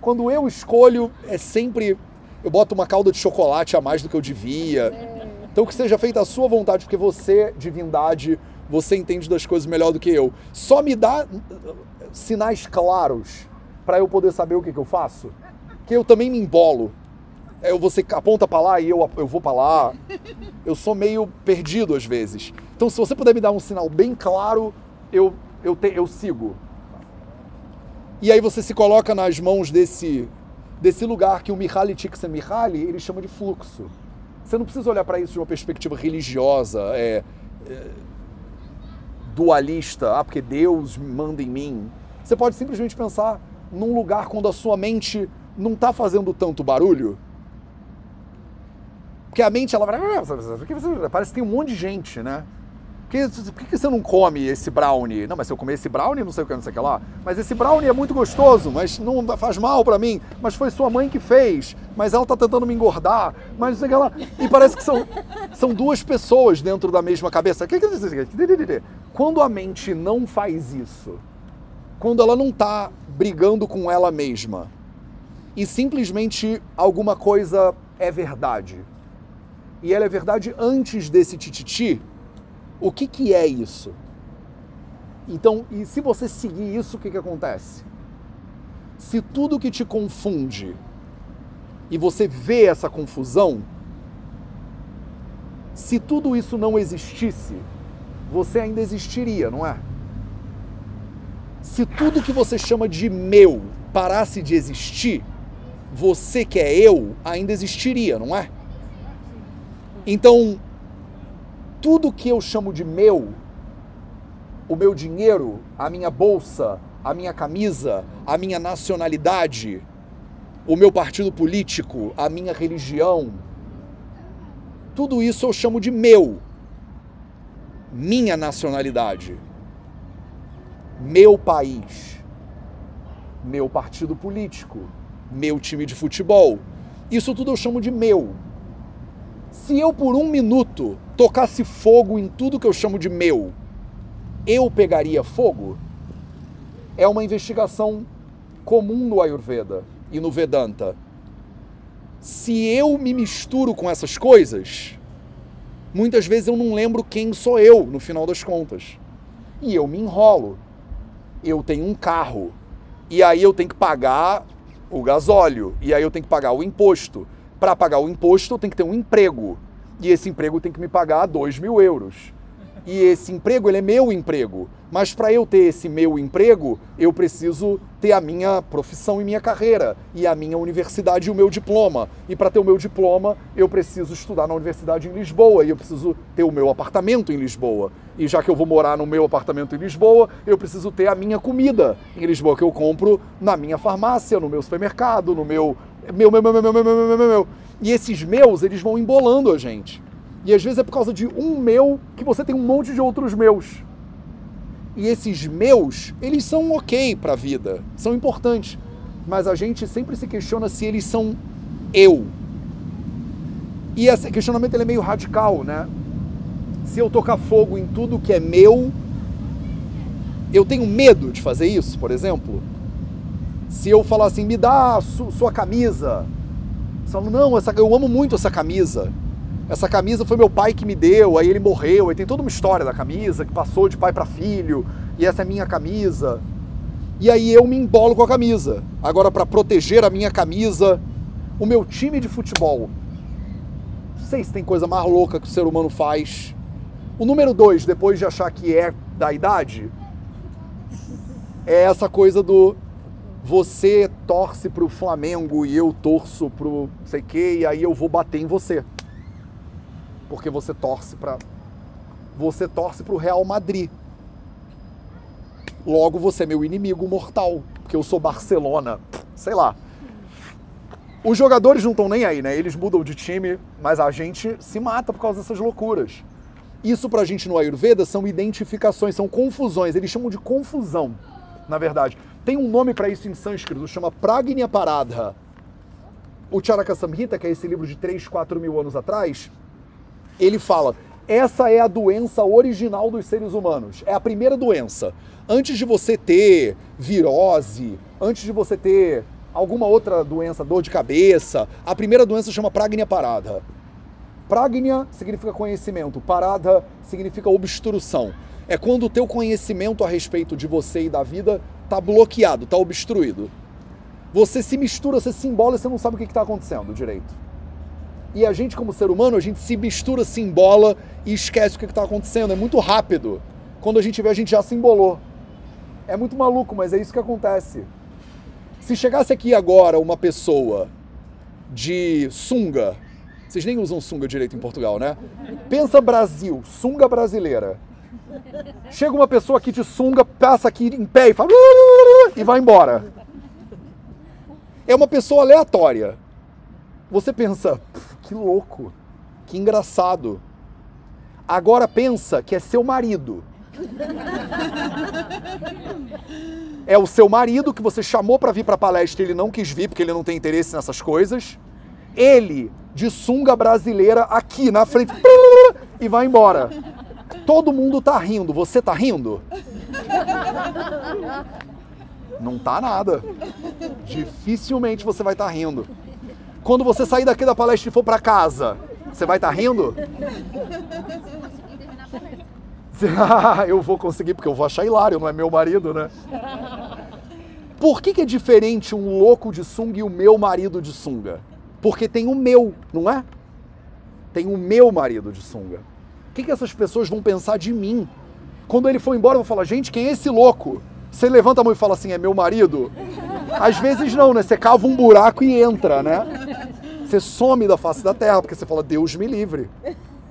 quando eu escolho, é sempre, eu boto uma calda de chocolate a mais do que eu devia. Então que seja feita a sua vontade, porque você, divindade, você entende das coisas melhor do que eu. Só me dá sinais claros para eu poder saber o que, que eu faço, que eu também me embolo. Eu, você aponta para lá e eu, eu vou para lá. Eu sou meio perdido às vezes. Então se você puder me dar um sinal bem claro, eu, eu, te, eu sigo. E aí você se coloca nas mãos desse, desse lugar que o Mihaly Csikszentmihalyi, ele chama de fluxo. Você não precisa olhar para isso de uma perspectiva religiosa, é, é, dualista, ah, porque Deus manda em mim. Você pode simplesmente pensar num lugar quando a sua mente não está fazendo tanto barulho. Porque a mente, ela vai... Parece que tem um monte de gente, né? Por que, por que você não come esse brownie? Não, mas se eu comer esse brownie, não sei o que, não sei o que lá. Mas esse brownie é muito gostoso, mas não faz mal para mim. Mas foi sua mãe que fez. Mas ela tá tentando me engordar. Mas não sei o que lá. E parece que são, são duas pessoas dentro da mesma cabeça. Quando a mente não faz isso, quando ela não tá brigando com ela mesma, e simplesmente alguma coisa é verdade, e ela é verdade antes desse tititi, o que que é isso? Então, e se você seguir isso, o que que acontece? Se tudo que te confunde e você vê essa confusão, se tudo isso não existisse, você ainda existiria, não é? Se tudo que você chama de meu parasse de existir, você que é eu ainda existiria, não é? Então, tudo que eu chamo de meu, o meu dinheiro, a minha bolsa, a minha camisa, a minha nacionalidade, o meu partido político, a minha religião, tudo isso eu chamo de meu, minha nacionalidade, meu país, meu partido político, meu time de futebol, isso tudo eu chamo de meu. Se eu por um minuto tocasse fogo em tudo que eu chamo de meu, eu pegaria fogo? É uma investigação comum no Ayurveda e no Vedanta. Se eu me misturo com essas coisas, muitas vezes eu não lembro quem sou eu, no final das contas. E eu me enrolo. Eu tenho um carro, e aí eu tenho que pagar o gasóleo, e aí eu tenho que pagar o imposto. Para pagar o imposto, eu tenho que ter um emprego. E esse emprego tem que me pagar dois mil euros. E esse emprego, ele é meu emprego. Mas para eu ter esse meu emprego, eu preciso ter a minha profissão e minha carreira. E a minha universidade e o meu diploma. E para ter o meu diploma, eu preciso estudar na universidade em Lisboa. E eu preciso ter o meu apartamento em Lisboa. E já que eu vou morar no meu apartamento em Lisboa, eu preciso ter a minha comida em Lisboa, que eu compro na minha farmácia, no meu supermercado, no meu... Meu, meu, meu, meu, meu, meu, meu, meu, meu. E esses meus, eles vão embolando a gente. E às vezes é por causa de um meu que você tem um monte de outros meus. E esses meus, eles são ok para a vida, são importantes. Mas a gente sempre se questiona se eles são eu. E esse questionamento ele é meio radical, né? Se eu tocar fogo em tudo que é meu, eu tenho medo de fazer isso, por exemplo. Se eu falar assim, me dá su, sua camisa, você fala, não, essa, eu amo muito essa camisa, essa camisa foi meu pai que me deu, aí ele morreu, aí tem toda uma história da camisa, que passou de pai para filho, e essa é minha camisa, e aí eu me embolo com a camisa. Agora, para proteger a minha camisa, o meu time de futebol, não sei se tem coisa mais louca que o ser humano faz. O número dois, depois de achar que é da idade, é essa coisa do você torce pro Flamengo e eu torço pro sei que, e aí eu vou bater em você. Porque você torce pra... Você torce pro Real Madrid. Logo, você é meu inimigo mortal, porque eu sou Barcelona, sei lá. Os jogadores não estão nem aí, né? Eles mudam de time, mas a gente se mata por causa dessas loucuras. Isso pra gente no Ayurveda são identificações, são confusões, eles chamam de confusão, na verdade. Tem um nome para isso em sânscrito, chama Pragnya Paradha. O Charaka Samhita, que é esse livro de três, quatro mil anos atrás, ele fala, essa é a doença original dos seres humanos, é a primeira doença. Antes de você ter virose, antes de você ter alguma outra doença, dor de cabeça, a primeira doença chama Pragnya Paradha. Pragnya significa conhecimento, Paradha significa obstrução. É quando o teu conhecimento a respeito de você e da vida está bloqueado, está obstruído. Você se mistura, você se embola e você não sabe o que está acontecendo direito. E a gente, como ser humano, a gente se mistura, se embola e esquece o que está acontecendo. É muito rápido. Quando a gente vê, a gente já se embolou. É muito maluco, mas é isso que acontece. Se chegasse aqui agora uma pessoa de sunga, vocês nem usam sunga direito em Portugal, né? Pensa Brasil, sunga brasileira. Chega uma pessoa aqui de sunga, passa aqui em pé e fala... E vai embora. É uma pessoa aleatória. Você pensa, que louco, que engraçado. Agora pensa que é seu marido. É o seu marido que você chamou para vir para a palestra e ele não quis vir porque ele não tem interesse nessas coisas. Ele... de sunga brasileira aqui na frente e vai embora. Todo mundo tá rindo. Você tá rindo? Não tá nada. Dificilmente você vai estar tá rindo. Quando você sair daqui da palestra e for para casa, você vai estar tá rindo? Eu vou conseguir, porque eu vou achar hilário, não é meu marido, né? Por que que é diferente um louco de sunga e o meu marido de sunga? Porque tem o meu, não é? Tem o meu marido de sunga. O que que essas pessoas vão pensar de mim? Quando ele for embora, eu vou falar, gente, quem é esse louco? Você levanta a mão e fala assim, é meu marido? Às vezes não, né? Você cava um buraco e entra, né? Você some da face da terra, porque você fala, Deus me livre.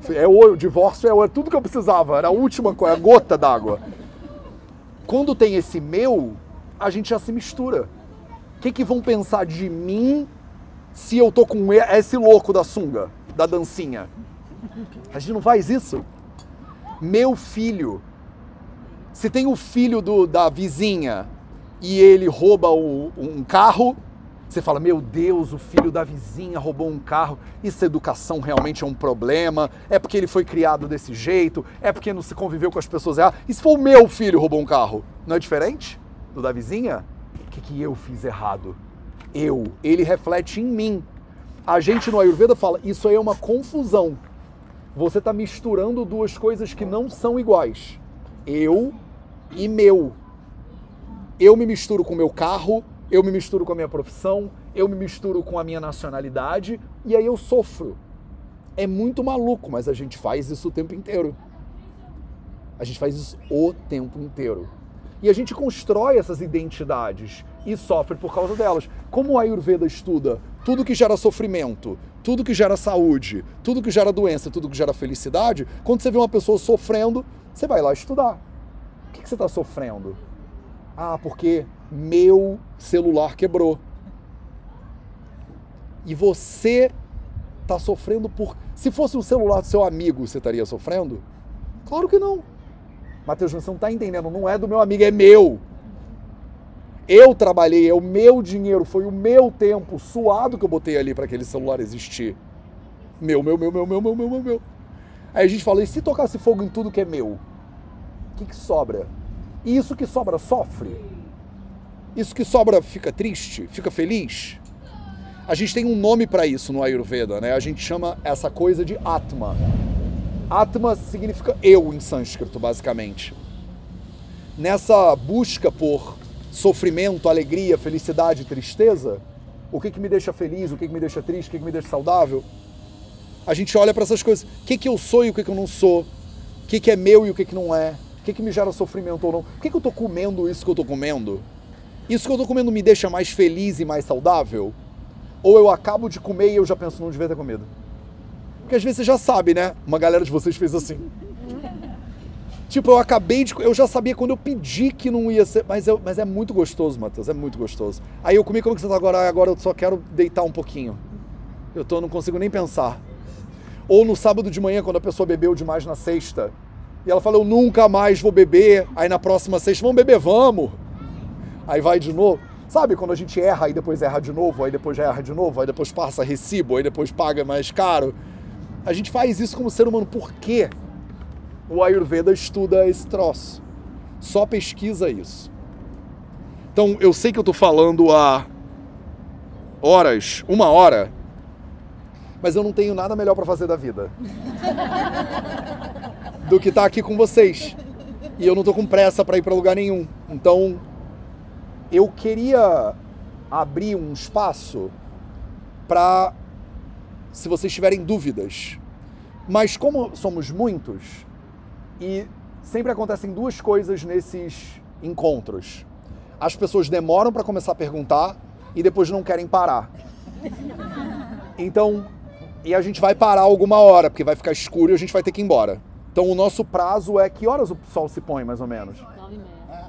É o divórcio, é, é tudo que eu precisava, era a última coisa, a gota d'água. Quando tem esse meu, a gente já se mistura. O que que vão pensar de mim se eu tô com esse louco da sunga, da dancinha? A gente não faz isso. Meu filho. Se tem o filho do, da vizinha e ele rouba o, um carro, você fala, meu Deus, o filho da vizinha roubou um carro. Isso, educação realmente é um problema. É porque ele foi criado desse jeito. É porque não se conviveu com as pessoas. Ah, e se for o meu filho roubou um carro? Não é diferente do da vizinha? O que que eu fiz errado? Eu, ele reflete em mim. A gente no Ayurveda fala, isso aí é uma confusão. Você está misturando duas coisas que não são iguais. Eu e meu. Eu me misturo com o meu carro, eu me misturo com a minha profissão, eu me misturo com a minha nacionalidade, e aí eu sofro. É muito maluco, mas a gente faz isso o tempo inteiro. A gente faz isso o tempo inteiro. E a gente constrói essas identidades e sofre por causa delas. Como o Ayurveda estuda tudo que gera sofrimento, tudo que gera saúde, tudo que gera doença, tudo que gera felicidade, quando você vê uma pessoa sofrendo, você vai lá estudar. O que que você está sofrendo? Ah, porque meu celular quebrou. E você está sofrendo por... Se fosse o celular do seu amigo, você estaria sofrendo? Claro que não. Matheus, você não está entendendo, não é do meu amigo, é meu. Eu trabalhei, é o meu dinheiro, foi o meu tempo suado que eu botei ali para aquele celular existir. Meu, meu, meu, meu, meu, meu, meu, meu, meu. Aí a gente fala, e se tocasse fogo em tudo que é meu? O que que sobra? E isso que sobra sofre? Isso que sobra fica triste? Fica feliz? A gente tem um nome para isso no Ayurveda, né? A gente chama essa coisa de Atma. Atma significa eu em sânscrito, basicamente. Nessa busca por sofrimento, alegria, felicidade e tristeza, o que que me deixa feliz, o que que me deixa triste, o que que me deixa saudável, a gente olha para essas coisas. O que que eu sou e o que que eu não sou? O que que é meu e o que que não é? O que que me gera sofrimento ou não? Por que que eu tô comendo isso que eu tô comendo? Isso que eu tô comendo me deixa mais feliz e mais saudável? Ou eu acabo de comer e eu já penso, não devia ter comido? Porque às vezes você já sabe, né? Uma galera de vocês fez assim. Tipo, eu acabei de... Eu já sabia quando eu pedi que não ia ser... Mas, eu, mas é muito gostoso, Matheus, é muito gostoso. Aí eu comi, como que você tá agora? Agora eu só quero deitar um pouquinho. Eu tô, não consigo nem pensar. Ou no sábado de manhã, quando a pessoa bebeu demais na sexta, e ela fala, eu nunca mais vou beber. Aí na próxima sexta, vamos beber, vamos! Aí vai de novo. Sabe quando a gente erra, aí depois erra de novo, aí depois já erra de novo, aí depois passa recibo, aí depois paga mais caro? A gente faz isso como ser humano. Por quê? O Ayurveda estuda esse troço. Só pesquisa isso. Então, eu sei que eu tô falando há horas, uma hora, mas eu não tenho nada melhor para fazer da vida do que estar aqui com vocês. E eu não tô com pressa para ir para lugar nenhum. Então, eu queria abrir um espaço para, se vocês tiverem dúvidas. Mas como somos muitos, e sempre acontecem duas coisas nesses encontros. As pessoas demoram para começar a perguntar e depois não querem parar. Então, e a gente vai parar alguma hora, porque vai ficar escuro e a gente vai ter que ir embora. Então o nosso prazo é que horas o sol se põe, mais ou menos?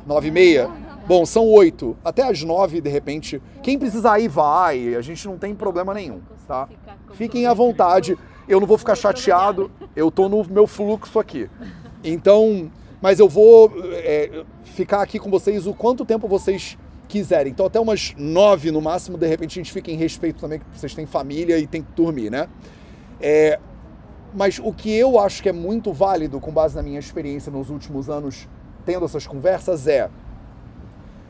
Nove e meia. Bom, são oito. Até às nove, de repente. Quem precisar ir, vai. A gente não tem problema nenhum, tá? Fiquem à vontade. Eu não vou ficar chateado. Eu tô no meu fluxo aqui. Então, mas eu vou é, ficar aqui com vocês o quanto tempo vocês quiserem. Então até umas nove no máximo, de repente a gente fica em respeito também, que vocês têm família e tem que dormir, né? É, mas o que eu acho que é muito válido, com base na minha experiência nos últimos anos, tendo essas conversas, é...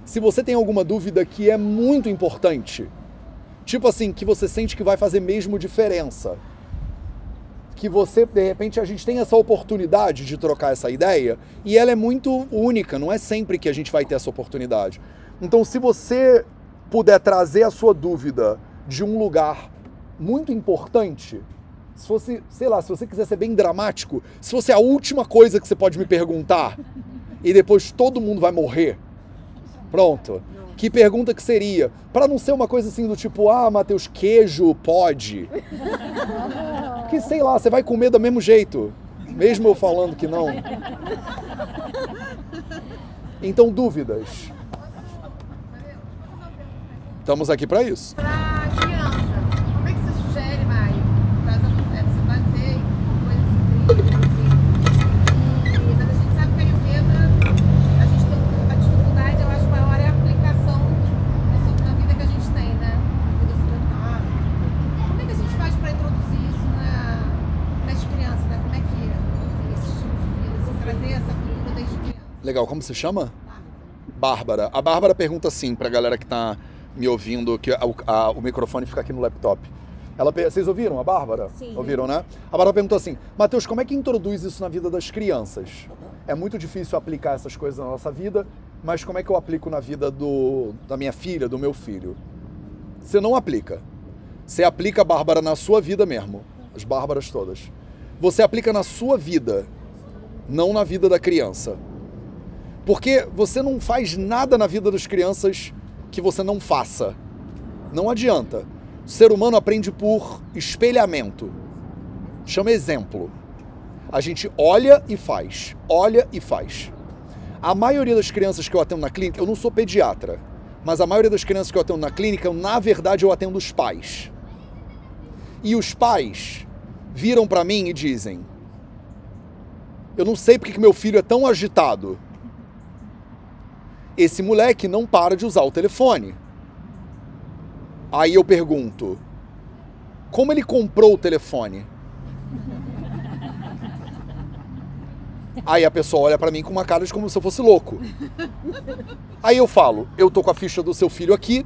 Se você tem alguma dúvida que é muito importante, tipo assim, que você sente que vai fazer mesmo diferença, que você, de repente, a gente tem essa oportunidade de trocar essa ideia, e ela é muito única, não é sempre que a gente vai ter essa oportunidade. Então, se você puder trazer a sua dúvida de um lugar muito importante, se fosse, sei lá, se você quiser ser bem dramático, se fosse a última coisa que você pode me perguntar, e depois todo mundo vai morrer, pronto. Que pergunta que seria? Pra não ser uma coisa assim do tipo, ah, Matheus, queijo pode? Porque, sei lá, você vai comer do mesmo jeito, mesmo eu falando que não. Então, dúvidas. Estamos aqui para isso. Para criança, como é que você sugere, Mari? Você fazer coisas incríveis. Mas a gente sabe que a Ayurveda, a gente tem a dificuldade, eu acho, maior é a aplicação na vida que a gente tem, né? Na vida ocidental. Como é que a gente faz para introduzir isso nas crianças, né? Como é que esse tipo de vida, se trazer essa cultura desde criança? Legal, como se chama? Bárbara. Bárbara. A Bárbara pergunta assim para a galera que tá me ouvindo, que a, a, o microfone fica aqui no laptop. Ela, vocês ouviram a Bárbara? Sim. Ouviram, né? A Bárbara perguntou assim, Matheus, como é que introduz isso na vida das crianças? É muito difícil aplicar essas coisas na nossa vida, mas como é que eu aplico na vida do, da minha filha, do meu filho? Você não aplica. Você aplica a Bárbara na sua vida mesmo. As Bárbaras todas. Você aplica na sua vida, não na vida da criança. Porque você não faz nada na vida das crianças que você não faça. Não adianta. O ser humano aprende por espelhamento. Chama exemplo. A gente olha e faz. Olha e faz. A maioria das crianças que eu atendo na clínica, eu não sou pediatra, mas a maioria das crianças que eu atendo na clínica, na verdade, eu atendo os pais. E os pais viram pra mim e dizem, eu não sei porque que meu filho é tão agitado. Esse moleque não para de usar o telefone. Aí eu pergunto, como ele comprou o telefone? Aí a pessoa olha pra mim com uma cara de como se eu fosse louco. Aí eu falo, eu tô com a ficha do seu filho aqui,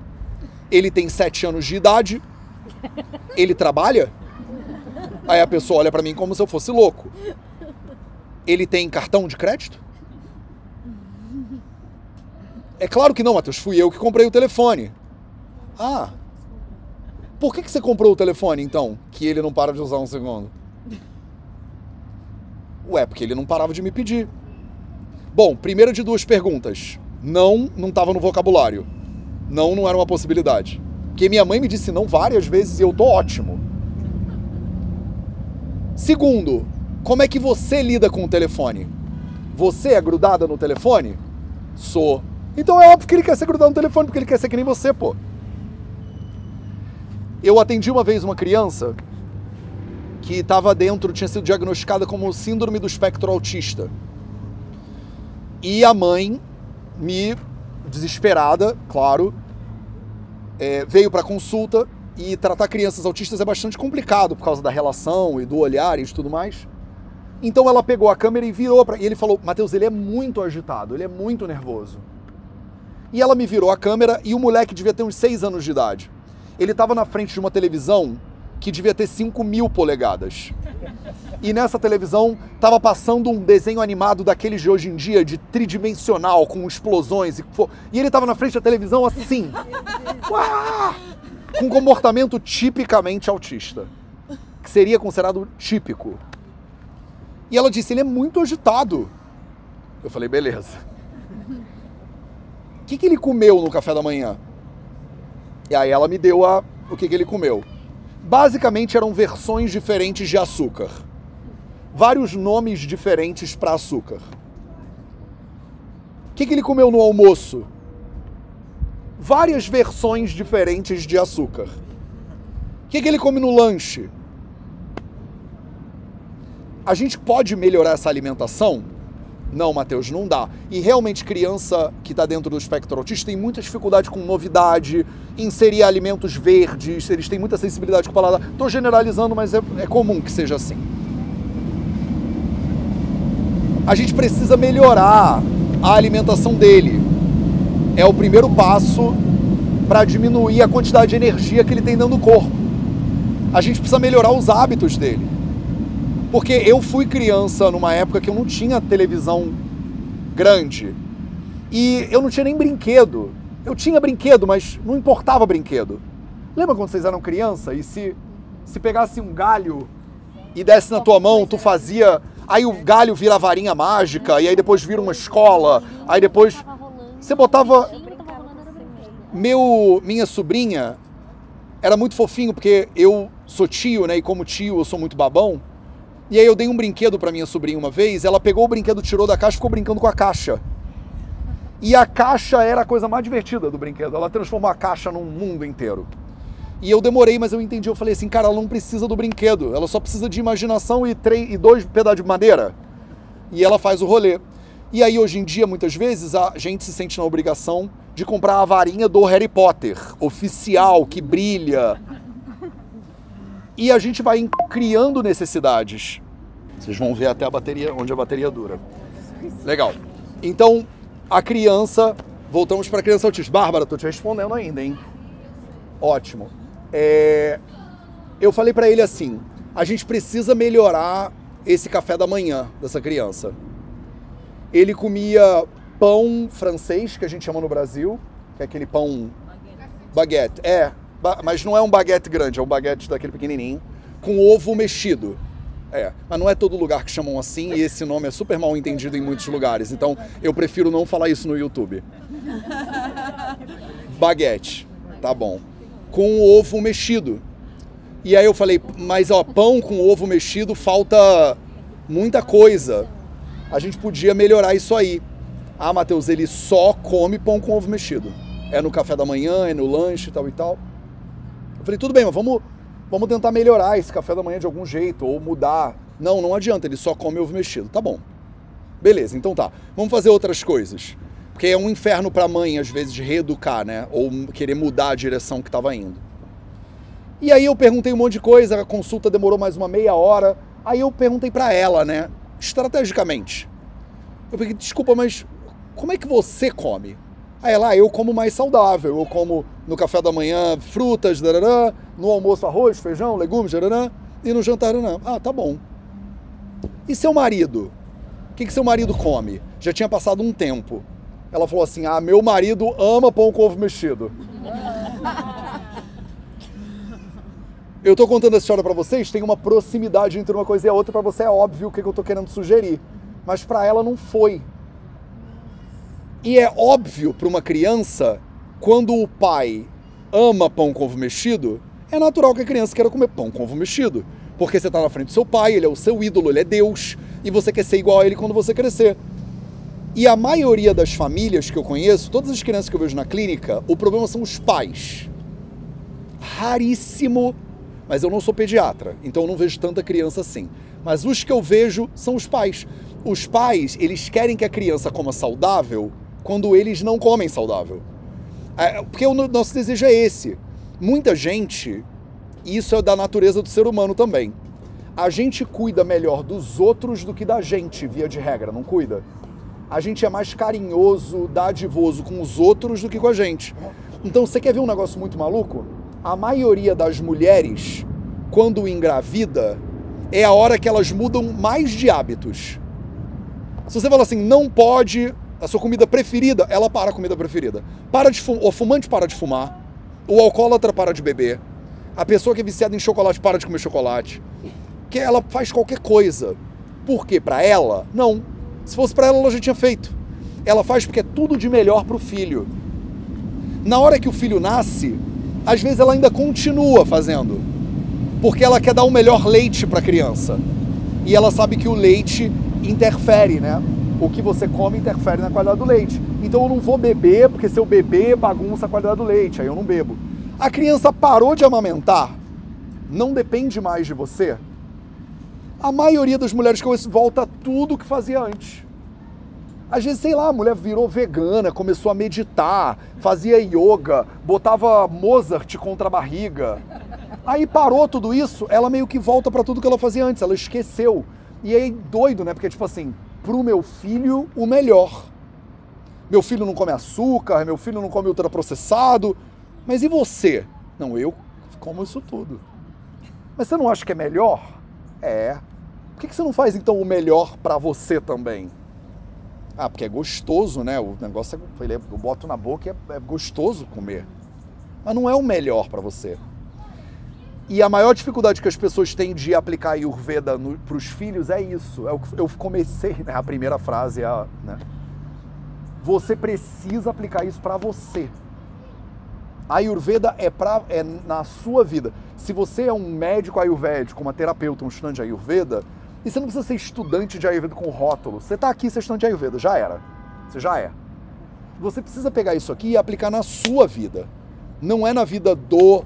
ele tem sete anos de idade, ele trabalha? Aí a pessoa olha pra mim como se eu fosse louco. Ele tem cartão de crédito? É claro que não, Matheus, fui eu que comprei o telefone. Ah, por que que você comprou o telefone, então, que ele não para de usar um segundo? Ué, porque ele não parava de me pedir. Bom, primeira de duas perguntas. Não, não estava no vocabulário. Não, não era uma possibilidade. Porque minha mãe me disse não várias vezes e eu tô ótimo. Segundo, como é que você lida com o telefone? Você é grudada no telefone? Sou. Então é óbvio que ele quer ser grudado no telefone, porque ele quer ser que nem você, pô. Eu atendi uma vez uma criança que estava dentro, tinha sido diagnosticada como síndrome do espectro autista. E a mãe, me desesperada, claro, é, veio para consulta, e tratar crianças autistas é bastante complicado por causa da relação e do olhar e de tudo mais. Então ela pegou a câmera e virou para... E ele falou, Matheus, ele é muito agitado, ele é muito nervoso. E ela me virou a câmera e o moleque devia ter uns seis anos de idade. Ele estava na frente de uma televisão que devia ter cinco mil polegadas. E nessa televisão estava passando um desenho animado daqueles de hoje em dia, de tridimensional, com explosões. E, e ele estava na frente da televisão assim, uá, com um comportamento tipicamente autista, que seria considerado típico. E ela disse, ele é muito agitado. Eu falei, beleza. O que que ele comeu no café da manhã? E aí ela me deu a, o que que ele comeu. Basicamente eram versões diferentes de açúcar. Vários nomes diferentes para açúcar. O que que ele comeu no almoço? Várias versões diferentes de açúcar. O que que ele come no lanche? A gente pode melhorar essa alimentação? Não, Matheus, não dá. E realmente criança que está dentro do espectro autista tem muita dificuldade com novidade, inserir alimentos verdes, eles têm muita sensibilidade com o paladar. Estou generalizando, mas é, é comum que seja assim. A gente precisa melhorar a alimentação dele. É o primeiro passo para diminuir a quantidade de energia que ele tem dentro do corpo. A gente precisa melhorar os hábitos dele. Porque eu fui criança numa época que eu não tinha televisão grande. E eu não tinha nem brinquedo. Eu tinha brinquedo, mas não importava brinquedo. Lembra quando vocês eram criança e se, se pegasse um galho e desse na tua mão, tu fazia... Aí o galho vira varinha mágica, e aí depois vira uma escola, aí depois... Você botava... Meu, minha sobrinha era muito fofinho, porque eu sou tio, né? E como tio eu sou muito babão. E aí eu dei um brinquedo pra minha sobrinha uma vez, ela pegou o brinquedo, tirou da caixa e ficou brincando com a caixa. E a caixa era a coisa mais divertida do brinquedo, ela transformou a caixa num mundo inteiro. E eu demorei, mas eu entendi, eu falei assim, cara, ela não precisa do brinquedo, ela só precisa de imaginação e, três, e dois pedaços de madeira. E ela faz o rolê. E aí hoje em dia, muitas vezes, a gente se sente na obrigação de comprar a varinha do Harry Potter, oficial, que brilha... E a gente vai criando necessidades. Vocês vão ver até a bateria, onde a bateria dura. Legal. Então, a criança... Voltamos para a criança autista. Bárbara, tô te respondendo ainda, hein? Ótimo. É... Eu falei para ele assim, a gente precisa melhorar esse café da manhã dessa criança. Ele comia pão francês, que a gente chama no Brasil, que é aquele pão... Baguete. Baguete, é. Mas não é um baguete grande, é um baguete daquele pequenininho, com ovo mexido. É, mas não é todo lugar que chamam assim, e esse nome é super mal entendido em muitos lugares, então eu prefiro não falar isso no YouTube. Baguete, tá bom. Com ovo mexido. E aí eu falei, mas ó, pão com ovo mexido falta muita coisa. A gente podia melhorar isso aí. Ah, Matheus, ele só come pão com ovo mexido. É no café da manhã, é no lanche e tal e tal. Eu falei, tudo bem, mas vamos, vamos tentar melhorar esse café da manhã de algum jeito, ou mudar. Não, não adianta, ele só come ovo mexido. Tá bom. Beleza, então tá. Vamos fazer outras coisas. Porque é um inferno pra mãe, às vezes, de reeducar, né? Ou querer mudar a direção que tava indo. E aí eu perguntei um monte de coisa, a consulta demorou mais uma meia hora. Aí eu perguntei pra ela, né? Estrategicamente. Eu falei, desculpa, mas como é que você come? Aí lá, eu como mais saudável, eu como no café da manhã frutas, darará, no almoço arroz, feijão, legumes, darará, e no jantar não. Ah, tá bom. E seu marido? O que, que seu marido come? Já tinha passado um tempo. Ela falou assim, ah, meu marido ama pão com ovo mexido. Eu tô contando essa história pra vocês, tem uma proximidade entre uma coisa e a outra, pra você é óbvio o que, que eu tô querendo sugerir. Mas pra ela não foi. E é óbvio para uma criança, quando o pai ama pão com ovo mexido, é natural que a criança queira comer pão com ovo mexido. Porque você está na frente do seu pai, ele é o seu ídolo, ele é Deus, e você quer ser igual a ele quando você crescer. E a maioria das famílias que eu conheço, todas as crianças que eu vejo na clínica, o problema são os pais. Raríssimo, mas eu não sou pediatra, então eu não vejo tanta criança assim. Mas os que eu vejo são os pais. Os pais, eles querem que a criança coma saudável, quando eles não comem saudável. Porque o nosso desejo é esse. Muita gente, e isso é da natureza do ser humano também, a gente cuida melhor dos outros do que da gente, via de regra, não cuida? A gente é mais carinhoso, dadivoso com os outros do que com a gente. Então, você quer ver um negócio muito maluco? A maioria das mulheres, quando engravida, é a hora que elas mudam mais de hábitos. Se você falar assim, não pode... A sua comida preferida, ela para a comida preferida. Para de fum... O fumante para de fumar. O alcoólatra para de beber. A pessoa que é viciada em chocolate para de comer chocolate. Que ela faz qualquer coisa. Por quê? Pra ela? Não. Se fosse pra ela, ela já tinha feito. Ela faz porque é tudo de melhor pro filho. Na hora que o filho nasce, às vezes ela ainda continua fazendo. Porque ela quer dar o melhor leite pra criança. E ela sabe que o leite interfere, né? O que você come interfere na qualidade do leite. Então eu não vou beber, porque se eu beber, bagunça a qualidade do leite, aí eu não bebo. A criança parou de amamentar, não depende mais de você. A maioria das mulheres que eu conheço volta a tudo que fazia antes. Às vezes, sei lá, a mulher virou vegana, começou a meditar, fazia yoga, botava Mozart contra a barriga. Aí parou tudo isso, ela meio que volta para tudo que ela fazia antes, ela esqueceu. E aí, doido, né? Porque tipo assim... pro meu filho o melhor. Meu filho não come açúcar, meu filho não come ultraprocessado, mas e você? Não, eu como isso tudo. Mas você não acha que é melhor? É. Por que que você não faz então o melhor pra você também? Ah, porque é gostoso, né? O negócio é, ele é, eu boto na boca e é, é gostoso comer. Mas não é o melhor pra você. E a maior dificuldade que as pessoas têm de aplicar Ayurveda para os filhos é isso. É o que eu comecei, né? A primeira frase é... A, né? Você precisa aplicar isso para você. A Ayurveda é, pra, é na sua vida. Se você é um médico ayurvédico, uma terapeuta, um estudante de Ayurveda, e você não precisa ser estudante de Ayurveda com rótulo. Você está aqui, você é estudante de Ayurveda, já era. Você já é. Você precisa pegar isso aqui e aplicar na sua vida. Não é na vida do...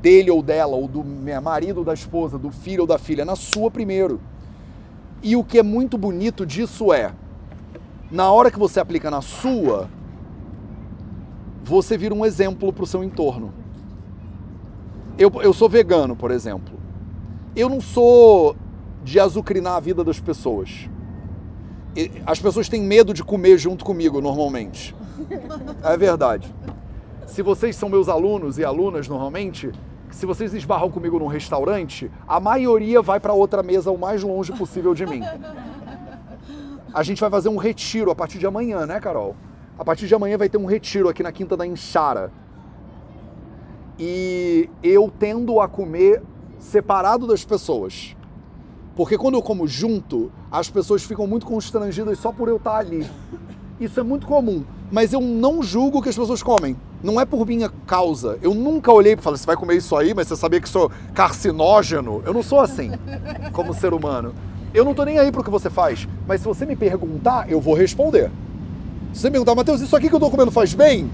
dele ou dela, ou do marido ou da esposa, do filho ou da filha, na sua primeiro. E o que é muito bonito disso é, na hora que você aplica na sua, você vira um exemplo para o seu entorno. Eu, eu sou vegano, por exemplo. Eu não sou de azucrinar a vida das pessoas. As pessoas têm medo de comer junto comigo, normalmente. É verdade. Se vocês são meus alunos e alunas, normalmente, se vocês esbarram comigo num restaurante, a maioria vai para outra mesa o mais longe possível de mim. A gente vai fazer um retiro a partir de amanhã, né, Carol? A partir de amanhã vai ter um retiro aqui na Quinta da Enxara. E eu tendo a comer separado das pessoas. Porque quando eu como junto, as pessoas ficam muito constrangidas só por eu estar ali. Isso é muito comum. Mas eu não julgo o que as pessoas comem. Não é por minha causa. Eu nunca olhei e falei, você vai comer isso aí, mas você sabia que sou carcinógeno? Eu não sou assim, como ser humano. Eu não tô nem aí pro que você faz, mas se você me perguntar, eu vou responder. Se você me perguntar, Matheus, isso aqui que eu tô comendo faz bem?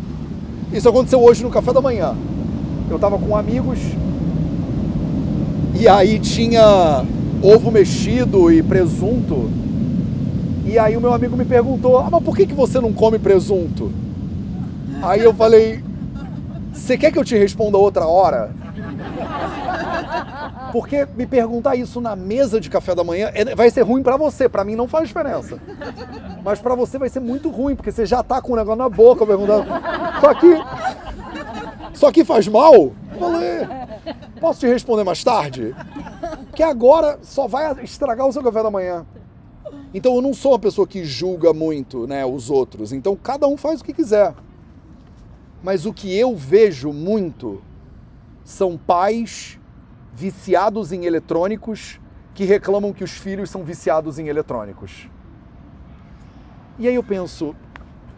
Isso aconteceu hoje no café da manhã. Eu tava com amigos e aí tinha ovo mexido e presunto. E aí o meu amigo me perguntou, ah, mas por que que você não come presunto? Aí eu falei, você quer que eu te responda outra hora? Porque me perguntar isso na mesa de café da manhã é, vai ser ruim pra você, pra mim não faz diferença. Mas pra você vai ser muito ruim, porque você já tá com o negócio na boca perguntando. Só que... Só que faz mal? Falei, posso te responder mais tarde? Porque agora só vai estragar o seu café da manhã. Então eu não sou uma pessoa que julga muito, né, os outros. Então cada um faz o que quiser. Mas o que eu vejo muito são pais viciados em eletrônicos que reclamam que os filhos são viciados em eletrônicos. E aí eu penso,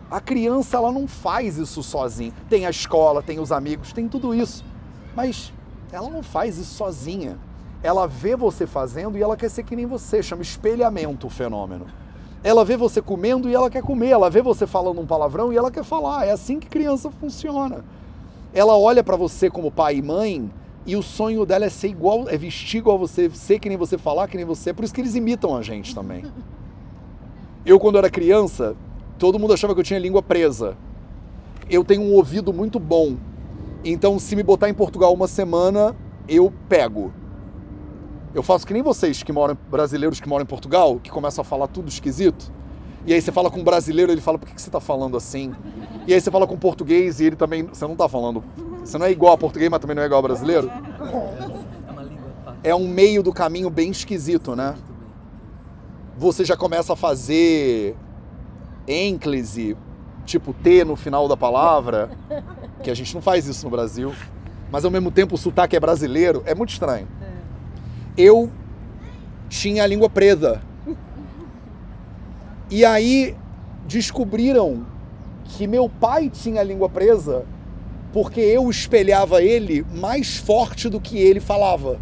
a criança ela não faz isso sozinha. Tem a escola, tem os amigos, tem tudo isso. Mas ela não faz isso sozinha. Ela vê você fazendo e ela quer ser que nem você. Chama espelhamento o fenômeno. Ela vê você comendo e ela quer comer. Ela vê você falando um palavrão e ela quer falar. É assim que criança funciona. Ela olha para você como pai e mãe e o sonho dela é ser igual, é vestir igual você, ser que nem você, falar que nem você. É por isso que eles imitam a gente também. Eu, quando era criança, todo mundo achava que eu tinha língua presa. Eu tenho um ouvido muito bom. Então, se me botar em Portugal uma semana, eu pego. Eu faço que nem vocês, que moram, brasileiros que moram em Portugal, que começam a falar tudo esquisito. E aí você fala com um brasileiro, ele fala, por que, que você tá falando assim? E aí você fala com um português e ele também, você não tá falando, você não é igual a português, mas também não é igual a brasileiro? É um meio do caminho bem esquisito, né? Você já começa a fazer ênclise, tipo T no final da palavra, que a gente não faz isso no Brasil, mas ao mesmo tempo o sotaque é brasileiro, é muito estranho. Eu tinha a língua presa. E aí descobriram que meu pai tinha a língua presa porque eu espelhava ele mais forte do que ele falava.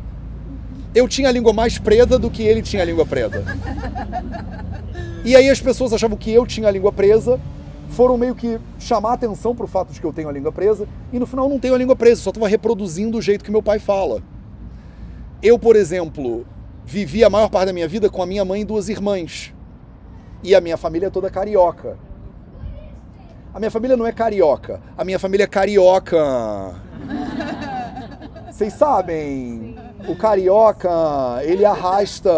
Eu tinha a língua mais presa do que ele tinha a língua presa. E aí as pessoas achavam que eu tinha a língua presa, foram meio que chamar atenção para o fato de que eu tenho a língua presa, e no final eu não tenho a língua presa, só estava reproduzindo o jeito que meu pai fala. Eu, por exemplo, vivi a maior parte da minha vida com a minha mãe e duas irmãs. E a minha família é toda carioca. A minha família não é carioca. A minha família é carioca. Vocês sabem, o carioca, ele arrasta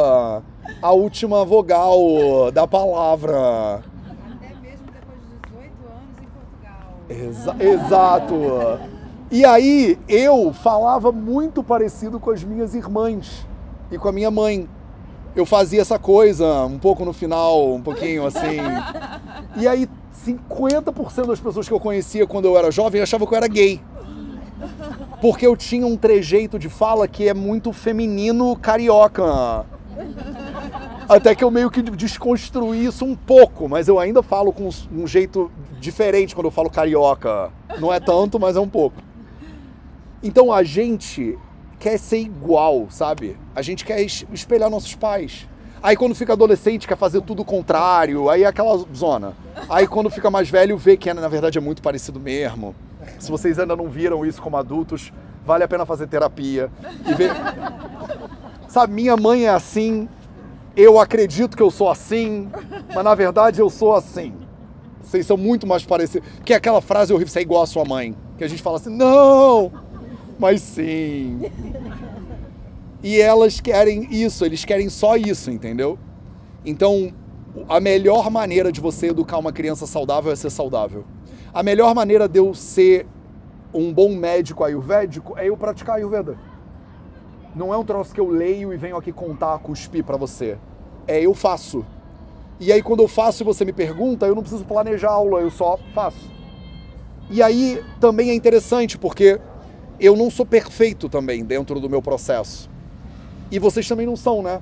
a última vogal da palavra. Até mesmo depois de dezoito anos em Portugal. Exa- exato. E aí, eu falava muito parecido com as minhas irmãs e com a minha mãe. Eu fazia essa coisa, um pouco no final, um pouquinho assim. E aí, cinquenta por cento das pessoas que eu conhecia quando eu era jovem achavam que eu era gay. Porque eu tinha um trejeito de fala que é muito feminino carioca. Até que eu meio que desconstruí isso um pouco, mas eu ainda falo com um jeito diferente quando eu falo carioca. Não é tanto, mas é um pouco. Então a gente quer ser igual, sabe? A gente quer espelhar nossos pais. Aí quando fica adolescente quer fazer tudo o contrário, aí é aquela zona. Aí quando fica mais velho vê que na verdade é muito parecido mesmo. Se vocês ainda não viram isso como adultos, vale a pena fazer terapia e ver. Sabe, minha mãe é assim, eu acredito que eu sou assim, mas na verdade eu sou assim. Vocês são muito mais parecidos. Porque é aquela frase horrível, você é igual à sua mãe. Que a gente fala assim, não, mas sim. E elas querem isso, eles querem só isso, entendeu? Então, a melhor maneira de você educar uma criança saudável é ser saudável. A melhor maneira de eu ser um bom médico ayurvédico é eu praticar Ayurveda. Não é um troço que eu leio e venho aqui contar, cuspir pra você. É, eu faço. E aí, quando eu faço e você me pergunta, eu não preciso planejar a aula, eu só faço. E aí, também é interessante, porque eu não sou perfeito também dentro do meu processo. E vocês também não são, né?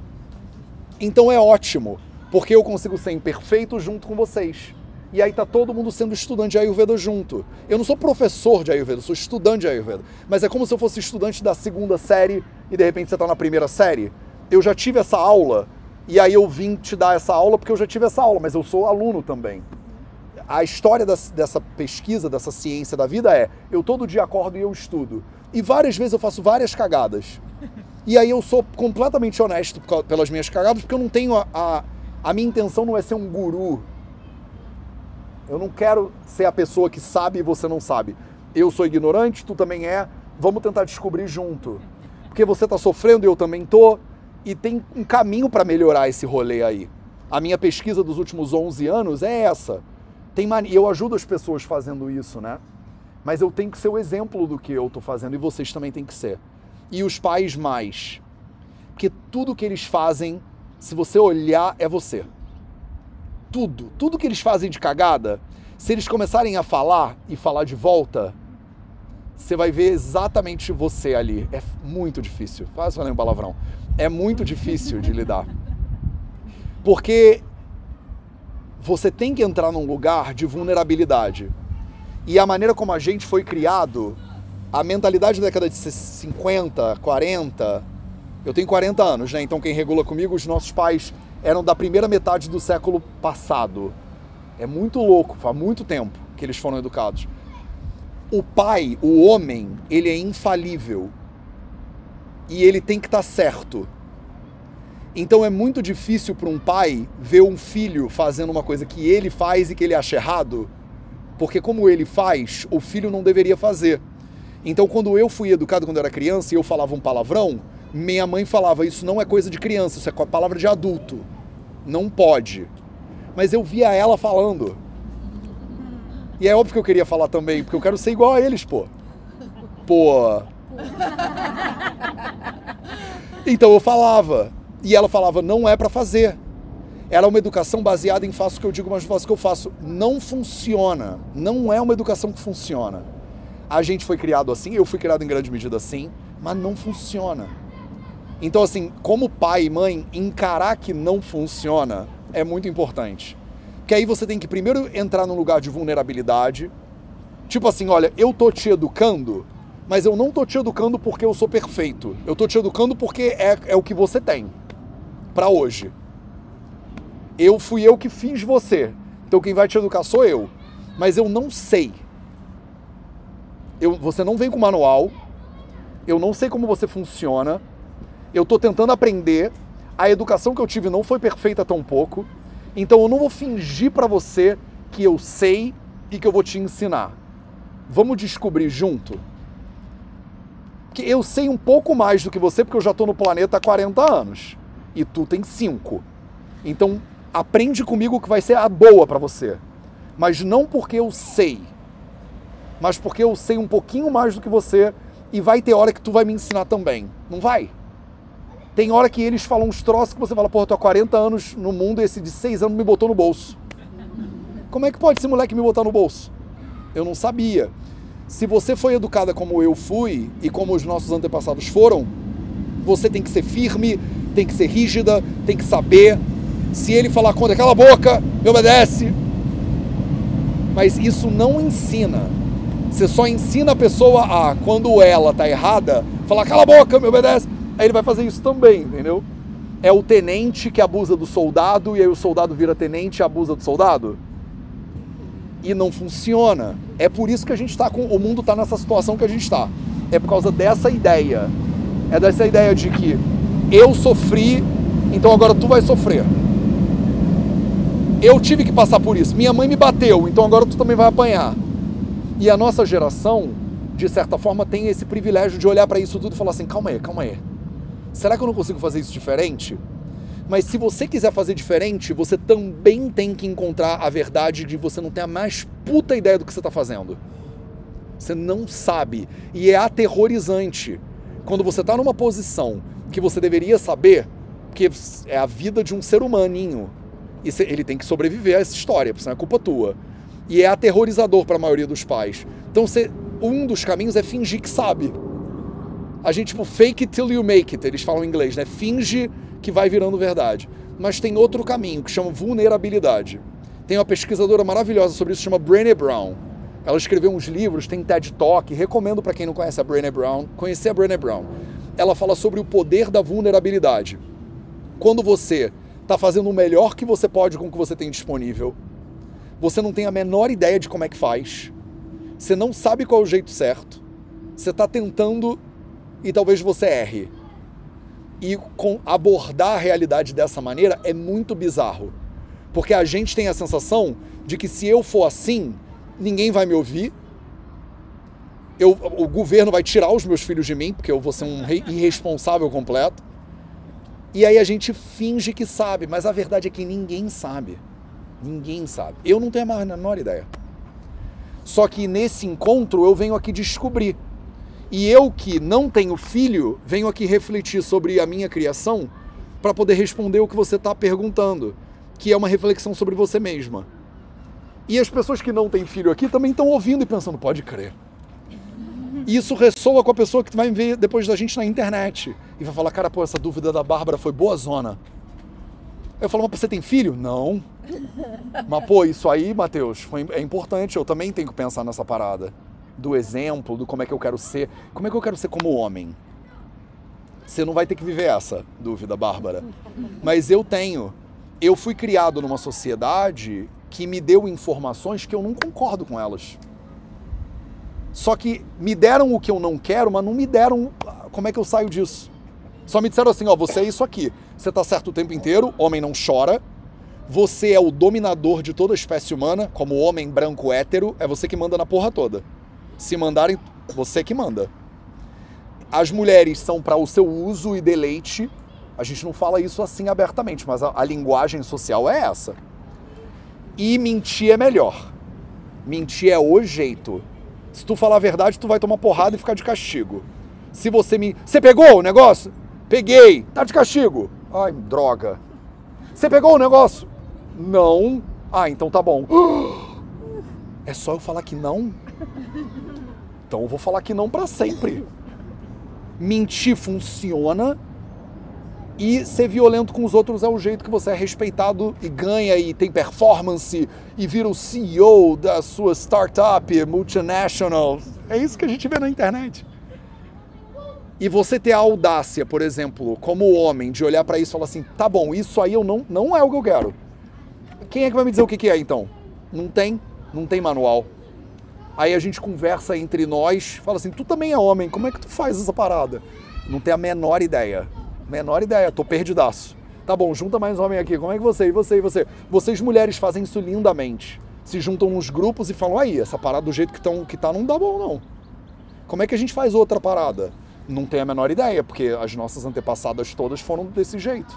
Então é ótimo, porque eu consigo ser imperfeito junto com vocês. E aí tá todo mundo sendo estudante de Ayurveda junto. Eu não sou professor de Ayurveda, eu sou estudante de Ayurveda. Mas é como se eu fosse estudante da segunda série e de repente você tá na primeira série. Eu já tive essa aula... E aí eu vim te dar essa aula porque eu já tive essa aula, mas eu sou aluno também. A história das, dessa pesquisa, dessa ciência da vida é, eu todo dia acordo e eu estudo. E várias vezes eu faço várias cagadas. E aí eu sou completamente honesto pelas minhas cagadas, porque eu não tenho a... A, a minha intenção não é ser um guru. Eu não quero ser a pessoa que sabe e você não sabe. Eu sou ignorante, tu também é, vamos tentar descobrir junto. porque você está sofrendo e eu também estou, e tem um caminho para melhorar esse rolê aí. A minha pesquisa dos últimos onze anos é essa. Tem mania, eu ajudo as pessoas fazendo isso, né? Mas eu tenho que ser o exemplo do que eu estou fazendo, e vocês também têm que ser. E os pais mais. Porque tudo que eles fazem, se você olhar, é você. Tudo. Tudo que eles fazem de cagada, se eles começarem a falar e falar de volta, você vai ver exatamente você ali. É muito difícil. Quase falei um palavrão. É muito difícil de lidar. Porque você tem que entrar num lugar de vulnerabilidade. E a maneira como a gente foi criado, a mentalidade da década de cinquenta, quarenta... Eu tenho quarenta anos, né? Então quem regula comigo, os nossos pais eram da primeira metade do século passado. É muito louco, faz muito tempo que eles foram educados. O pai, o homem, ele é infalível. E ele tem que estar certo. Então é muito difícil para um pai ver um filho fazendo uma coisa que ele faz e que ele acha errado, porque como ele faz, o filho não deveria fazer. Então quando eu fui educado, quando eu era criança, e eu falava um palavrão, minha mãe falava, isso não é coisa de criança, isso é palavra de adulto. Não pode. Mas eu via ela falando. E é óbvio que eu queria falar também, porque eu quero ser igual a eles, pô. Pô. Então eu falava. E ela falava, não é pra fazer. Era uma educação baseada em faço o que eu digo, mas não faço o que eu faço. Não funciona. Não é uma educação que funciona. A gente foi criado assim, eu fui criado em grande medida assim, mas não funciona. Então, assim, como pai e mãe, encarar que não funciona é muito importante. Porque aí você tem que primeiro entrar num lugar de vulnerabilidade. Tipo assim, olha, eu tô te educando, mas eu não tô te educando porque eu sou perfeito. Eu tô te educando porque é, é o que você tem. Pra hoje. Eu fui eu que fiz você. Então quem vai te educar sou eu. Mas eu não sei. Eu, você não vem com manual. Eu não sei como você funciona. Eu tô tentando aprender. A educação que eu tive não foi perfeita tão pouco. Então eu não vou fingir pra você que eu sei e que eu vou te ensinar. Vamos descobrir junto? Que eu sei um pouco mais do que você porque eu já tô no planeta há quarenta anos. E tu tem cinco. Então, aprende comigo que vai ser a boa pra você. Mas não porque eu sei. Mas porque eu sei um pouquinho mais do que você e vai ter hora que tu vai me ensinar também. Não vai? Tem hora que eles falam uns troços que você fala, porra, eu tô há quarenta anos no mundo e esse de seis anos me botou no bolso. Como é que pode esse moleque me botar no bolso? Eu não sabia. Se você foi educada como eu fui e como os nossos antepassados foram, você tem que ser firme, tem que ser rígida, tem que saber. Se ele falar contra, cala a boca, me obedece. Mas isso não ensina. Você só ensina a pessoa a, quando ela tá errada, falar, cala a boca, me obedece. Aí ele vai fazer isso também, entendeu? É o tenente que abusa do soldado, e aí o soldado vira tenente e abusa do soldado. E não funciona. É por isso que a gente tá com... O mundo tá nessa situação que a gente tá. É por causa dessa ideia. É dessa ideia de que eu sofri, então agora tu vai sofrer. Eu tive que passar por isso. Minha mãe me bateu, então agora tu também vai apanhar. E a nossa geração, de certa forma, tem esse privilégio de olhar para isso tudo e falar assim, calma aí, calma aí. Será que eu não consigo fazer isso diferente? Mas se você quiser fazer diferente, você também tem que encontrar a verdade de você não ter a mais puta ideia do que você está fazendo. Você não sabe. E é aterrorizante. Quando você está numa posição que você deveria saber, porque é a vida de um ser humaninho, e ele tem que sobreviver a essa história, porque senão é culpa tua. E é aterrorizador para a maioria dos pais. Então, você, um dos caminhos é fingir que sabe. A gente, tipo, fake it till you make it, eles falam em inglês, né? Finge que vai virando verdade. Mas tem outro caminho, que chama vulnerabilidade. Tem uma pesquisadora maravilhosa sobre isso, chama Brené Brown. Ela escreveu uns livros, tem TED Talk, recomendo para quem não conhece a Brené Brown, conhecer a Brené Brown. Ela fala sobre o poder da vulnerabilidade. Quando você está fazendo o melhor que você pode com o que você tem disponível, você não tem a menor ideia de como é que faz, você não sabe qual é o jeito certo, você está tentando e talvez você erre. E com abordar a realidade dessa maneira é muito bizarro, porque a gente tem a sensação de que se eu for assim, ninguém vai me ouvir, eu, o governo vai tirar os meus filhos de mim, porque eu vou ser um rei irresponsável completo. E aí a gente finge que sabe, mas a verdade é que ninguém sabe. Ninguém sabe. Eu não tenho a menor ideia. Só que nesse encontro eu venho aqui descobrir. E eu que não tenho filho, venho aqui refletir sobre a minha criação para poder responder o que você está perguntando, que é uma reflexão sobre você mesma. E as pessoas que não têm filho aqui também estão ouvindo e pensando, pode crer. E isso ressoa com a pessoa que vai ver depois da gente na internet e vai falar, cara, pô, essa dúvida da Bárbara foi boa zona. Eu falo, mas você tem filho? Não. Mas, pô, isso aí, Matheus, foi, é importante, eu também tenho que pensar nessa parada. Do exemplo, do como é que eu quero ser, como é que eu quero ser como homem. Você não vai ter que viver essa dúvida, Bárbara. Mas eu tenho. Eu fui criado numa sociedade que me deu informações que eu não concordo com elas. Só que me deram o que eu não quero, mas não me deram como é que eu saio disso. Só me disseram assim, ó, você é isso aqui. Você tá certo o tempo inteiro, homem não chora. Você é o dominador de toda a espécie humana, como homem branco hétero, é você que manda na porra toda. Se mandarem, você que manda. As mulheres são para o seu uso e deleite. A gente não fala isso assim abertamente, mas a, a linguagem social é essa. E mentir é melhor. Mentir é o jeito. Se tu falar a verdade, tu vai tomar porrada e ficar de castigo. Se você me... Você pegou o negócio? Peguei. Tá de castigo. Ai, droga. Você pegou o negócio? Não. Ah, então tá bom. É só eu falar que não? Então eu vou falar que não pra sempre. Mentir funciona e ser violento com os outros é o jeito que você é respeitado e ganha e tem performance e vira o C E O da sua startup multinational. É isso que a gente vê na internet. E você ter a audácia, por exemplo, como homem, de olhar pra isso e falar assim, tá bom, isso aí eu não, não é o que eu quero. Quem é que vai me dizer o que que é, então? Não tem, não tem manual. Aí a gente conversa entre nós, fala assim, tu também é homem, como é que tu faz essa parada? Não tem a menor ideia, menor ideia, tô perdidaço. Tá bom, junta mais homem aqui, como é que você, e você, e você? Vocês mulheres fazem isso lindamente, se juntam nos grupos e falam, aí, essa parada do jeito que, tão, que tá não dá bom não. Como é que a gente faz outra parada? Não tem a menor ideia, porque as nossas antepassadas todas foram desse jeito.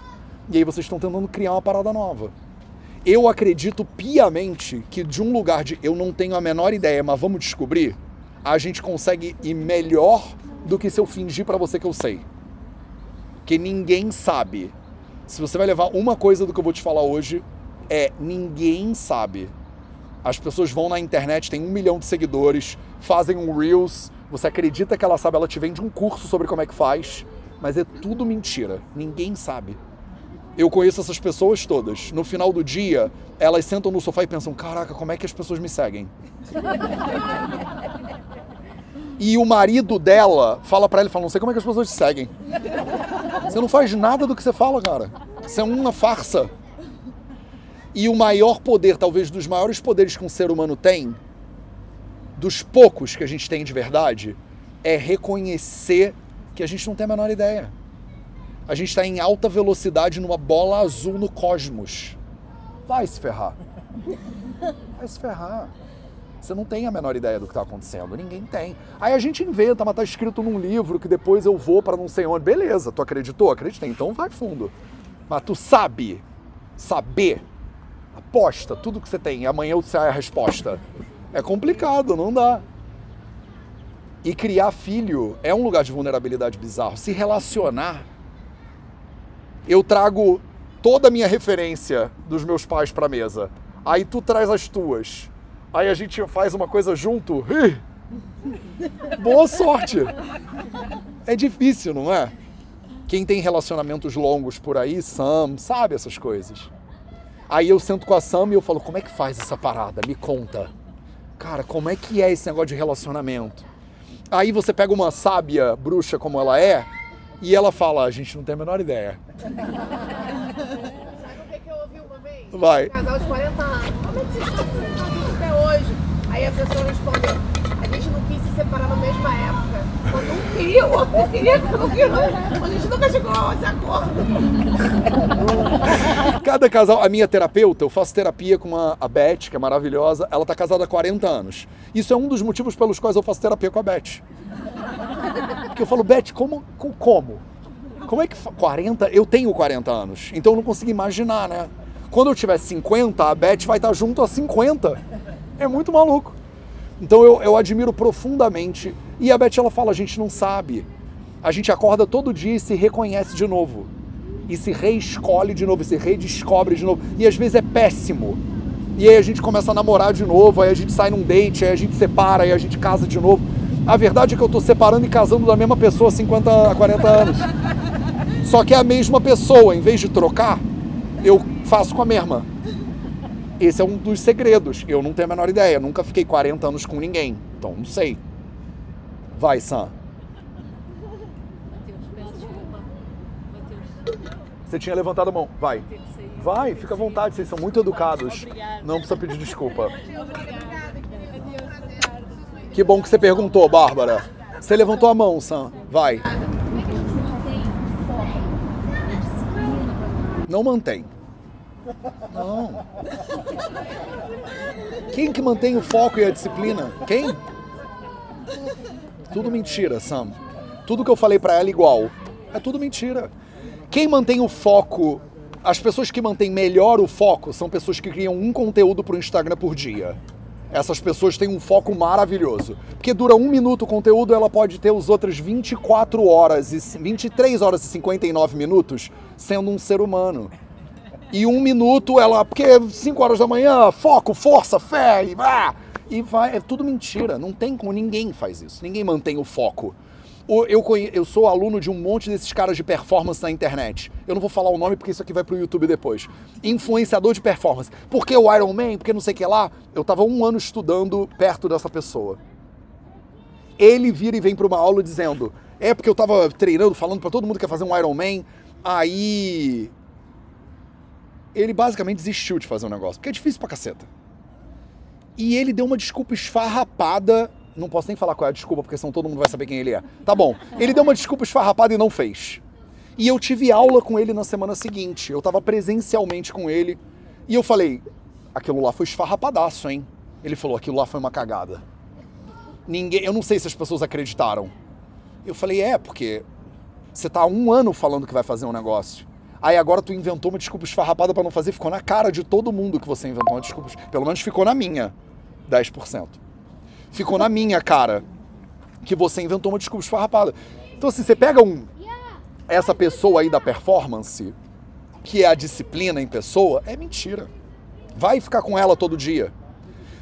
E aí vocês estão tentando criar uma parada nova. Eu acredito piamente que de um lugar de eu não tenho a menor ideia, mas vamos descobrir, a gente consegue ir melhor do que se eu fingir pra você que eu sei. Porque ninguém sabe. Se você vai levar uma coisa do que eu vou te falar hoje, é ninguém sabe. As pessoas vão na internet, tem um milhão de seguidores, fazem um Reels, você acredita que ela sabe, ela te vende um curso sobre como é que faz, mas é tudo mentira. Ninguém sabe. Eu conheço essas pessoas todas. No final do dia, elas sentam no sofá e pensam, caraca, como é que as pessoas me seguem? E o marido dela fala pra ela, fala, não sei como é que as pessoas te seguem. Você não faz nada do que você fala, cara. Você é uma farsa. E o maior poder, talvez dos maiores poderes que um ser humano tem, dos poucos que a gente tem de verdade, é reconhecer que a gente não tem a menor ideia. A gente está em alta velocidade numa bola azul no cosmos. Vai se ferrar. Vai se ferrar. Você não tem a menor ideia do que está acontecendo. Ninguém tem. Aí a gente inventa, mas está escrito num livro que depois eu vou para não sei onde. Beleza, tu acreditou? Acreditei. Então vai fundo. Mas tu sabe. Saber. Aposta tudo que você tem. Amanhã eu sei a resposta. É complicado, não dá. E criar filho é um lugar de vulnerabilidade bizarro. Se relacionar... Eu trago toda a minha referência dos meus pais pra mesa. Aí tu traz as tuas. Aí a gente faz uma coisa junto. Ih! Boa sorte! É difícil, não é? Quem tem relacionamentos longos por aí, Sam, sabe essas coisas. Aí eu sento com a Sam e eu falo, como é que faz essa parada? Me conta. Cara, como é que é esse negócio de relacionamento? Aí você pega uma sábia bruxa como ela é, e ela fala, a gente não tem a menor ideia. Sabe o que, que eu ouvi uma vez? Vai. Um casal de quarenta anos. Como é que vocês estão fazendo até hoje? Aí a pessoa respondeu, a gente não quis se separar na mesma época. Quando um queria, o outro queria, quando um queria. A gente nunca chegou a esse acordo. Cada casal, a minha terapeuta, eu faço terapia com uma, a Beth, que é maravilhosa, ela está casada há quarenta anos. Isso é um dos motivos pelos quais eu faço terapia com a Beth. Porque eu falo, Beth, como? Como? Como é que quarenta? Eu tenho quarenta anos, então eu não consigo imaginar, né? Quando eu tiver cinquenta, a Beth vai estar junto a cinquenta. É muito maluco. Então eu, eu admiro profundamente. E a Beth, ela fala, a gente não sabe. A gente acorda todo dia e se reconhece de novo. E se reescolhe de novo, e se redescobre de novo. E às vezes é péssimo. E aí a gente começa a namorar de novo, aí a gente sai num date, aí a gente separa, aí a gente casa de novo. A verdade é que eu tô separando e casando da mesma pessoa há cinquenta, quarenta anos. Só que é a mesma pessoa, em vez de trocar, eu faço com a mesma. Esse é um dos segredos. Eu não tenho a menor ideia. Eu nunca fiquei quarenta anos com ninguém. Então, não sei. Vai, Sam. Você tinha levantado a mão. Vai. Vai, fica à vontade. Vocês são muito educados. Não precisa pedir desculpa. Que bom que você perguntou, Bárbara. Você levantou a mão, Sam. Vai. Não mantém. Não. Quem que mantém o foco e a disciplina? Quem? Tudo mentira, Sam. Tudo que eu falei pra ela é igual. É tudo mentira. Quem mantém o foco, as pessoas que mantêm melhor o foco são pessoas que criam um conteúdo pro Instagram por dia. Essas pessoas têm um foco maravilhoso. Porque dura um minuto o conteúdo, ela pode ter os outros vinte e quatro horas e vinte e três horas e cinquenta e nove minutos sendo um ser humano. E um minuto ela, porque é cinco horas da manhã, foco, força, fé, e, ah, e vai, é tudo mentira. Não tem como, ninguém faz isso, ninguém mantém o foco. Eu, eu sou aluno de um monte desses caras de performance na internet. Eu não vou falar o nome porque isso aqui vai pro YouTube depois. Influenciador de performance. Por que o Iron Man? Por que não sei o que lá? Eu tava um ano estudando perto dessa pessoa. Ele vira e vem pra uma aula dizendo, é porque eu tava treinando, falando pra todo mundo que ia fazer um Iron Man, aí... ele basicamente desistiu de fazer um negócio, porque é difícil pra caceta. E ele deu uma desculpa esfarrapada... Não posso nem falar qual é a desculpa, porque senão todo mundo vai saber quem ele é. Tá bom. Ele deu uma desculpa esfarrapada e não fez. E eu tive aula com ele na semana seguinte. Eu tava presencialmente com ele. E eu falei, aquilo lá foi esfarrapadaço, hein? Ele falou, aquilo lá foi uma cagada. Ninguém... Eu não sei se as pessoas acreditaram. Eu falei, é, porque você tá há um ano falando que vai fazer um negócio. Aí agora tu inventou uma desculpa esfarrapada pra não fazer. Ficou na cara de todo mundo que você inventou uma desculpa. Pelo menos ficou na minha. dez por cento. Ficou na minha cara que você inventou uma desculpa esfarrapada. Então, assim, você pega um essa pessoa aí da performance, que é a disciplina em pessoa, é mentira. Vai ficar com ela todo dia.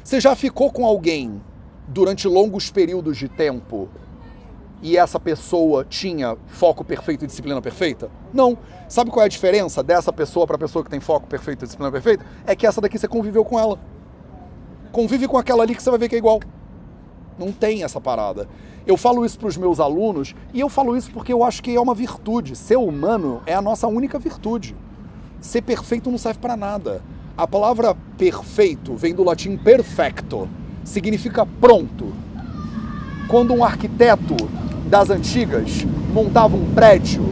Você já ficou com alguém durante longos períodos de tempo e essa pessoa tinha foco perfeito e disciplina perfeita? Não. Sabe qual é a diferença dessa pessoa para a pessoa que tem foco perfeito e disciplina perfeita? É que essa daqui você conviveu com ela. Convive com aquela ali que você vai ver que é igual. Não tem essa parada. Eu falo isso para os meus alunos e eu falo isso porque eu acho que é uma virtude. Ser humano é a nossa única virtude. Ser perfeito não serve para nada. A palavra perfeito vem do latim perfecto. Significa pronto. Quando um arquiteto das antigas montava um prédio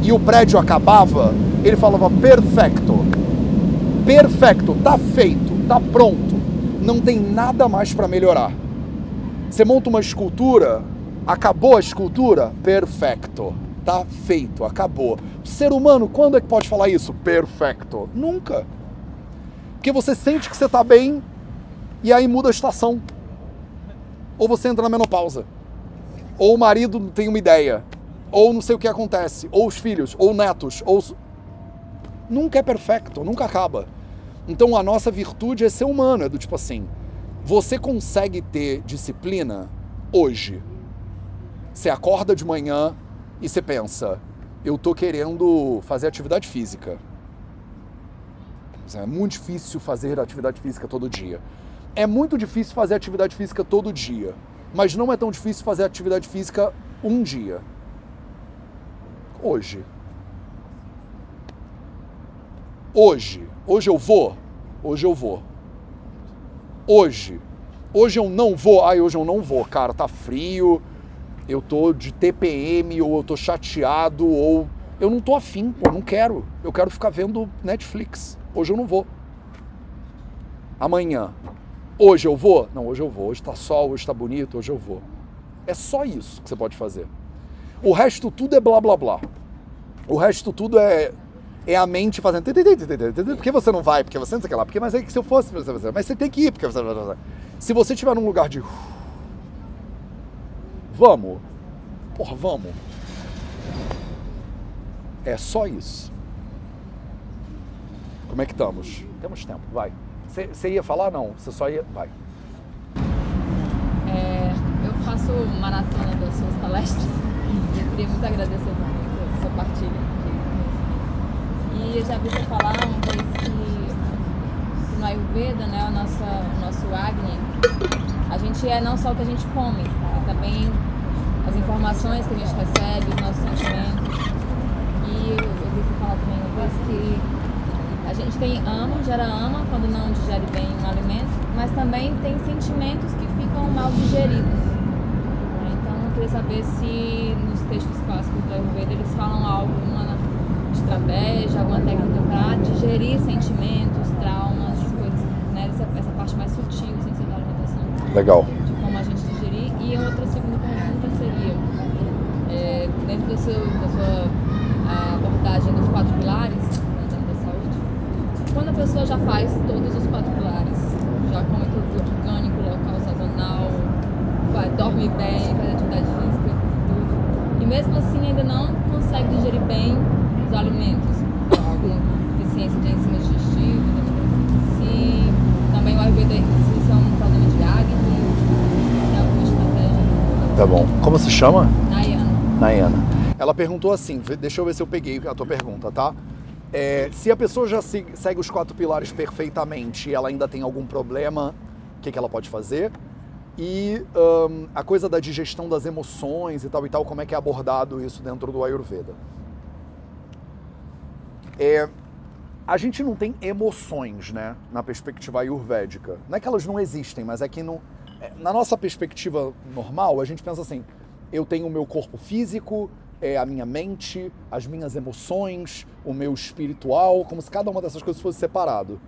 e o prédio acabava, ele falava perfecto. Perfecto, tá feito, tá pronto. Não tem nada mais para melhorar. Você monta uma escultura, acabou a escultura? Perfecto. Tá feito, acabou. O ser humano, quando é que pode falar isso? Perfecto. Nunca. Porque você sente que você tá bem e aí muda a estação. Ou você entra na menopausa. Ou o marido tem uma ideia. Ou não sei o que acontece. Ou os filhos, ou netos, ou... Nunca é perfecto, nunca acaba. Então a nossa virtude é ser humano, é do tipo assim... Você consegue ter disciplina hoje? Você acorda de manhã e você pensa, eu tô querendo fazer atividade física. É muito difícil fazer atividade física todo dia. É muito difícil fazer atividade física todo dia, mas não é tão difícil fazer atividade física um dia. Hoje. Hoje. Hoje eu vou. Hoje eu vou. Hoje, hoje eu não vou, ai, hoje eu não vou, cara, tá frio, eu tô de T P M, ou eu tô chateado, ou eu não tô afim, pô, não quero, eu quero ficar vendo Netflix, hoje eu não vou, amanhã, hoje eu vou, não, hoje eu vou, hoje tá sol, hoje tá bonito, hoje eu vou, é só isso que você pode fazer, o resto tudo é blá blá blá, o resto tudo é, é a mente fazendo, por que você não vai, porque você não sei o que lá, porque, mas é que se eu fosse, mas você tem que ir, porque você... se você estiver num lugar de, vamos, porra, vamos, é só isso. Como é que estamos? Temos tempo, vai. Você ia falar? Não, você só ia... vai. É, eu faço maratona das suas palestras e eu queria muito agradecer também a sua partilha. E eu já vi você falar uma vez que no Ayurveda, né, o nosso, o nosso Agni, a gente é não só o que a gente come, tá? Também as informações que a gente recebe, os nossos sentimentos. E eu ouvi você falar também uma vez que a gente tem ama, gera ama quando não digere bem um alimento, mas também tem sentimentos que ficam mal digeridos. Então eu queria saber se nos textos clássicos do Ayurveda eles falam alguma estratégia, alguma técnica para digerir sentimentos, traumas, coisas, né? Essa, essa parte mais sutil, sem ser da alimentação. Legal. De como a gente digerir. E a outra segunda pergunta seria, é, dentro do seu, da sua... a abordagem dos quatro pilares, né, da saúde, quando a pessoa já faz todos os quatro pilares, já come tudo orgânico, local, sazonal, vai, dorme bem, faz atividade física, tudo, e mesmo assim ainda não consegue digerir bem os alimentos, alguma deficiência de enzima digestiva, se também o Ayurveda, se isso é um problema de Agni, se é alguma estratégia. Tá bom. Como se chama? Nayana. Nayana. Ela perguntou assim, deixa eu ver se eu peguei a tua pergunta, tá? É, se a pessoa já segue os quatro pilares perfeitamente e ela ainda tem algum problema, o que, que ela pode fazer? E um, a coisa da digestão das emoções e tal e tal, como é que é abordado isso dentro do Ayurveda? É, a gente não tem emoções, né? Na perspectiva ayurvédica. Não é que elas não existem, mas é que no, na nossa perspectiva normal, a gente pensa assim, eu tenho o meu corpo físico, é a minha mente, as minhas emoções, o meu espiritual, como se cada uma dessas coisas fosse separado.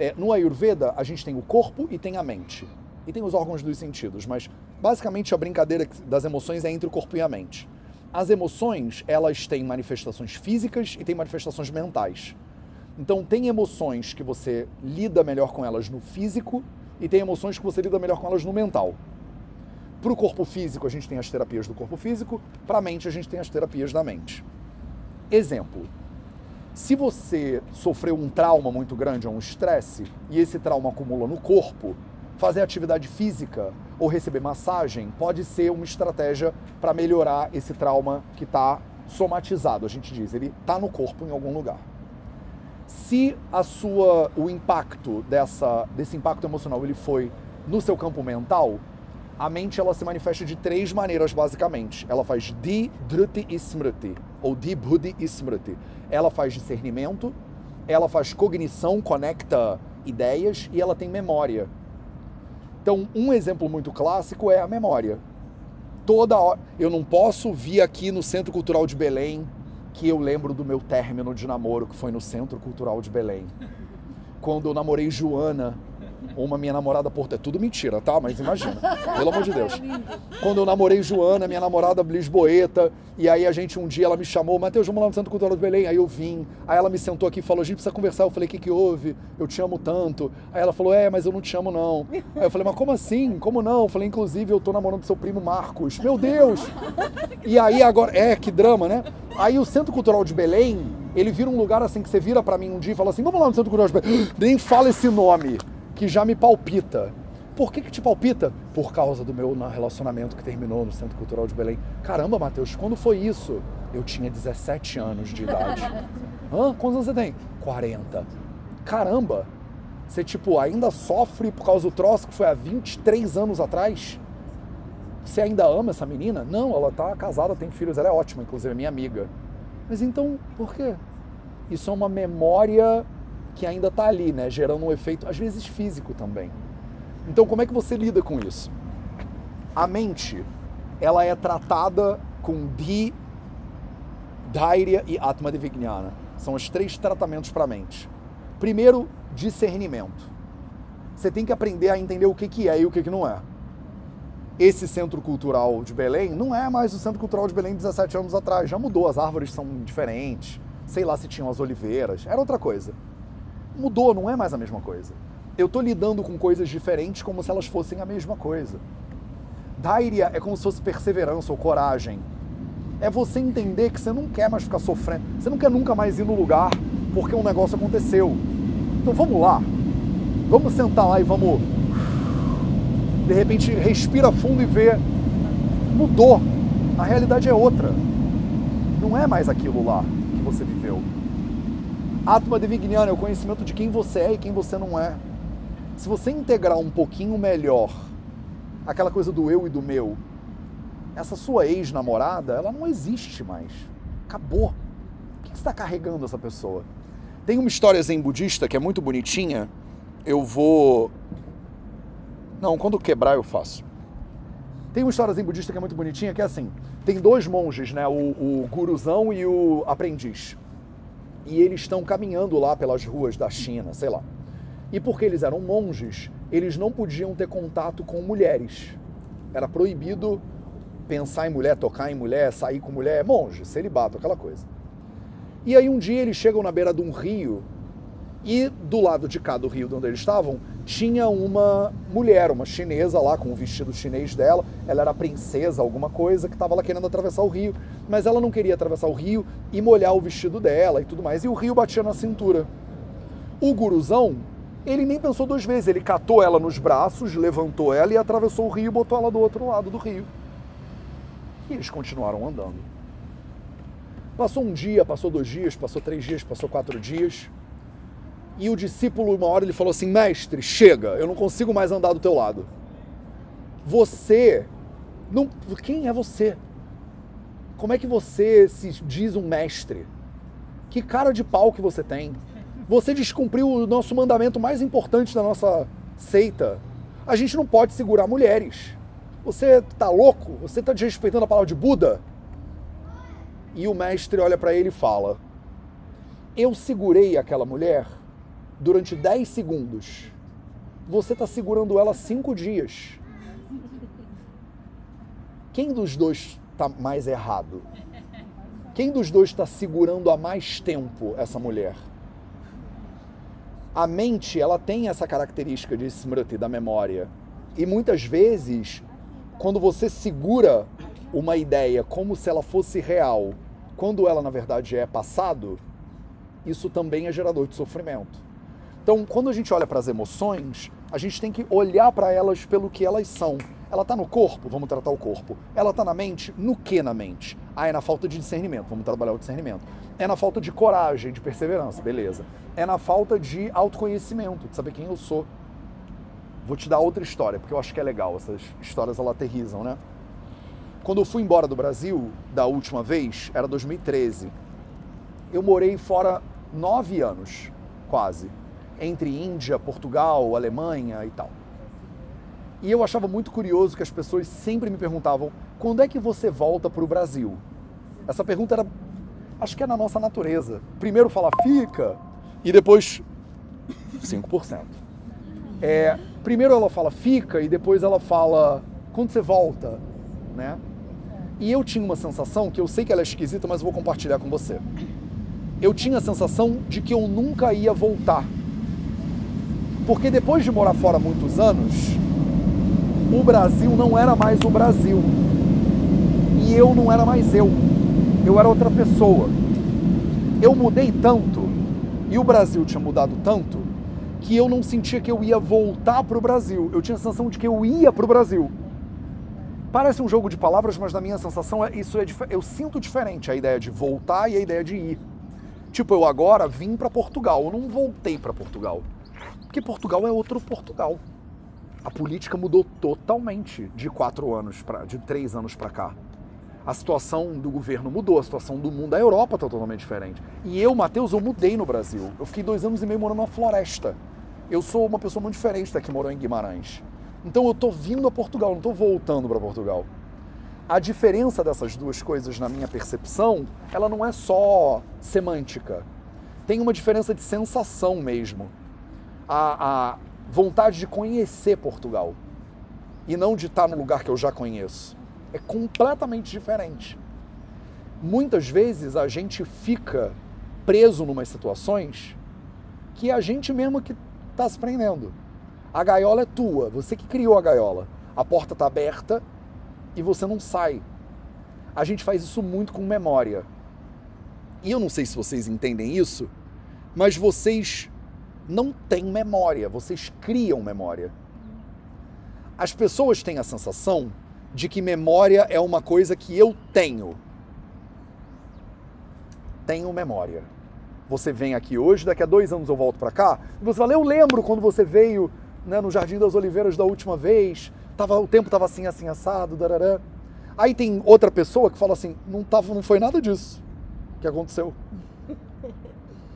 É, no Ayurveda, a gente tem o corpo e tem a mente. E tem os órgãos dos sentidos, mas basicamente a brincadeira das emoções é entre o corpo e a mente. As emoções, elas têm manifestações físicas e têm manifestações mentais. Então, tem emoções que você lida melhor com elas no físico e tem emoções que você lida melhor com elas no mental. Para o corpo físico, a gente tem as terapias do corpo físico. Para a mente, a gente tem as terapias da mente. Exemplo. Se você sofreu um trauma muito grande ou um estresse, e esse trauma acumula no corpo, fazer atividade física ou receber massagem pode ser uma estratégia para melhorar esse trauma que está somatizado, a gente diz. Ele está no corpo em algum lugar. Se a sua, o impacto dessa, desse impacto emocional ele foi no seu campo mental... A mente, ela se manifesta de três maneiras, basicamente. Ela faz di, druti e smruti, ou di, buddhi e smruti. Ela faz discernimento, ela faz cognição, conecta ideias, e ela tem memória. Então, um exemplo muito clássico é a memória. Toda hora... Eu não posso vir aqui no Centro Cultural de Belém que eu lembro do meu término de namoro, que foi no Centro Cultural de Belém. Quando eu namorei Joana... uma minha namorada portuguesa, é tudo mentira, tá? Mas imagina, pelo amor de Deus. Quando eu namorei Joana, minha namorada lisboeta, e aí a gente um dia, ela me chamou, Matheus, vamos lá no Centro Cultural do Belém, aí eu vim, aí ela me sentou aqui e falou, a gente precisa conversar, eu falei, o que que houve? Eu te amo tanto. Aí ela falou, é, mas eu não te amo não. Aí eu falei, mas como assim? Como não? Eu falei, inclusive, eu tô namorando seu primo Marcos. Meu Deus! E aí agora, é, que drama, né? Aí o Centro Cultural de Belém, ele vira um lugar assim, que você vira pra mim um dia e fala assim, vamos lá no Centro Cultural de Belém. Nem fala esse nome. Que já me palpita. Por que que te palpita? Por causa do meu relacionamento que terminou no Centro Cultural de Belém. Caramba, Matheus, quando foi isso? Eu tinha dezessete anos de idade. Hã? Quantos anos você tem? quarenta. Caramba, você tipo ainda sofre por causa do troço que foi há vinte e três anos atrás? Você ainda ama essa menina? Não, ela tá casada, tem filhos, ela é ótima, inclusive é minha amiga. Mas então, por quê? Isso é uma memória... que ainda está ali, né, gerando um efeito, às vezes, físico também. Então, como é que você lida com isso? A mente, ela é tratada com di, Dhairya e Atmadivignana. São os três tratamentos para a mente. Primeiro, discernimento. Você tem que aprender a entender o que, que é e o que, que não é. Esse Centro Cultural de Belém não é mais o Centro Cultural de Belém de dezessete anos atrás. Já mudou, as árvores são diferentes. Sei lá se tinham as oliveiras. Era outra coisa. Mudou, não é mais a mesma coisa. Eu estou lidando com coisas diferentes como se elas fossem a mesma coisa. Dhairya é como se fosse perseverança ou coragem. É você entender que você não quer mais ficar sofrendo. Você não quer nunca mais ir no lugar porque um negócio aconteceu. Então vamos lá. Vamos sentar lá e vamos... De repente, respira fundo e vê. Mudou. A realidade é outra. Não é mais aquilo lá que você viveu. Atmadivignana é o conhecimento de quem você é e quem você não é. Se você integrar um pouquinho melhor aquela coisa do eu e do meu, essa sua ex-namorada, ela não existe mais. Acabou. Por que você está carregando essa pessoa? Tem uma história zen budista que é muito bonitinha. Eu vou... Não, quando quebrar eu faço. Tem uma história zen budista que é muito bonitinha, que é assim. Tem dois monges, né? O, o guruzão e o aprendiz. E eles estão caminhando lá pelas ruas da China, sei lá. E porque eles eram monges, eles não podiam ter contato com mulheres. Era proibido... pensar em mulher, tocar em mulher, sair com mulher, monge, celibato, aquela coisa. E aí um dia eles chegam na beira de um rio e do lado de cá do rio de onde eles estavam tinha uma mulher, uma chinesa lá com o vestido chinês dela, ela era princesa, alguma coisa, que estava lá querendo atravessar o rio, mas ela não queria atravessar o rio e molhar o vestido dela e tudo mais, e o rio batia na cintura. O guruzão, ele nem pensou duas vezes, ele catou ela nos braços, levantou ela e atravessou o rio e botou ela do outro lado do rio. E eles continuaram andando. Passou um dia, passou dois dias, passou três dias, passou quatro dias. E o discípulo, uma hora, ele falou assim, mestre, chega, eu não consigo mais andar do teu lado. Você, não, quem é você? Como é que você se diz um mestre? Que cara de pau que você tem? Você descumpriu o nosso mandamento mais importante da nossa seita. A gente não pode segurar mulheres. Você tá louco? Você tá desrespeitando a palavra de Buda? E o mestre olha para ele e fala, eu segurei aquela mulher durante dez segundos. Você tá segurando ela cinco dias. Quem dos dois tá mais errado? Quem dos dois está segurando há mais tempo essa mulher? A mente, ela tem essa característica de Smruti, da memória. E muitas vezes... quando você segura uma ideia como se ela fosse real, quando ela, na verdade, é passado, isso também é gerador de sofrimento. Então, quando a gente olha para as emoções, a gente tem que olhar para elas pelo que elas são. Ela está no corpo? Vamos tratar o corpo. Ela está na mente? No que na mente? Ah, é na falta de discernimento. Vamos trabalhar o discernimento. É na falta de coragem, de perseverança. Beleza. É na falta de autoconhecimento, de saber quem eu sou. Vou te dar outra história, porque eu acho que é legal. Essas histórias, elas aterrizam, né? Quando eu fui embora do Brasil, da última vez, era dois mil e treze. Eu morei fora nove anos, quase. Entre Índia, Portugal, Alemanha e tal. E eu achava muito curioso que as pessoas sempre me perguntavam, quando é que você volta para o Brasil? Essa pergunta era, acho que é na nossa natureza. Primeiro falar, fica, e depois, cinco por cento. É... Primeiro ela fala fica e depois ela fala quando você volta, né? E eu tinha uma sensação, que eu sei que ela é esquisita, mas eu vou compartilhar com você. Eu tinha a sensação de que eu nunca ia voltar. Porque depois de morar fora muitos anos, o Brasil não era mais o Brasil. E eu não era mais eu. Eu era outra pessoa. Eu mudei tanto, e o Brasil tinha mudado tanto, que eu não sentia que eu ia voltar para o Brasil. Eu tinha a sensação de que eu ia para o Brasil. Parece um jogo de palavras, mas na minha sensação é, isso é eu sinto diferente a ideia de voltar e a ideia de ir. Tipo, eu agora vim para Portugal, eu não voltei para Portugal. Porque Portugal é outro Portugal. A política mudou totalmente de quatro anos, pra, de três anos para cá. A situação do governo mudou, a situação do mundo, da Europa está totalmente diferente. E eu, Matheus, eu mudei no Brasil. Eu fiquei dois anos e meio morando na floresta. Eu sou uma pessoa muito diferente da que morou em Guimarães. Então eu estou vindo a Portugal, não estou voltando para Portugal. A diferença dessas duas coisas, na minha percepção, ela não é só semântica. Tem uma diferença de sensação mesmo. A, a vontade de conhecer Portugal e não de estar no lugar que eu já conheço é completamente diferente. Muitas vezes a gente fica preso numas situações que é a gente mesmo que está se prendendo. A gaiola é tua, você que criou a gaiola. A porta está aberta e você não sai. A gente faz isso muito com memória. E eu não sei se vocês entendem isso, mas vocês não têm memória, vocês criam memória. As pessoas têm a sensação de que memória é uma coisa que eu tenho. Tenho memória. Você vem aqui hoje, daqui a dois anos eu volto para cá, e você fala, eu lembro quando você veio, né, no Jardim das Oliveiras da última vez, tava, o tempo estava assim, assim, assado, darará. Aí tem outra pessoa que fala assim, não, tava, não foi nada disso que aconteceu.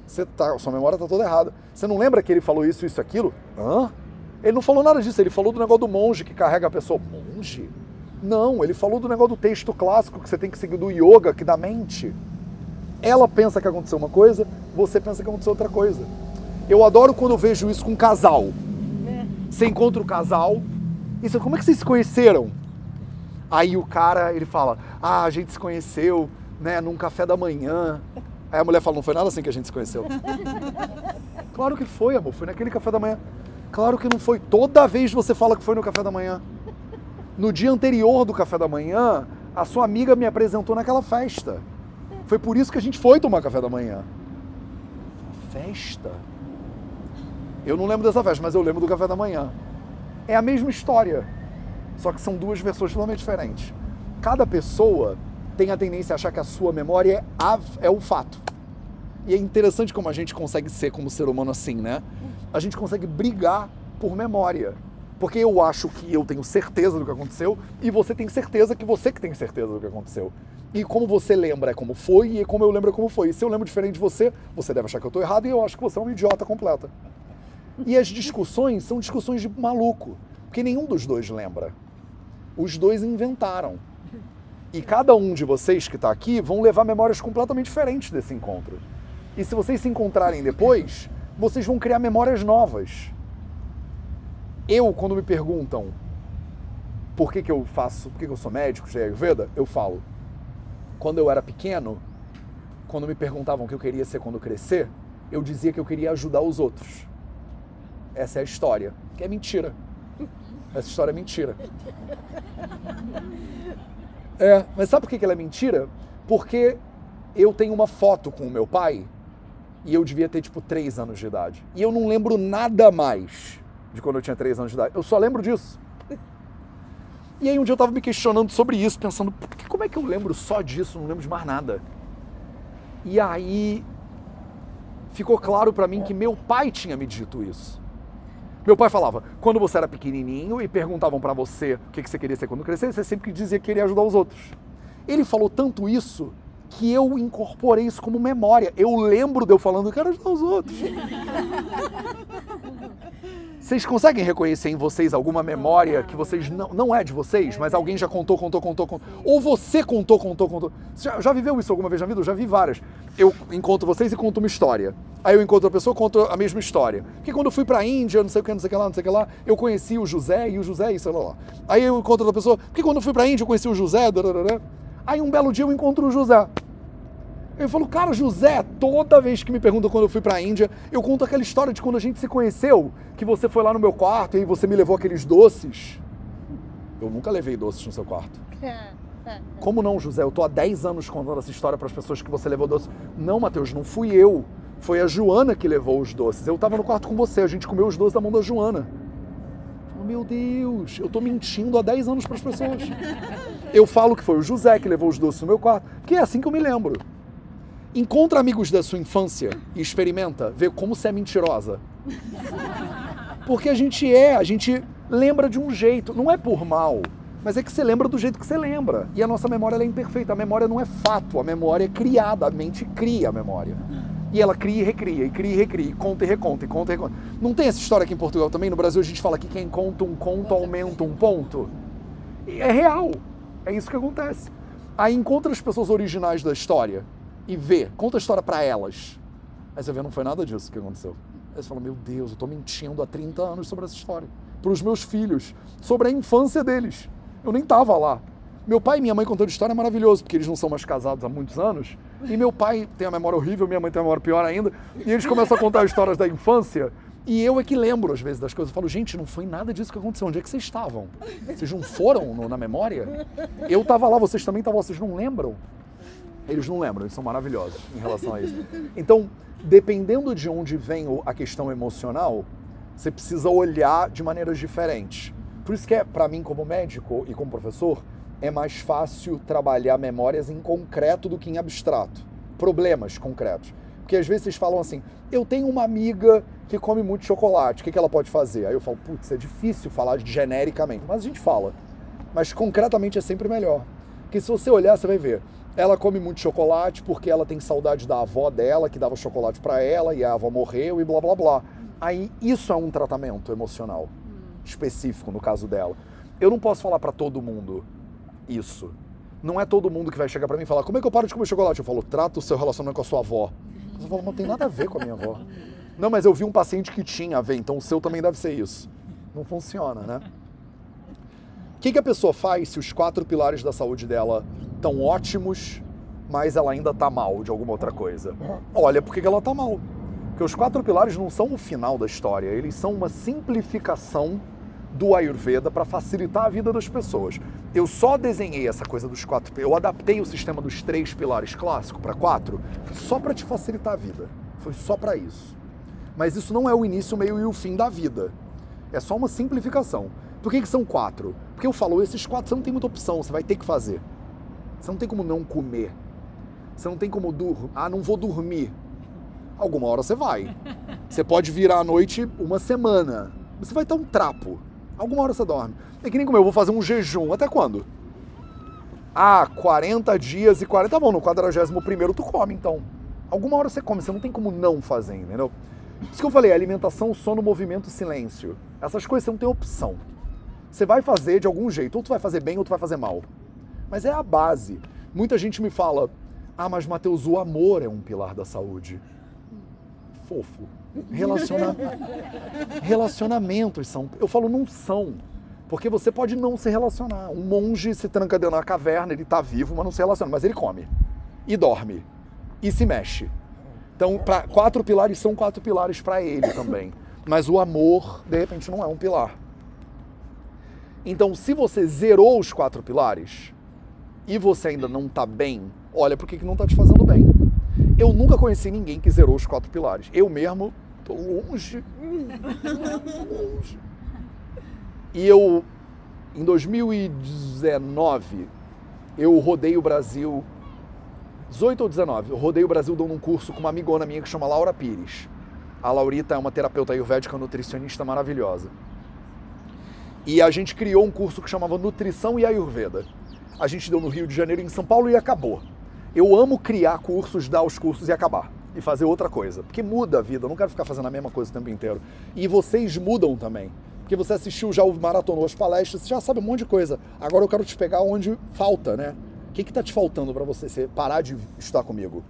Você tá, sua memória está toda errada. Você não lembra que ele falou isso, isso, aquilo? Hã? Ele não falou nada disso, ele falou do negócio do monge que carrega a pessoa. Monge? Não, ele falou do negócio do texto clássico que você tem que seguir do yoga, que da mente. Ela pensa que aconteceu uma coisa, você pensa que aconteceu outra coisa. Eu adoro quando eu vejo isso com um casal. Você encontra o casal e você, como é que vocês se conheceram? Aí o cara, ele fala, ah, a gente se conheceu, né, num café da manhã. Aí a mulher fala, não foi nada assim que a gente se conheceu. Claro que foi, amor, foi naquele café da manhã. Claro que não foi. Toda vez você fala que foi no café da manhã. No dia anterior do café da manhã, a sua amiga me apresentou naquela festa. Foi por isso que a gente foi tomar café da manhã. Festa? Eu não lembro dessa festa, mas eu lembro do café da manhã. É a mesma história, só que são duas versões totalmente diferentes. Cada pessoa tem a tendência a achar que a sua memória é, é o fato. E é interessante como a gente consegue ser como ser humano assim, né? A gente consegue brigar por memória. Porque eu acho que eu tenho certeza do que aconteceu e você tem certeza que você que tem certeza do que aconteceu. E como você lembra é como foi e como eu lembro é como foi. E se eu lembro diferente de você, você deve achar que eu estou errado e eu acho que você é um idiota completa. E as discussões são discussões de maluco, porque nenhum dos dois lembra. Os dois inventaram. E cada um de vocês que está aqui vão levar memórias completamente diferentes desse encontro. E se vocês se encontrarem depois, vocês vão criar memórias novas. Eu, quando me perguntam por que que eu faço, por que que eu sou médico de Ayurveda, eu falo. Quando eu era pequeno, quando me perguntavam o que eu queria ser quando crescer, eu dizia que eu queria ajudar os outros. Essa é a história, que é mentira. Essa história é mentira. É, mas sabe por que que ela é mentira? Porque eu tenho uma foto com o meu pai e eu devia ter, tipo, três anos de idade. E eu não lembro nada mais de quando eu tinha três anos de idade. Eu só lembro disso. E aí um dia eu tava me questionando sobre isso, pensando, como é que eu lembro só disso, não lembro de mais nada? E aí ficou claro pra mim que meu pai tinha me dito isso. Meu pai falava, quando você era pequenininho e perguntavam pra você o que você queria ser quando crescer, você sempre dizia que queria ajudar os outros. Ele falou tanto isso que eu incorporei isso como memória. Eu lembro de eu falando, eu quero ajudar os outros. Vocês conseguem reconhecer em vocês alguma memória que vocês não, não é de vocês, mas alguém já contou, contou, contou, contou. Ou você contou, contou, contou. Você já, já viveu isso alguma vez na vida? Eu já vi várias. Eu encontro vocês e conto uma história. Aí eu encontro a pessoa e conto a mesma história. Porque quando eu fui pra Índia, não sei o que, não sei o que lá, não sei o que lá, eu conheci o José e o José e sei lá. Aí eu encontro outra pessoa, porque quando eu fui pra Índia eu conheci o José, darará. Aí um belo dia eu encontro o José. Eu falo, cara, José, toda vez que me perguntam quando eu fui pra Índia, eu conto aquela história de quando a gente se conheceu, que você foi lá no meu quarto e aí você me levou aqueles doces. Eu nunca levei doces no seu quarto. Como não, José? Eu tô há dez anos contando essa história pras pessoas que você levou doces. Não, Matheus, não fui eu. Foi a Joana que levou os doces. Eu tava no quarto com você, a gente comeu os doces da mão da Joana. Meu Deus, eu tô mentindo há dez anos pras pessoas. Eu falo que foi o José que levou os doces no meu quarto, porque é assim que eu me lembro. Encontra amigos da sua infância e experimenta ver como você é mentirosa. Porque a gente é, a gente lembra de um jeito, não é por mal, mas é que você lembra do jeito que você lembra. E a nossa memória ela é imperfeita, a memória não é fato, a memória é criada, a mente cria a memória. E ela cria e recria, e cria e recria, e conta e reconta, e conta e reconta. Não tem essa história aqui em Portugal também? No Brasil a gente fala que quem conta um conto aumenta um ponto. É real. É isso que acontece. Aí encontra as pessoas originais da história e vê, conta a história para elas. Aí você vê, não foi nada disso que aconteceu. Aí você fala, meu Deus, eu tô mentindo há trinta anos sobre essa história. Para os meus filhos, sobre a infância deles. Eu nem tava lá. Meu pai e minha mãe contando história é maravilhoso, porque eles não são mais casados há muitos anos. E meu pai tem a memória horrível, minha mãe tem a memória pior ainda. E eles começam a contar histórias da infância. E eu é que lembro, às vezes, das coisas. Eu falo, gente, não foi nada disso que aconteceu. Onde é que vocês estavam? Vocês não foram no, na memória? Eu tava lá, vocês também estavam lá. Vocês não lembram? Eles não lembram. Eles são maravilhosos em relação a isso. Então, dependendo de onde vem a questão emocional, você precisa olhar de maneiras diferentes. Por isso que é, para mim, como médico e como professor, é mais fácil trabalhar memórias em concreto do que em abstrato. Problemas concretos. Porque às vezes vocês falam assim, eu tenho uma amiga que come muito chocolate, o que, que ela pode fazer? Aí eu falo, putz, é difícil falar genericamente, mas a gente fala. Mas concretamente é sempre melhor. Porque se você olhar, você vai ver, ela come muito chocolate porque ela tem saudade da avó dela, que dava chocolate pra ela, e a avó morreu e blá blá blá. Aí isso é um tratamento emocional específico no caso dela. Eu não posso falar pra todo mundo isso. Não é todo mundo que vai chegar pra mim e falar, como é que eu paro de comer chocolate? Eu falo, trata o seu relacionamento com a sua avó. Você fala, não tem nada a ver com a minha avó. Não, mas eu vi um paciente que tinha a ver, então o seu também deve ser isso. Não funciona, né? O que, que a pessoa faz se os quatro pilares da saúde dela estão ótimos, mas ela ainda está mal de alguma outra coisa? Olha, por que, que ela está mal? Porque os quatro pilares não são o final da história, eles são uma simplificação do Ayurveda para facilitar a vida das pessoas. Eu só desenhei essa coisa dos quatro, eu adaptei o sistema dos três pilares clássico para quatro, só para te facilitar a vida. Foi só para isso. Mas isso não é o início, o meio e o fim da vida. É só uma simplificação. Por que, que são quatro? Porque eu falo, esses quatro você não tem muita opção, você vai ter que fazer. Você não tem como não comer. Você não tem como dormir. Ah, não vou dormir. Alguma hora você vai. Você pode virar à noite uma semana. Você vai ter um trapo. Alguma hora você dorme. É que nem como eu, vou fazer um jejum. Até quando? Ah, quarenta dias e quarenta... Tá bom, no quadragésimo primeiro tu come, então. Alguma hora você come, você não tem como não fazer, entendeu? Isso que eu falei, alimentação, sono, movimento, silêncio. Essas coisas você não tem opção. Você vai fazer de algum jeito. Ou tu vai fazer bem, ou tu vai fazer mal. Mas é a base. Muita gente me fala, ah, mas Matheus, o amor é um pilar da saúde. Fofo. Relaciona... Relacionamentos são... Eu falo, não são. Porque você pode não se relacionar. Um monge se tranca dentro da caverna, ele tá vivo, mas não se relaciona. Mas ele come. E dorme. E se mexe. Então, pra, quatro pilares são quatro pilares para ele também. Mas o amor, de repente, não é um pilar. Então, se você zerou os quatro pilares e você ainda não tá bem, olha por que não tá te fazendo bem. Eu nunca conheci ninguém que zerou os quatro pilares. Eu mesmo tô longe. longe. E eu, em dois mil e dezenove, eu rodei o Brasil... dezoito ou dezenove, eu rodei o Brasil dando um curso com uma amigona minha que chama Laura Pires. A Laurita é uma terapeuta ayurvédica, nutricionista maravilhosa. E a gente criou um curso que chamava Nutrição e Ayurveda. A gente deu no Rio de Janeiro e em São Paulo e acabou. Eu amo criar cursos, dar os cursos e acabar. E fazer outra coisa. Porque muda a vida, eu não quero ficar fazendo a mesma coisa o tempo inteiro. E vocês mudam também. Porque você assistiu, já maratonou as palestras, você já sabe um monte de coisa. Agora eu quero te pegar onde falta, né? O que está te faltando para você, você parar de estar comigo?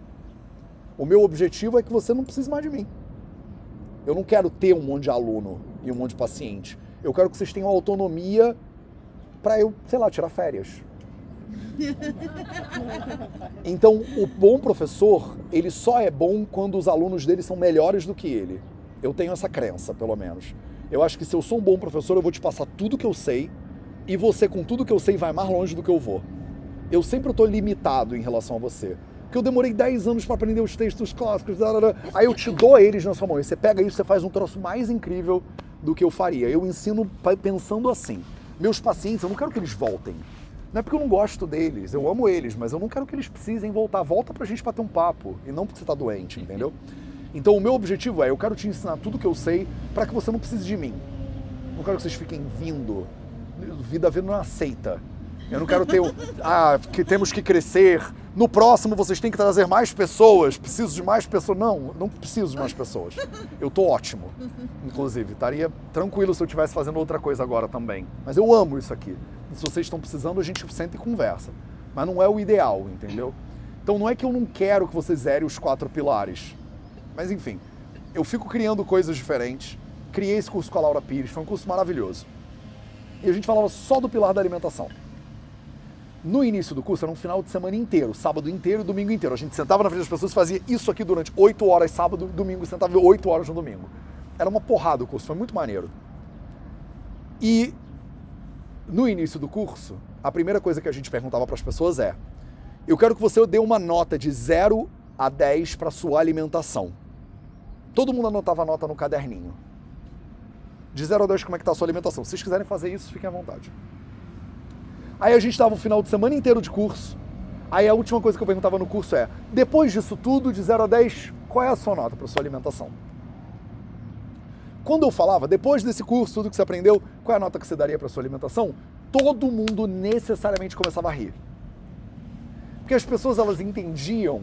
O meu objetivo é que você não precise mais de mim. Eu não quero ter um monte de aluno e um monte de paciente. Eu quero que vocês tenham autonomia para eu, sei lá, tirar férias. Então, o bom professor, ele só é bom quando os alunos dele são melhores do que ele. Eu tenho essa crença, pelo menos. Eu acho que se eu sou um bom professor, eu vou te passar tudo que eu sei e você, com tudo que eu sei, vai mais longe do que eu vou. Eu sempre estou limitado em relação a você. Porque eu demorei dez anos para aprender os textos clássicos. Darará. Aí eu te dou eles na sua mão. E você pega isso, você faz um troço mais incrível do que eu faria. Eu ensino pensando assim. Meus pacientes, eu não quero que eles voltem. Não é porque eu não gosto deles, eu amo eles, mas eu não quero que eles precisem voltar. Volta pra gente bater um papo. E não porque você está doente, entendeu? Então o meu objetivo é, eu quero te ensinar tudo que eu sei para que você não precise de mim. Não quero que vocês fiquem vindo. Vida Veda não aceita. Eu não quero ter o, ah, que temos que crescer. No próximo vocês têm que trazer mais pessoas. Preciso de mais pessoas. Não, não preciso de mais pessoas. Eu tô ótimo. Inclusive, estaria tranquilo se eu estivesse fazendo outra coisa agora também. Mas eu amo isso aqui. Se vocês estão precisando, a gente senta e conversa. Mas não é o ideal, entendeu? Então não é que eu não quero que vocês zerem os quatro pilares. Mas enfim, eu fico criando coisas diferentes. Criei esse curso com a Laura Pires, foi um curso maravilhoso. E a gente falava só do pilar da alimentação. No início do curso, era um final de semana inteiro, sábado inteiro e domingo inteiro. A gente sentava na frente das pessoas e fazia isso aqui durante oito horas sábado, domingo, sentava oito horas no domingo. Era uma porrada o curso, foi muito maneiro. E no início do curso, a primeira coisa que a gente perguntava para as pessoas é: eu quero que você dê uma nota de zero a dez para sua alimentação. Todo mundo anotava a nota no caderninho. De zero a dez, como é que está a sua alimentação? Se vocês quiserem fazer isso, fiquem à vontade. Aí a gente estava um final de semana inteiro de curso. Aí a última coisa que eu perguntava no curso é: depois disso tudo, de zero a dez, qual é a sua nota para sua alimentação? Quando eu falava, depois desse curso, tudo que você aprendeu, qual é a nota que você daria para sua alimentação? Todo mundo necessariamente começava a rir. Porque as pessoas, elas entendiam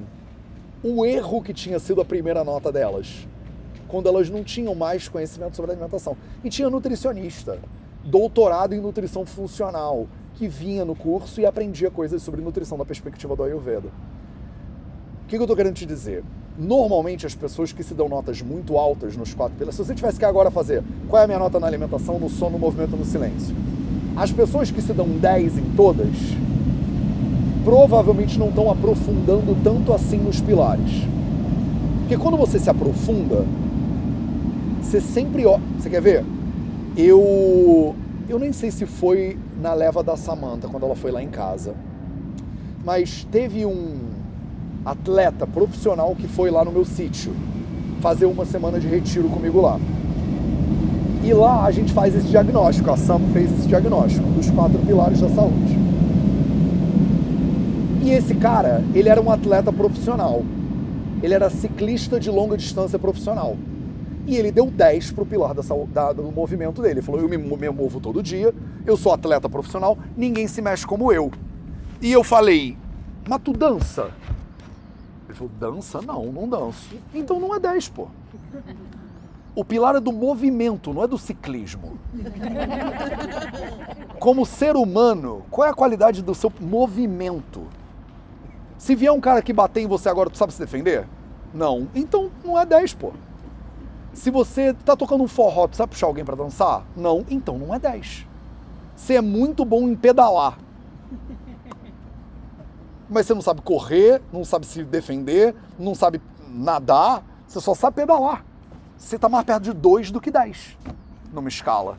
o erro que tinha sido a primeira nota delas, quando elas não tinham mais conhecimento sobre alimentação. E tinha nutricionista, doutorado em nutrição funcional, que vinha no curso e aprendia coisas sobre nutrição da perspectiva do Ayurveda. O que eu estou querendo te dizer? Normalmente as pessoas que se dão notas muito altas nos quatro pilares, se você tivesse que agora fazer qual é a minha nota na alimentação, no sono, no movimento, no silêncio, as pessoas que se dão dez em todas, provavelmente não estão aprofundando tanto assim nos pilares. Porque quando você se aprofunda, você sempre... Ó... Você quer ver? Eu... Eu nem sei se foi na leva da Samantha, quando ela foi lá em casa, mas teve um atleta profissional que foi lá no meu sítio fazer uma semana de retiro comigo lá. E lá a gente faz esse diagnóstico, a Sam fez esse diagnóstico dos quatro pilares da saúde. E esse cara, ele era um atleta profissional, ele era ciclista de longa distância profissional. E ele deu dez pro pilar da, da, do movimento dele. Ele falou: eu me, me movo todo dia, eu sou atleta profissional, ninguém se mexe como eu. E eu falei: mas tu dança? Ele falou: dança? Não, não danço. Então não é dez, pô. O pilar é do movimento, não é do ciclismo. Como ser humano, qual é a qualidade do seu movimento? Se vier um cara que bater em você agora, tu sabe se defender? Não. Então não é dez, pô. Se você tá tocando um forró, tu sabe puxar alguém pra dançar? Não, então não é dez. Você é muito bom em pedalar, mas você não sabe correr, não sabe se defender, não sabe nadar, você só sabe pedalar. Você tá mais perto de dois do que dez, numa escala.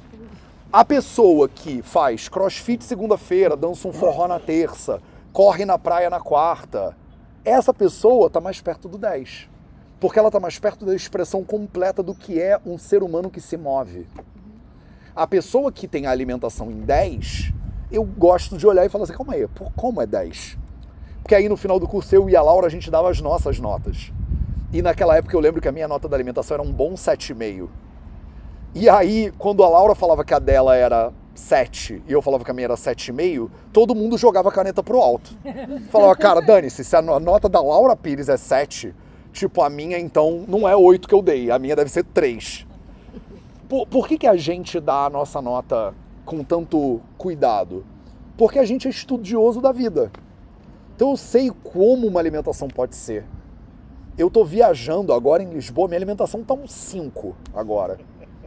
A pessoa que faz crossfit segunda-feira, dança um forró na terça, corre na praia na quarta, essa pessoa tá mais perto do dez. Porque ela está mais perto da expressão completa do que é um ser humano que se move. A pessoa que tem a alimentação em dez, eu gosto de olhar e falar assim: calma aí, pô, como é dez? Porque aí no final do curso, eu e a Laura, a gente dava as nossas notas. E naquela época eu lembro que a minha nota da alimentação era um bom sete vírgula cinco. E aí, quando a Laura falava que a dela era sete e eu falava que a minha era sete vírgula cinco, todo mundo jogava a caneta pro alto. Falava: cara, dane-se, se a nota da Laura Pires é sete... tipo, a minha, então, não é oito que eu dei. A minha deve ser três. Por, por que que a gente dá a nossa nota com tanto cuidado? Porque a gente é estudioso da vida. Então, eu sei como uma alimentação pode ser. Eu tô viajando agora em Lisboa, minha alimentação tá um cinco agora.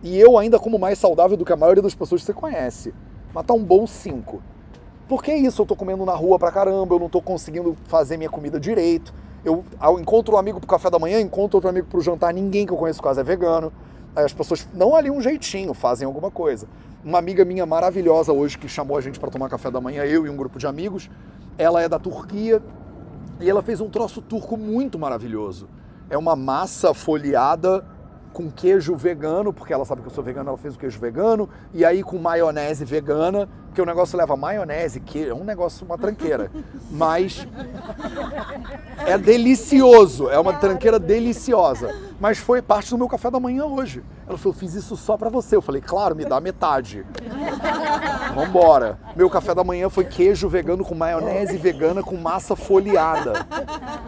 E eu ainda como mais saudável do que a maioria das pessoas que você conhece. Mas tá um bom cinco. Por que isso? Eu tô comendo na rua pra caramba, eu não tô conseguindo fazer minha comida direito. Eu encontro um amigo pro café da manhã, encontro outro amigo pro jantar, ninguém que eu conheço quase é vegano. Aí as pessoas dão ali um jeitinho, fazem alguma coisa. Uma amiga minha maravilhosa hoje, que chamou a gente para tomar café da manhã, eu e um grupo de amigos, ela é da Turquia e ela fez um troço turco muito maravilhoso. É uma massa folheada com queijo vegano, porque ela sabe que eu sou vegano, ela fez o queijo vegano, e aí com maionese vegana, porque o negócio leva maionese, queijo, é um negócio, uma tranqueira, mas é delicioso, é uma tranqueira deliciosa, mas foi parte do meu café da manhã hoje. Ela falou: eu fiz isso só pra você. Eu falei: claro, me dá metade. Vambora. Meu café da manhã foi queijo vegano com maionese vegana com massa folheada,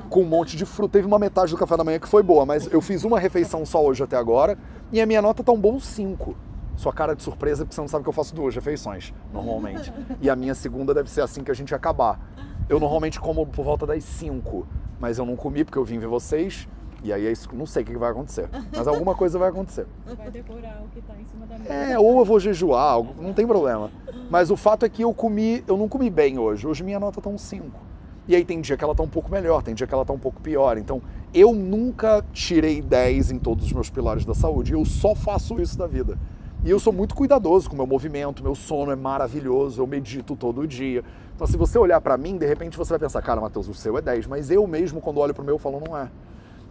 com um monte de fruta. Teve uma metade do café da manhã que foi boa, mas eu fiz uma refeição só hoje até agora e a minha nota tá um bom cinco. Sua cara de surpresa porque você não sabe que eu faço duas refeições, normalmente. E a minha segunda deve ser assim que a gente acabar. Eu normalmente como por volta das cinco, mas eu não comi porque eu vim ver vocês. E aí, não sei o que vai acontecer, mas alguma coisa vai acontecer. Vai decorar o que tá em cima da mesa. É, ou eu vou jejuar, não tem problema. Mas o fato é que eu comi, eu não comi bem hoje. Hoje minha nota tá um cinco. E aí tem dia que ela tá um pouco melhor, tem dia que ela tá um pouco pior. Então, eu nunca tirei dez em todos os meus pilares da saúde. Eu só faço isso da vida. E eu sou muito cuidadoso com o meu movimento, meu sono é maravilhoso, eu medito todo dia. Então, se você olhar pra mim, de repente você vai pensar, cara, Matheus, o seu é dez. Mas eu mesmo, quando olho pro meu, eu falo, não é.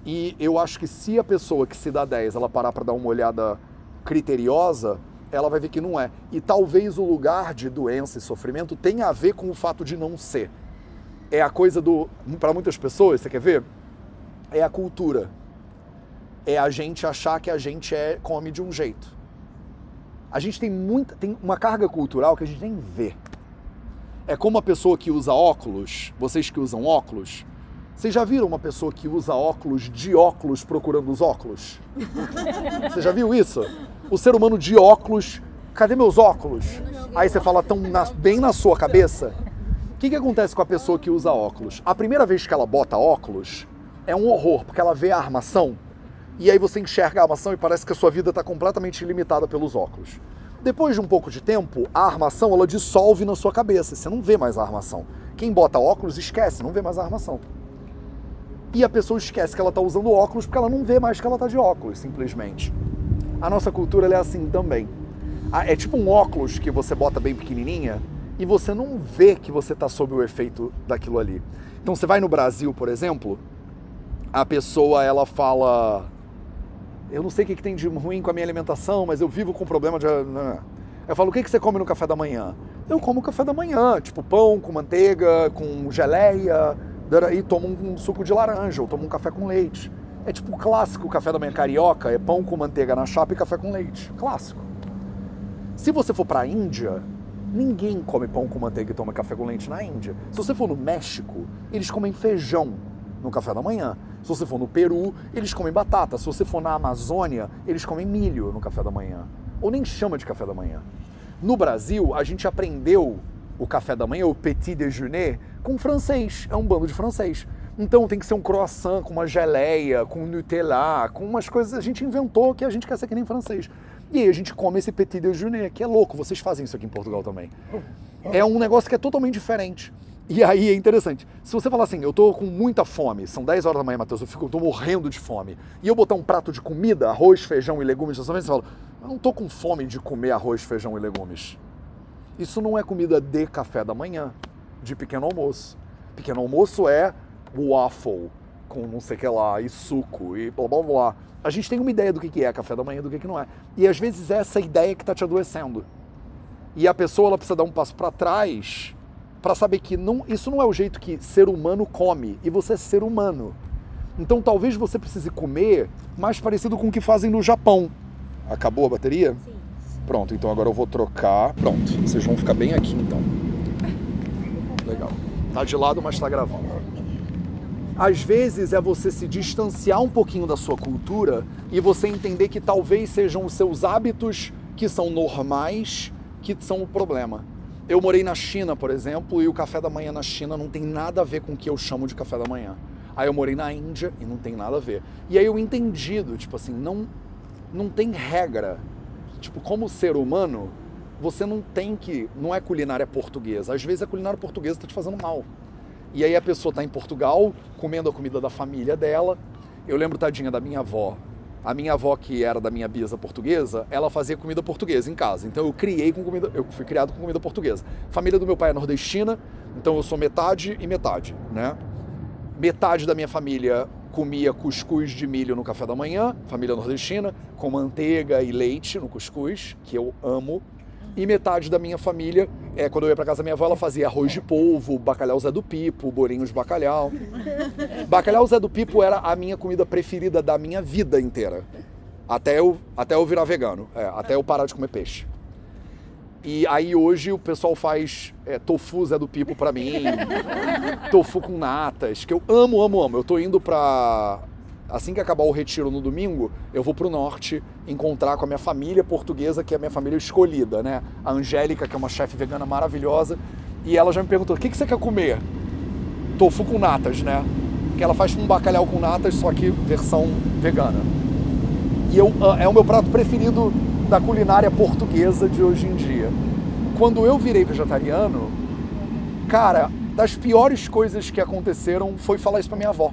E eu acho que se a pessoa que se dá dez, ela parar para dar uma olhada criteriosa, ela vai ver que não é. E talvez o lugar de doença e sofrimento tenha a ver com o fato de não ser. É a coisa do... Para muitas pessoas, você quer ver? É a cultura. É a gente achar que a gente é, come de um jeito. A gente tem muita... Tem uma carga cultural que a gente nem vê. É como a pessoa que usa óculos, vocês que usam óculos... Vocês já viram uma pessoa que usa óculos de óculos procurando os óculos? Você já viu isso? O ser humano de óculos, cadê meus óculos? Aí você fala, tão na, bem na sua cabeça. O que, que acontece com a pessoa que usa óculos? A primeira vez que ela bota óculos é um horror, porque ela vê a armação e aí você enxerga a armação e parece que a sua vida está completamente limitada pelos óculos. Depois de um pouco de tempo, a armação ela dissolve na sua cabeça, você não vê mais a armação. Quem bota óculos esquece, não vê mais a armação. E a pessoa esquece que ela está usando óculos porque ela não vê mais que ela está de óculos, simplesmente. A nossa cultura ela é assim também. É tipo um óculos que você bota bem pequenininha e você não vê que você está sob o efeito daquilo ali. Então você vai no Brasil, por exemplo, a pessoa ela fala... Eu não sei o que tem de ruim com a minha alimentação, mas eu vivo com problema de... Eu falo, o que você come no café da manhã? Eu como café da manhã, tipo pão com manteiga, com geleia... e toma um suco de laranja, ou toma um café com leite. É tipo o clássico café da manhã carioca, é pão com manteiga na chapa e café com leite. Clássico. Se você for para a Índia, ninguém come pão com manteiga e toma café com leite na Índia. Se você for no México, eles comem feijão no café da manhã. Se você for no Peru, eles comem batata. Se você for na Amazônia, eles comem milho no café da manhã. Ou nem chama de café da manhã. No Brasil, a gente aprendeu o café da manhã, o petit déjeuner, com francês, é um bando de francês. Então tem que ser um croissant com uma geleia, com um Nutella, com umas coisas que a gente inventou que a gente quer ser que nem francês. E aí a gente come esse petit déjeuner, que é louco, vocês fazem isso aqui em Portugal também. É um negócio que é totalmente diferente. E aí é interessante, se você falar assim, eu tô com muita fome, são dez horas da manhã, Matheus, eu fico, eu tô morrendo de fome, e eu botar um prato de comida, arroz, feijão e legumes, você fala, eu não tô com fome de comer arroz, feijão e legumes. Isso não é comida de café da manhã, de pequeno almoço. Pequeno almoço é waffle, com não sei o que lá, e suco, e blá blá blá. A gente tem uma ideia do que é café da manhã e do que não é. E às vezes é essa ideia que está te adoecendo. E a pessoa ela precisa dar um passo para trás para saber que não, isso não é o jeito que ser humano come, e você é ser humano. Então talvez você precise comer mais parecido com o que fazem no Japão. Acabou a bateria? Sim. Pronto, então agora eu vou trocar. Pronto, vocês vão ficar bem aqui então. Legal. Tá de lado, mas tá gravando. Às vezes é você se distanciar um pouquinho da sua cultura e você entender que talvez sejam os seus hábitos que são normais que são o problema. Eu morei na China, por exemplo, e o café da manhã na China não tem nada a ver com o que eu chamo de café da manhã. Aí eu morei na Índia e não tem nada a ver. E aí eu entendi, tipo assim, não, não tem regra. Tipo, como ser humano, você não tem que... Não é culinária portuguesa. Às vezes a culinária portuguesa está te fazendo mal. E aí a pessoa está em Portugal, comendo a comida da família dela. Eu lembro, tadinha, da minha avó. A minha avó, que era da minha bisa portuguesa, ela fazia comida portuguesa em casa. Então eu criei com comida... Eu fui criado com comida portuguesa. A família do meu pai é nordestina, então eu sou metade e metade, né? Metade da minha família... comia cuscuz de milho no café da manhã, família nordestina, com manteiga e leite no cuscuz, que eu amo. E metade da minha família, é, quando eu ia pra casa da minha avó, ela fazia arroz de polvo, bacalhau Zé do Pipo, bolinhos de bacalhau. Bacalhau Zé do Pipo era a minha comida preferida da minha vida inteira. Até eu, até eu virar vegano, é, até eu parar de comer peixe. E aí hoje o pessoal faz é, tofu Zé do Pipo pra mim, tofu com natas, que eu amo, amo, amo. Eu tô indo pra... Assim que acabar o retiro no domingo, eu vou pro norte encontrar com a minha família portuguesa, que é a minha família escolhida, né? A Angélica, que é uma chefe vegana maravilhosa, e ela já me perguntou, o que, que você quer comer? Tofu com natas, né? Que ela faz um bacalhau com natas, só que versão vegana. E eu, é o meu prato preferido da culinária portuguesa de hoje em dia. Quando eu virei vegetariano, cara, das piores coisas que aconteceram foi falar isso pra minha avó.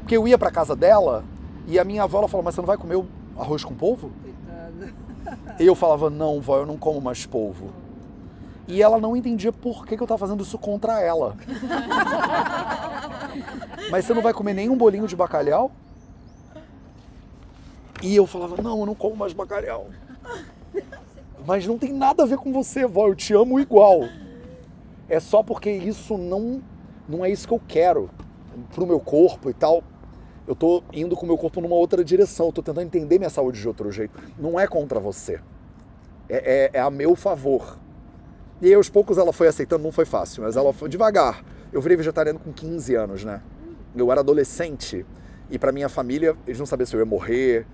Porque eu ia pra casa dela e a minha avó, ela falava, mas você não vai comer o arroz com polvo? Coitado. Eu falava, não, vó, eu não como mais polvo. E ela não entendia por que, que eu tava fazendo isso contra ela. Mas você não vai comer nenhum bolinho de bacalhau? E eu falava, não, eu não como mais bacalhau. Mas não tem nada a ver com você, vó, eu te amo igual. É só porque isso não, não é isso que eu quero pro meu corpo e tal. Eu tô indo com o meu corpo numa outra direção, eu tô tentando entender minha saúde de outro jeito. Não é contra você, é, é, é a meu favor. E aí, aos poucos, ela foi aceitando, não foi fácil, mas ela foi devagar. Eu virei vegetariano com quinze anos, né? Eu era adolescente e pra minha família, eles não sabiam se eu ia morrer,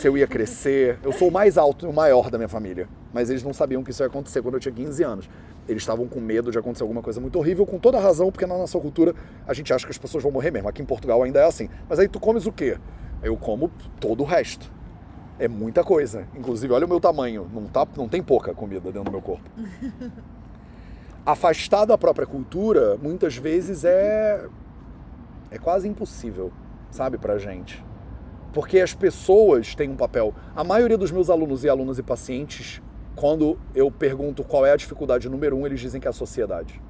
se eu ia crescer. Eu sou o mais alto e o maior da minha família, mas eles não sabiam que isso ia acontecer quando eu tinha quinze anos. Eles estavam com medo de acontecer alguma coisa muito horrível, com toda a razão, porque na nossa cultura a gente acha que as pessoas vão morrer mesmo. Aqui em Portugal ainda é assim. Mas aí tu comes o quê? Eu como todo o resto. É muita coisa. Inclusive, olha o meu tamanho. Não, tá, não tem pouca comida dentro do meu corpo. Afastar da própria cultura, muitas vezes, é, é quase impossível, sabe, pra gente. Porque as pessoas têm um papel. A maioria dos meus alunos e alunas e pacientes, quando eu pergunto qual é a dificuldade número um, eles dizem que é a sociedade.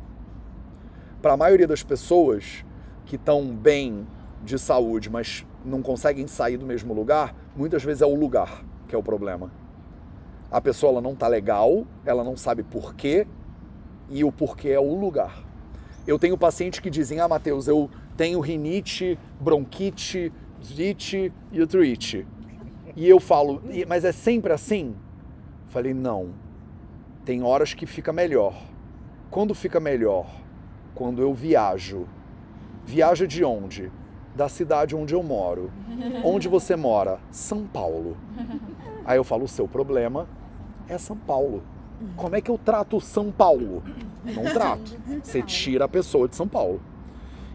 Para a maioria das pessoas que estão bem de saúde, mas não conseguem sair do mesmo lugar, muitas vezes é o lugar que é o problema. A pessoa ela não está legal, ela não sabe porquê, e o porquê é o lugar. Eu tenho pacientes que dizem, ah, Matheus, eu tenho rinite, bronquite, zite e utrite. E eu falo, mas é sempre assim? Falei, não, tem horas que fica melhor. Quando fica melhor? Quando eu viajo. Viaja de onde? Da cidade onde eu moro. Onde você mora? São Paulo. Aí eu falo, o seu problema é São Paulo. Como é que eu trato São Paulo? Não trato. Você tira a pessoa de São Paulo.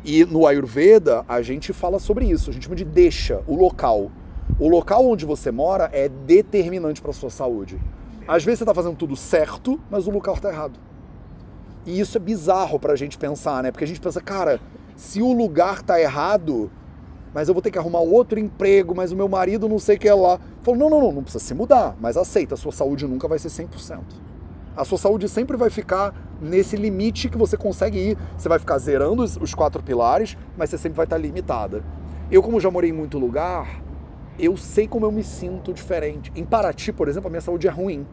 E no Ayurveda, a gente fala sobre isso. A gente chama de deixa, o local. O local onde você mora é determinante para a sua saúde. Às vezes você está fazendo tudo certo, mas o local está errado. E isso é bizarro para a gente pensar, né? Porque a gente pensa, cara, se o lugar está errado, mas eu vou ter que arrumar outro emprego, mas o meu marido não sei o que é lá. Falou, não, não, não, não precisa se mudar, mas aceita, a sua saúde nunca vai ser cem por cento. A sua saúde sempre vai ficar nesse limite que você consegue ir. Você vai ficar zerando os, os quatro pilares, mas você sempre vai estar limitada. Eu, como já morei em muito lugar, eu sei como eu me sinto diferente. Em Paraty, por exemplo, a minha saúde é ruim.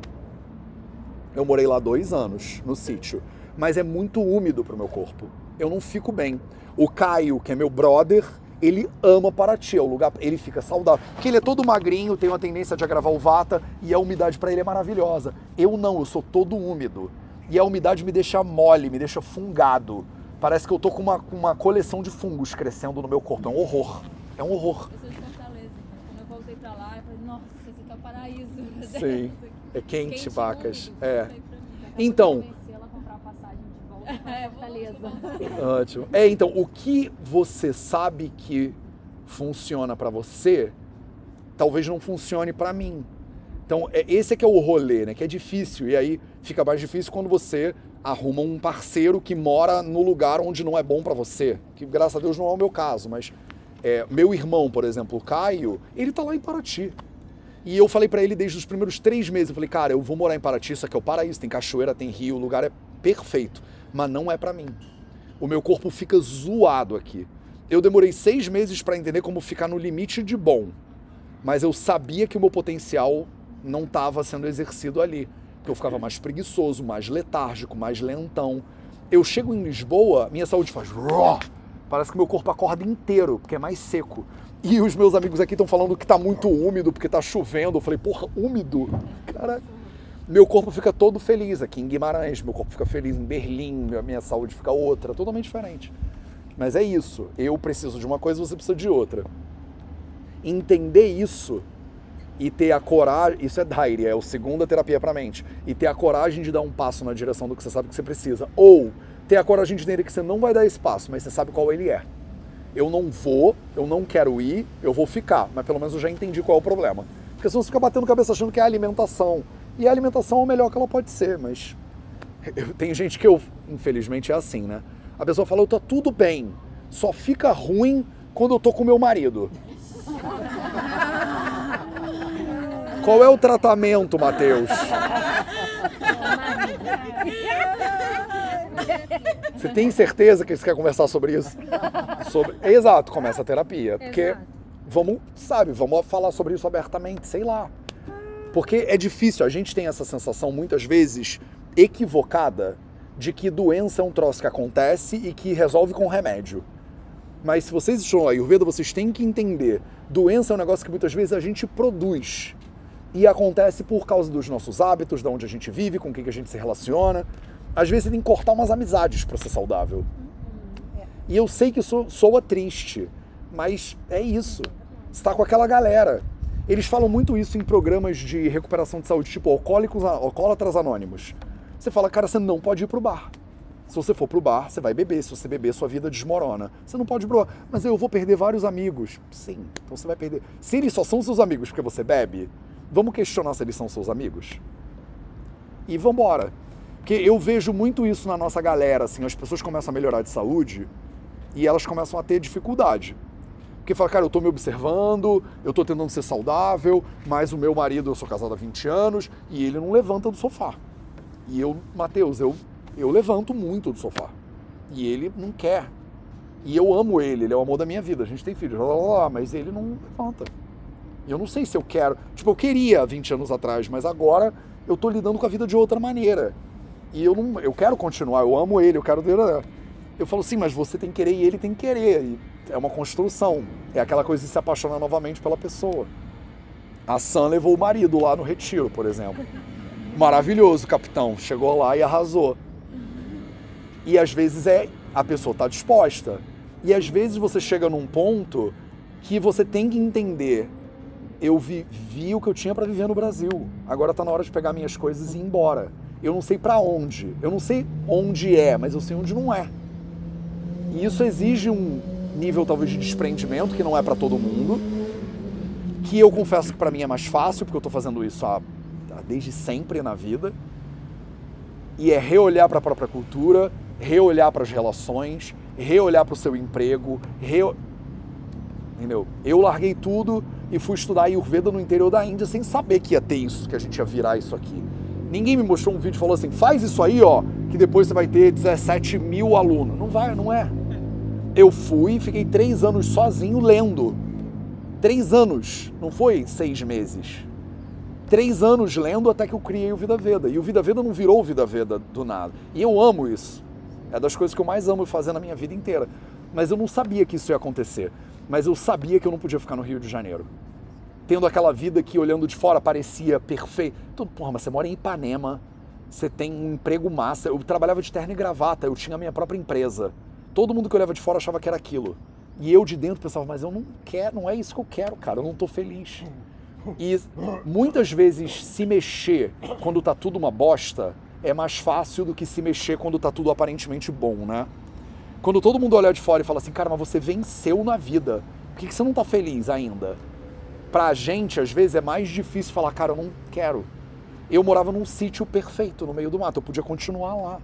Eu morei lá dois anos, no sítio. Mas é muito úmido pro meu corpo. Eu não fico bem. O Caio, que é meu brother, ele ama Paraty. É o lugar, ele fica saudável. Porque ele é todo magrinho, tem uma tendência de agravar o vata e a umidade para ele é maravilhosa. Eu não, eu sou todo úmido. E a umidade me deixa mole, me deixa fungado. Parece que eu tô com uma, com uma coleção de fungos crescendo no meu corpo. É um horror. É um horror. Paraíso. Sim, é quente, quente vacas. É. Mim, então. Ela comprar a passagem de volta para Fortaleza. Ótimo. É, então, o que você sabe que funciona para você, talvez não funcione para mim. Então, é, esse é que é o rolê, né? Que é difícil. E aí fica mais difícil quando você arruma um parceiro que mora no lugar onde não é bom para você. Que, graças a Deus, não é o meu caso, mas é, meu irmão, por exemplo, o Caio, ele tá lá em Paraty. E eu falei pra ele desde os primeiros três meses, eu falei, cara, eu vou morar em Paraty, isso aqui é o paraíso, tem cachoeira, tem rio, o lugar é perfeito, mas não é pra mim. O meu corpo fica zoado aqui. Eu demorei seis meses pra entender como ficar no limite de bom, mas eu sabia que o meu potencial não estava sendo exercido ali, porque eu ficava mais preguiçoso, mais letárgico, mais lentão. Eu chego em Lisboa, minha saúde faz... Parece que meu corpo acorda inteiro, porque é mais seco. E os meus amigos aqui estão falando que tá muito úmido, porque tá chovendo. Eu falei, porra, úmido? Cara, meu corpo fica todo feliz aqui em Guimarães, meu corpo fica feliz em Berlim, a minha saúde fica outra, totalmente diferente. Mas é isso, eu preciso de uma coisa, você precisa de outra. Entender isso e ter a coragem, isso é Dhairya, é a segunda terapia para a mente, e ter a coragem de dar um passo na direção do que você sabe que você precisa, ou ter a coragem de entender que você não vai dar esse passo, mas você sabe qual ele é. Eu não vou, eu não quero ir, eu vou ficar, mas pelo menos eu já entendi qual é o problema. Porque senão você fica batendo cabeça achando que é a alimentação, e a alimentação é o melhor que ela pode ser, mas eu, tem gente que eu, infelizmente é assim, né? A pessoa fala, eu tô tudo bem, só fica ruim quando eu tô com meu marido. Qual é o tratamento, Matheus? Você tem certeza que você quer conversar sobre isso? Sobre... Exato, começa a terapia. Porque Exato. vamos, sabe, vamos falar sobre isso abertamente, sei lá. Porque é difícil, a gente tem essa sensação muitas vezes equivocada de que doença é um troço que acontece e que resolve com remédio. Mas se vocês estão no Ayurveda, vocês têm que entender, doença é um negócio que muitas vezes a gente produz e acontece por causa dos nossos hábitos, de onde a gente vive, com quem que a gente se relaciona. Às vezes você tem que cortar umas amizades para ser saudável. E eu sei que isso soa triste, mas é isso. Você tá com aquela galera. Eles falam muito isso em programas de recuperação de saúde, tipo alcoólicos, alcoólatras anônimos. Você fala, cara, você não pode ir pro bar. Se você for pro bar, você vai beber. Se você beber, sua vida desmorona. Você não pode ir pro bar. Mas eu vou perder vários amigos. Sim, então você vai perder. Se eles só são seus amigos porque você bebe, vamos questionar se eles são seus amigos? E vambora. Porque eu vejo muito isso na nossa galera, assim, as pessoas começam a melhorar de saúde e elas começam a ter dificuldade. Porque fala, cara, eu tô me observando, eu tô tentando ser saudável, mas o meu marido, eu sou casado há vinte anos, e ele não levanta do sofá. E eu, Matheus, eu, eu levanto muito do sofá. E ele não quer. E eu amo ele, ele é o amor da minha vida, a gente tem filhos, mas ele não levanta. E eu não sei se eu quero, tipo, eu queria vinte anos atrás, mas agora eu tô lidando com a vida de outra maneira. E eu não, eu quero continuar, eu amo ele, eu quero... Eu falo assim, mas você tem que querer e ele tem que querer. E é uma construção. É aquela coisa de se apaixonar novamente pela pessoa. A Sam levou o marido lá no retiro, por exemplo. Maravilhoso, capitão. Chegou lá e arrasou. E às vezes é a pessoa tá disposta. E às vezes você chega num ponto que você tem que entender. Eu vivi o que eu tinha para viver no Brasil. Agora tá na hora de pegar minhas coisas e ir embora. Eu não sei para onde. Eu não sei onde é, mas eu sei onde não é. E isso exige um nível, talvez, de desprendimento, que não é para todo mundo, que eu confesso que para mim é mais fácil, porque eu tô fazendo isso há, há desde sempre na vida. E é reolhar para a própria cultura, reolhar para as relações, reolhar para o seu emprego, re... entendeu? Eu larguei tudo e fui estudar Ayurveda no interior da Índia sem saber que ia ter isso, que a gente ia virar isso aqui. Ninguém me mostrou um vídeo e falou assim, faz isso aí, ó, que depois você vai ter dezessete mil alunos. Não vai, não é. Eu fui e fiquei três anos sozinho lendo. Três anos, não foi seis meses. Três anos lendo até que eu criei o Vida Veda. E o Vida Veda não virou o Vida Veda do nada. E eu amo isso. É das coisas que eu mais amo fazer na minha vida inteira. Mas eu não sabia que isso ia acontecer. Mas eu sabia que eu não podia ficar no Rio de Janeiro. Tendo aquela vida que, olhando de fora, parecia perfeita. Então, porra, mas você mora em Ipanema, você tem um emprego massa. Eu trabalhava de terno e gravata, eu tinha a minha própria empresa. Todo mundo que olhava de fora achava que era aquilo. E eu de dentro pensava, mas eu não quero, não é isso que eu quero, cara, eu não tô feliz. E muitas vezes se mexer quando tá tudo uma bosta é mais fácil do que se mexer quando tá tudo aparentemente bom, né? Quando todo mundo olha de fora e fala assim, cara, mas você venceu na vida, por que que você não tá feliz ainda? Pra gente, às vezes, é mais difícil falar, cara, eu não quero. Eu morava num sítio perfeito, no meio do mato, eu podia continuar lá.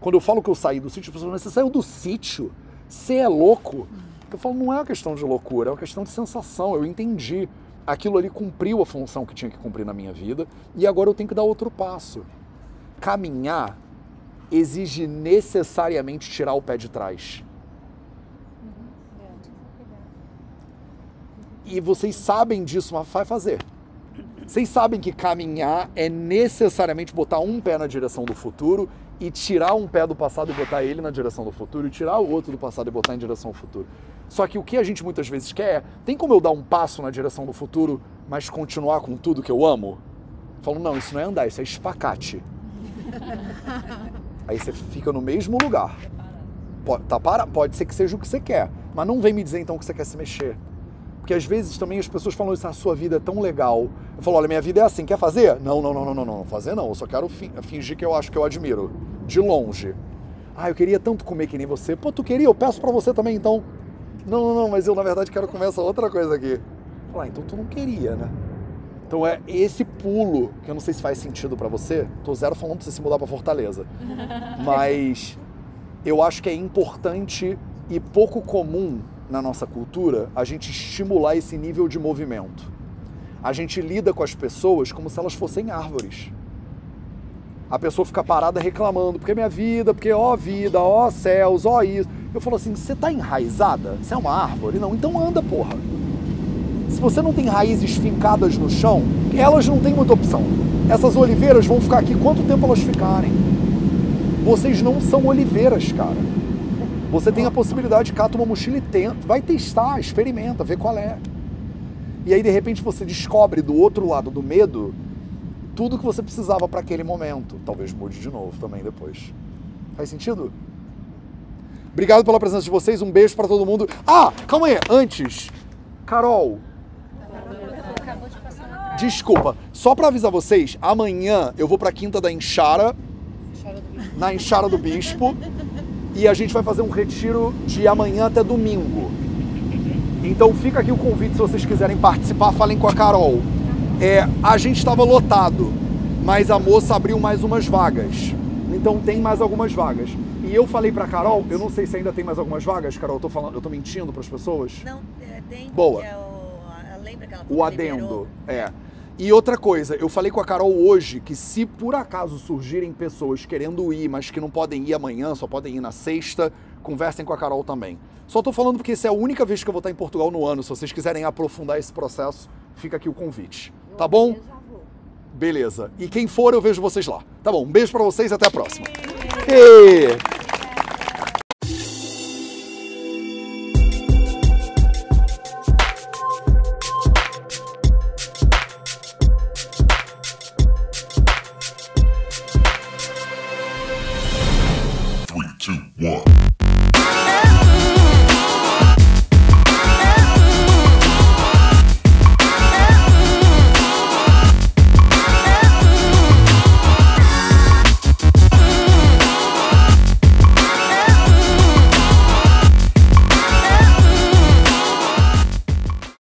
Quando eu falo que eu saí do sítio, as pessoas falam, mas você saiu do sítio? Você é louco? Eu falo, não é uma questão de loucura, é uma questão de sensação, eu entendi. Aquilo ali cumpriu a função que tinha que cumprir na minha vida e agora eu tenho que dar outro passo. Caminhar exige necessariamente tirar o pé de trás. E vocês sabem disso, mas vai fazer. Vocês sabem que caminhar é necessariamente botar um pé na direção do futuro e tirar um pé do passado e botar ele na direção do futuro e tirar o outro do passado e botar em direção ao futuro. Só que o que a gente muitas vezes quer é, tem como eu dar um passo na direção do futuro, mas continuar com tudo que eu amo? falam, não, isso não é andar, isso é espacate. Aí você fica no mesmo lugar. Pode, tá para, pode ser que seja o que você quer, mas não vem me dizer então que você quer se mexer. Porque às vezes também as pessoas falam isso, a sua vida é tão legal. Eu falo, olha, minha vida é assim, quer fazer? Não, não, não, não, não, não, fazer não, eu só quero fi fingir que eu acho que eu admiro, de longe. Ah, eu queria tanto comer que nem você. Pô, tu queria? Eu peço pra você também, então. Não, não, não, mas eu na verdade quero comer essa outra coisa aqui. Falar, ah, então tu não queria, né? Então é esse pulo, que eu não sei se faz sentido pra você, tô zero falando pra você se mudar pra Fortaleza, mas eu acho que é importante e pouco comum na nossa cultura a gente estimular esse nível de movimento. A gente lida com as pessoas como se elas fossem árvores. A pessoa fica parada reclamando, porque é minha vida, porque ó vida, ó céus, ó isso. Eu falo assim, você tá enraizada? Você é uma árvore? Não, então anda, porra. Se você não tem raízes fincadas no chão, elas não têm muita opção. Essas oliveiras vão ficar aqui quanto tempo elas ficarem. Vocês não são oliveiras, cara. Você tem a possibilidade de catar uma mochila e tenta, vai testar, experimenta, vê qual é. E aí, de repente, você descobre do outro lado do medo tudo que você precisava para aquele momento. Talvez mude de novo também depois. Faz sentido? Obrigado pela presença de vocês, um beijo para todo mundo. Ah, calma aí, antes, Carol, desculpa, só para avisar vocês, amanhã eu vou para a Quinta da Enxara, na Enxara do Bispo, e a gente vai fazer um retiro de amanhã até domingo. Então fica aqui o convite, se vocês quiserem participar, falem com a Carol. É, a gente estava lotado, mas a moça abriu mais umas vagas, então tem mais algumas vagas. E eu falei pra Carol, eu não sei se ainda tem mais algumas vagas, Carol, eu tô, falando, eu tô mentindo pras pessoas? Não, tem, Boa. É o, lembra que ela o adendo, liberou. É. E outra coisa, eu falei com a Carol hoje que se por acaso surgirem pessoas querendo ir, mas que não podem ir amanhã, só podem ir na sexta, conversem com a Carol também. Só tô falando porque essa é a única vez que eu vou estar em Portugal no ano, se vocês quiserem aprofundar esse processo, fica aqui o convite. Tá bom? Beleza. E quem for, eu vejo vocês lá. Tá bom, um beijo pra vocês e até a próxima. E... Three, two, one.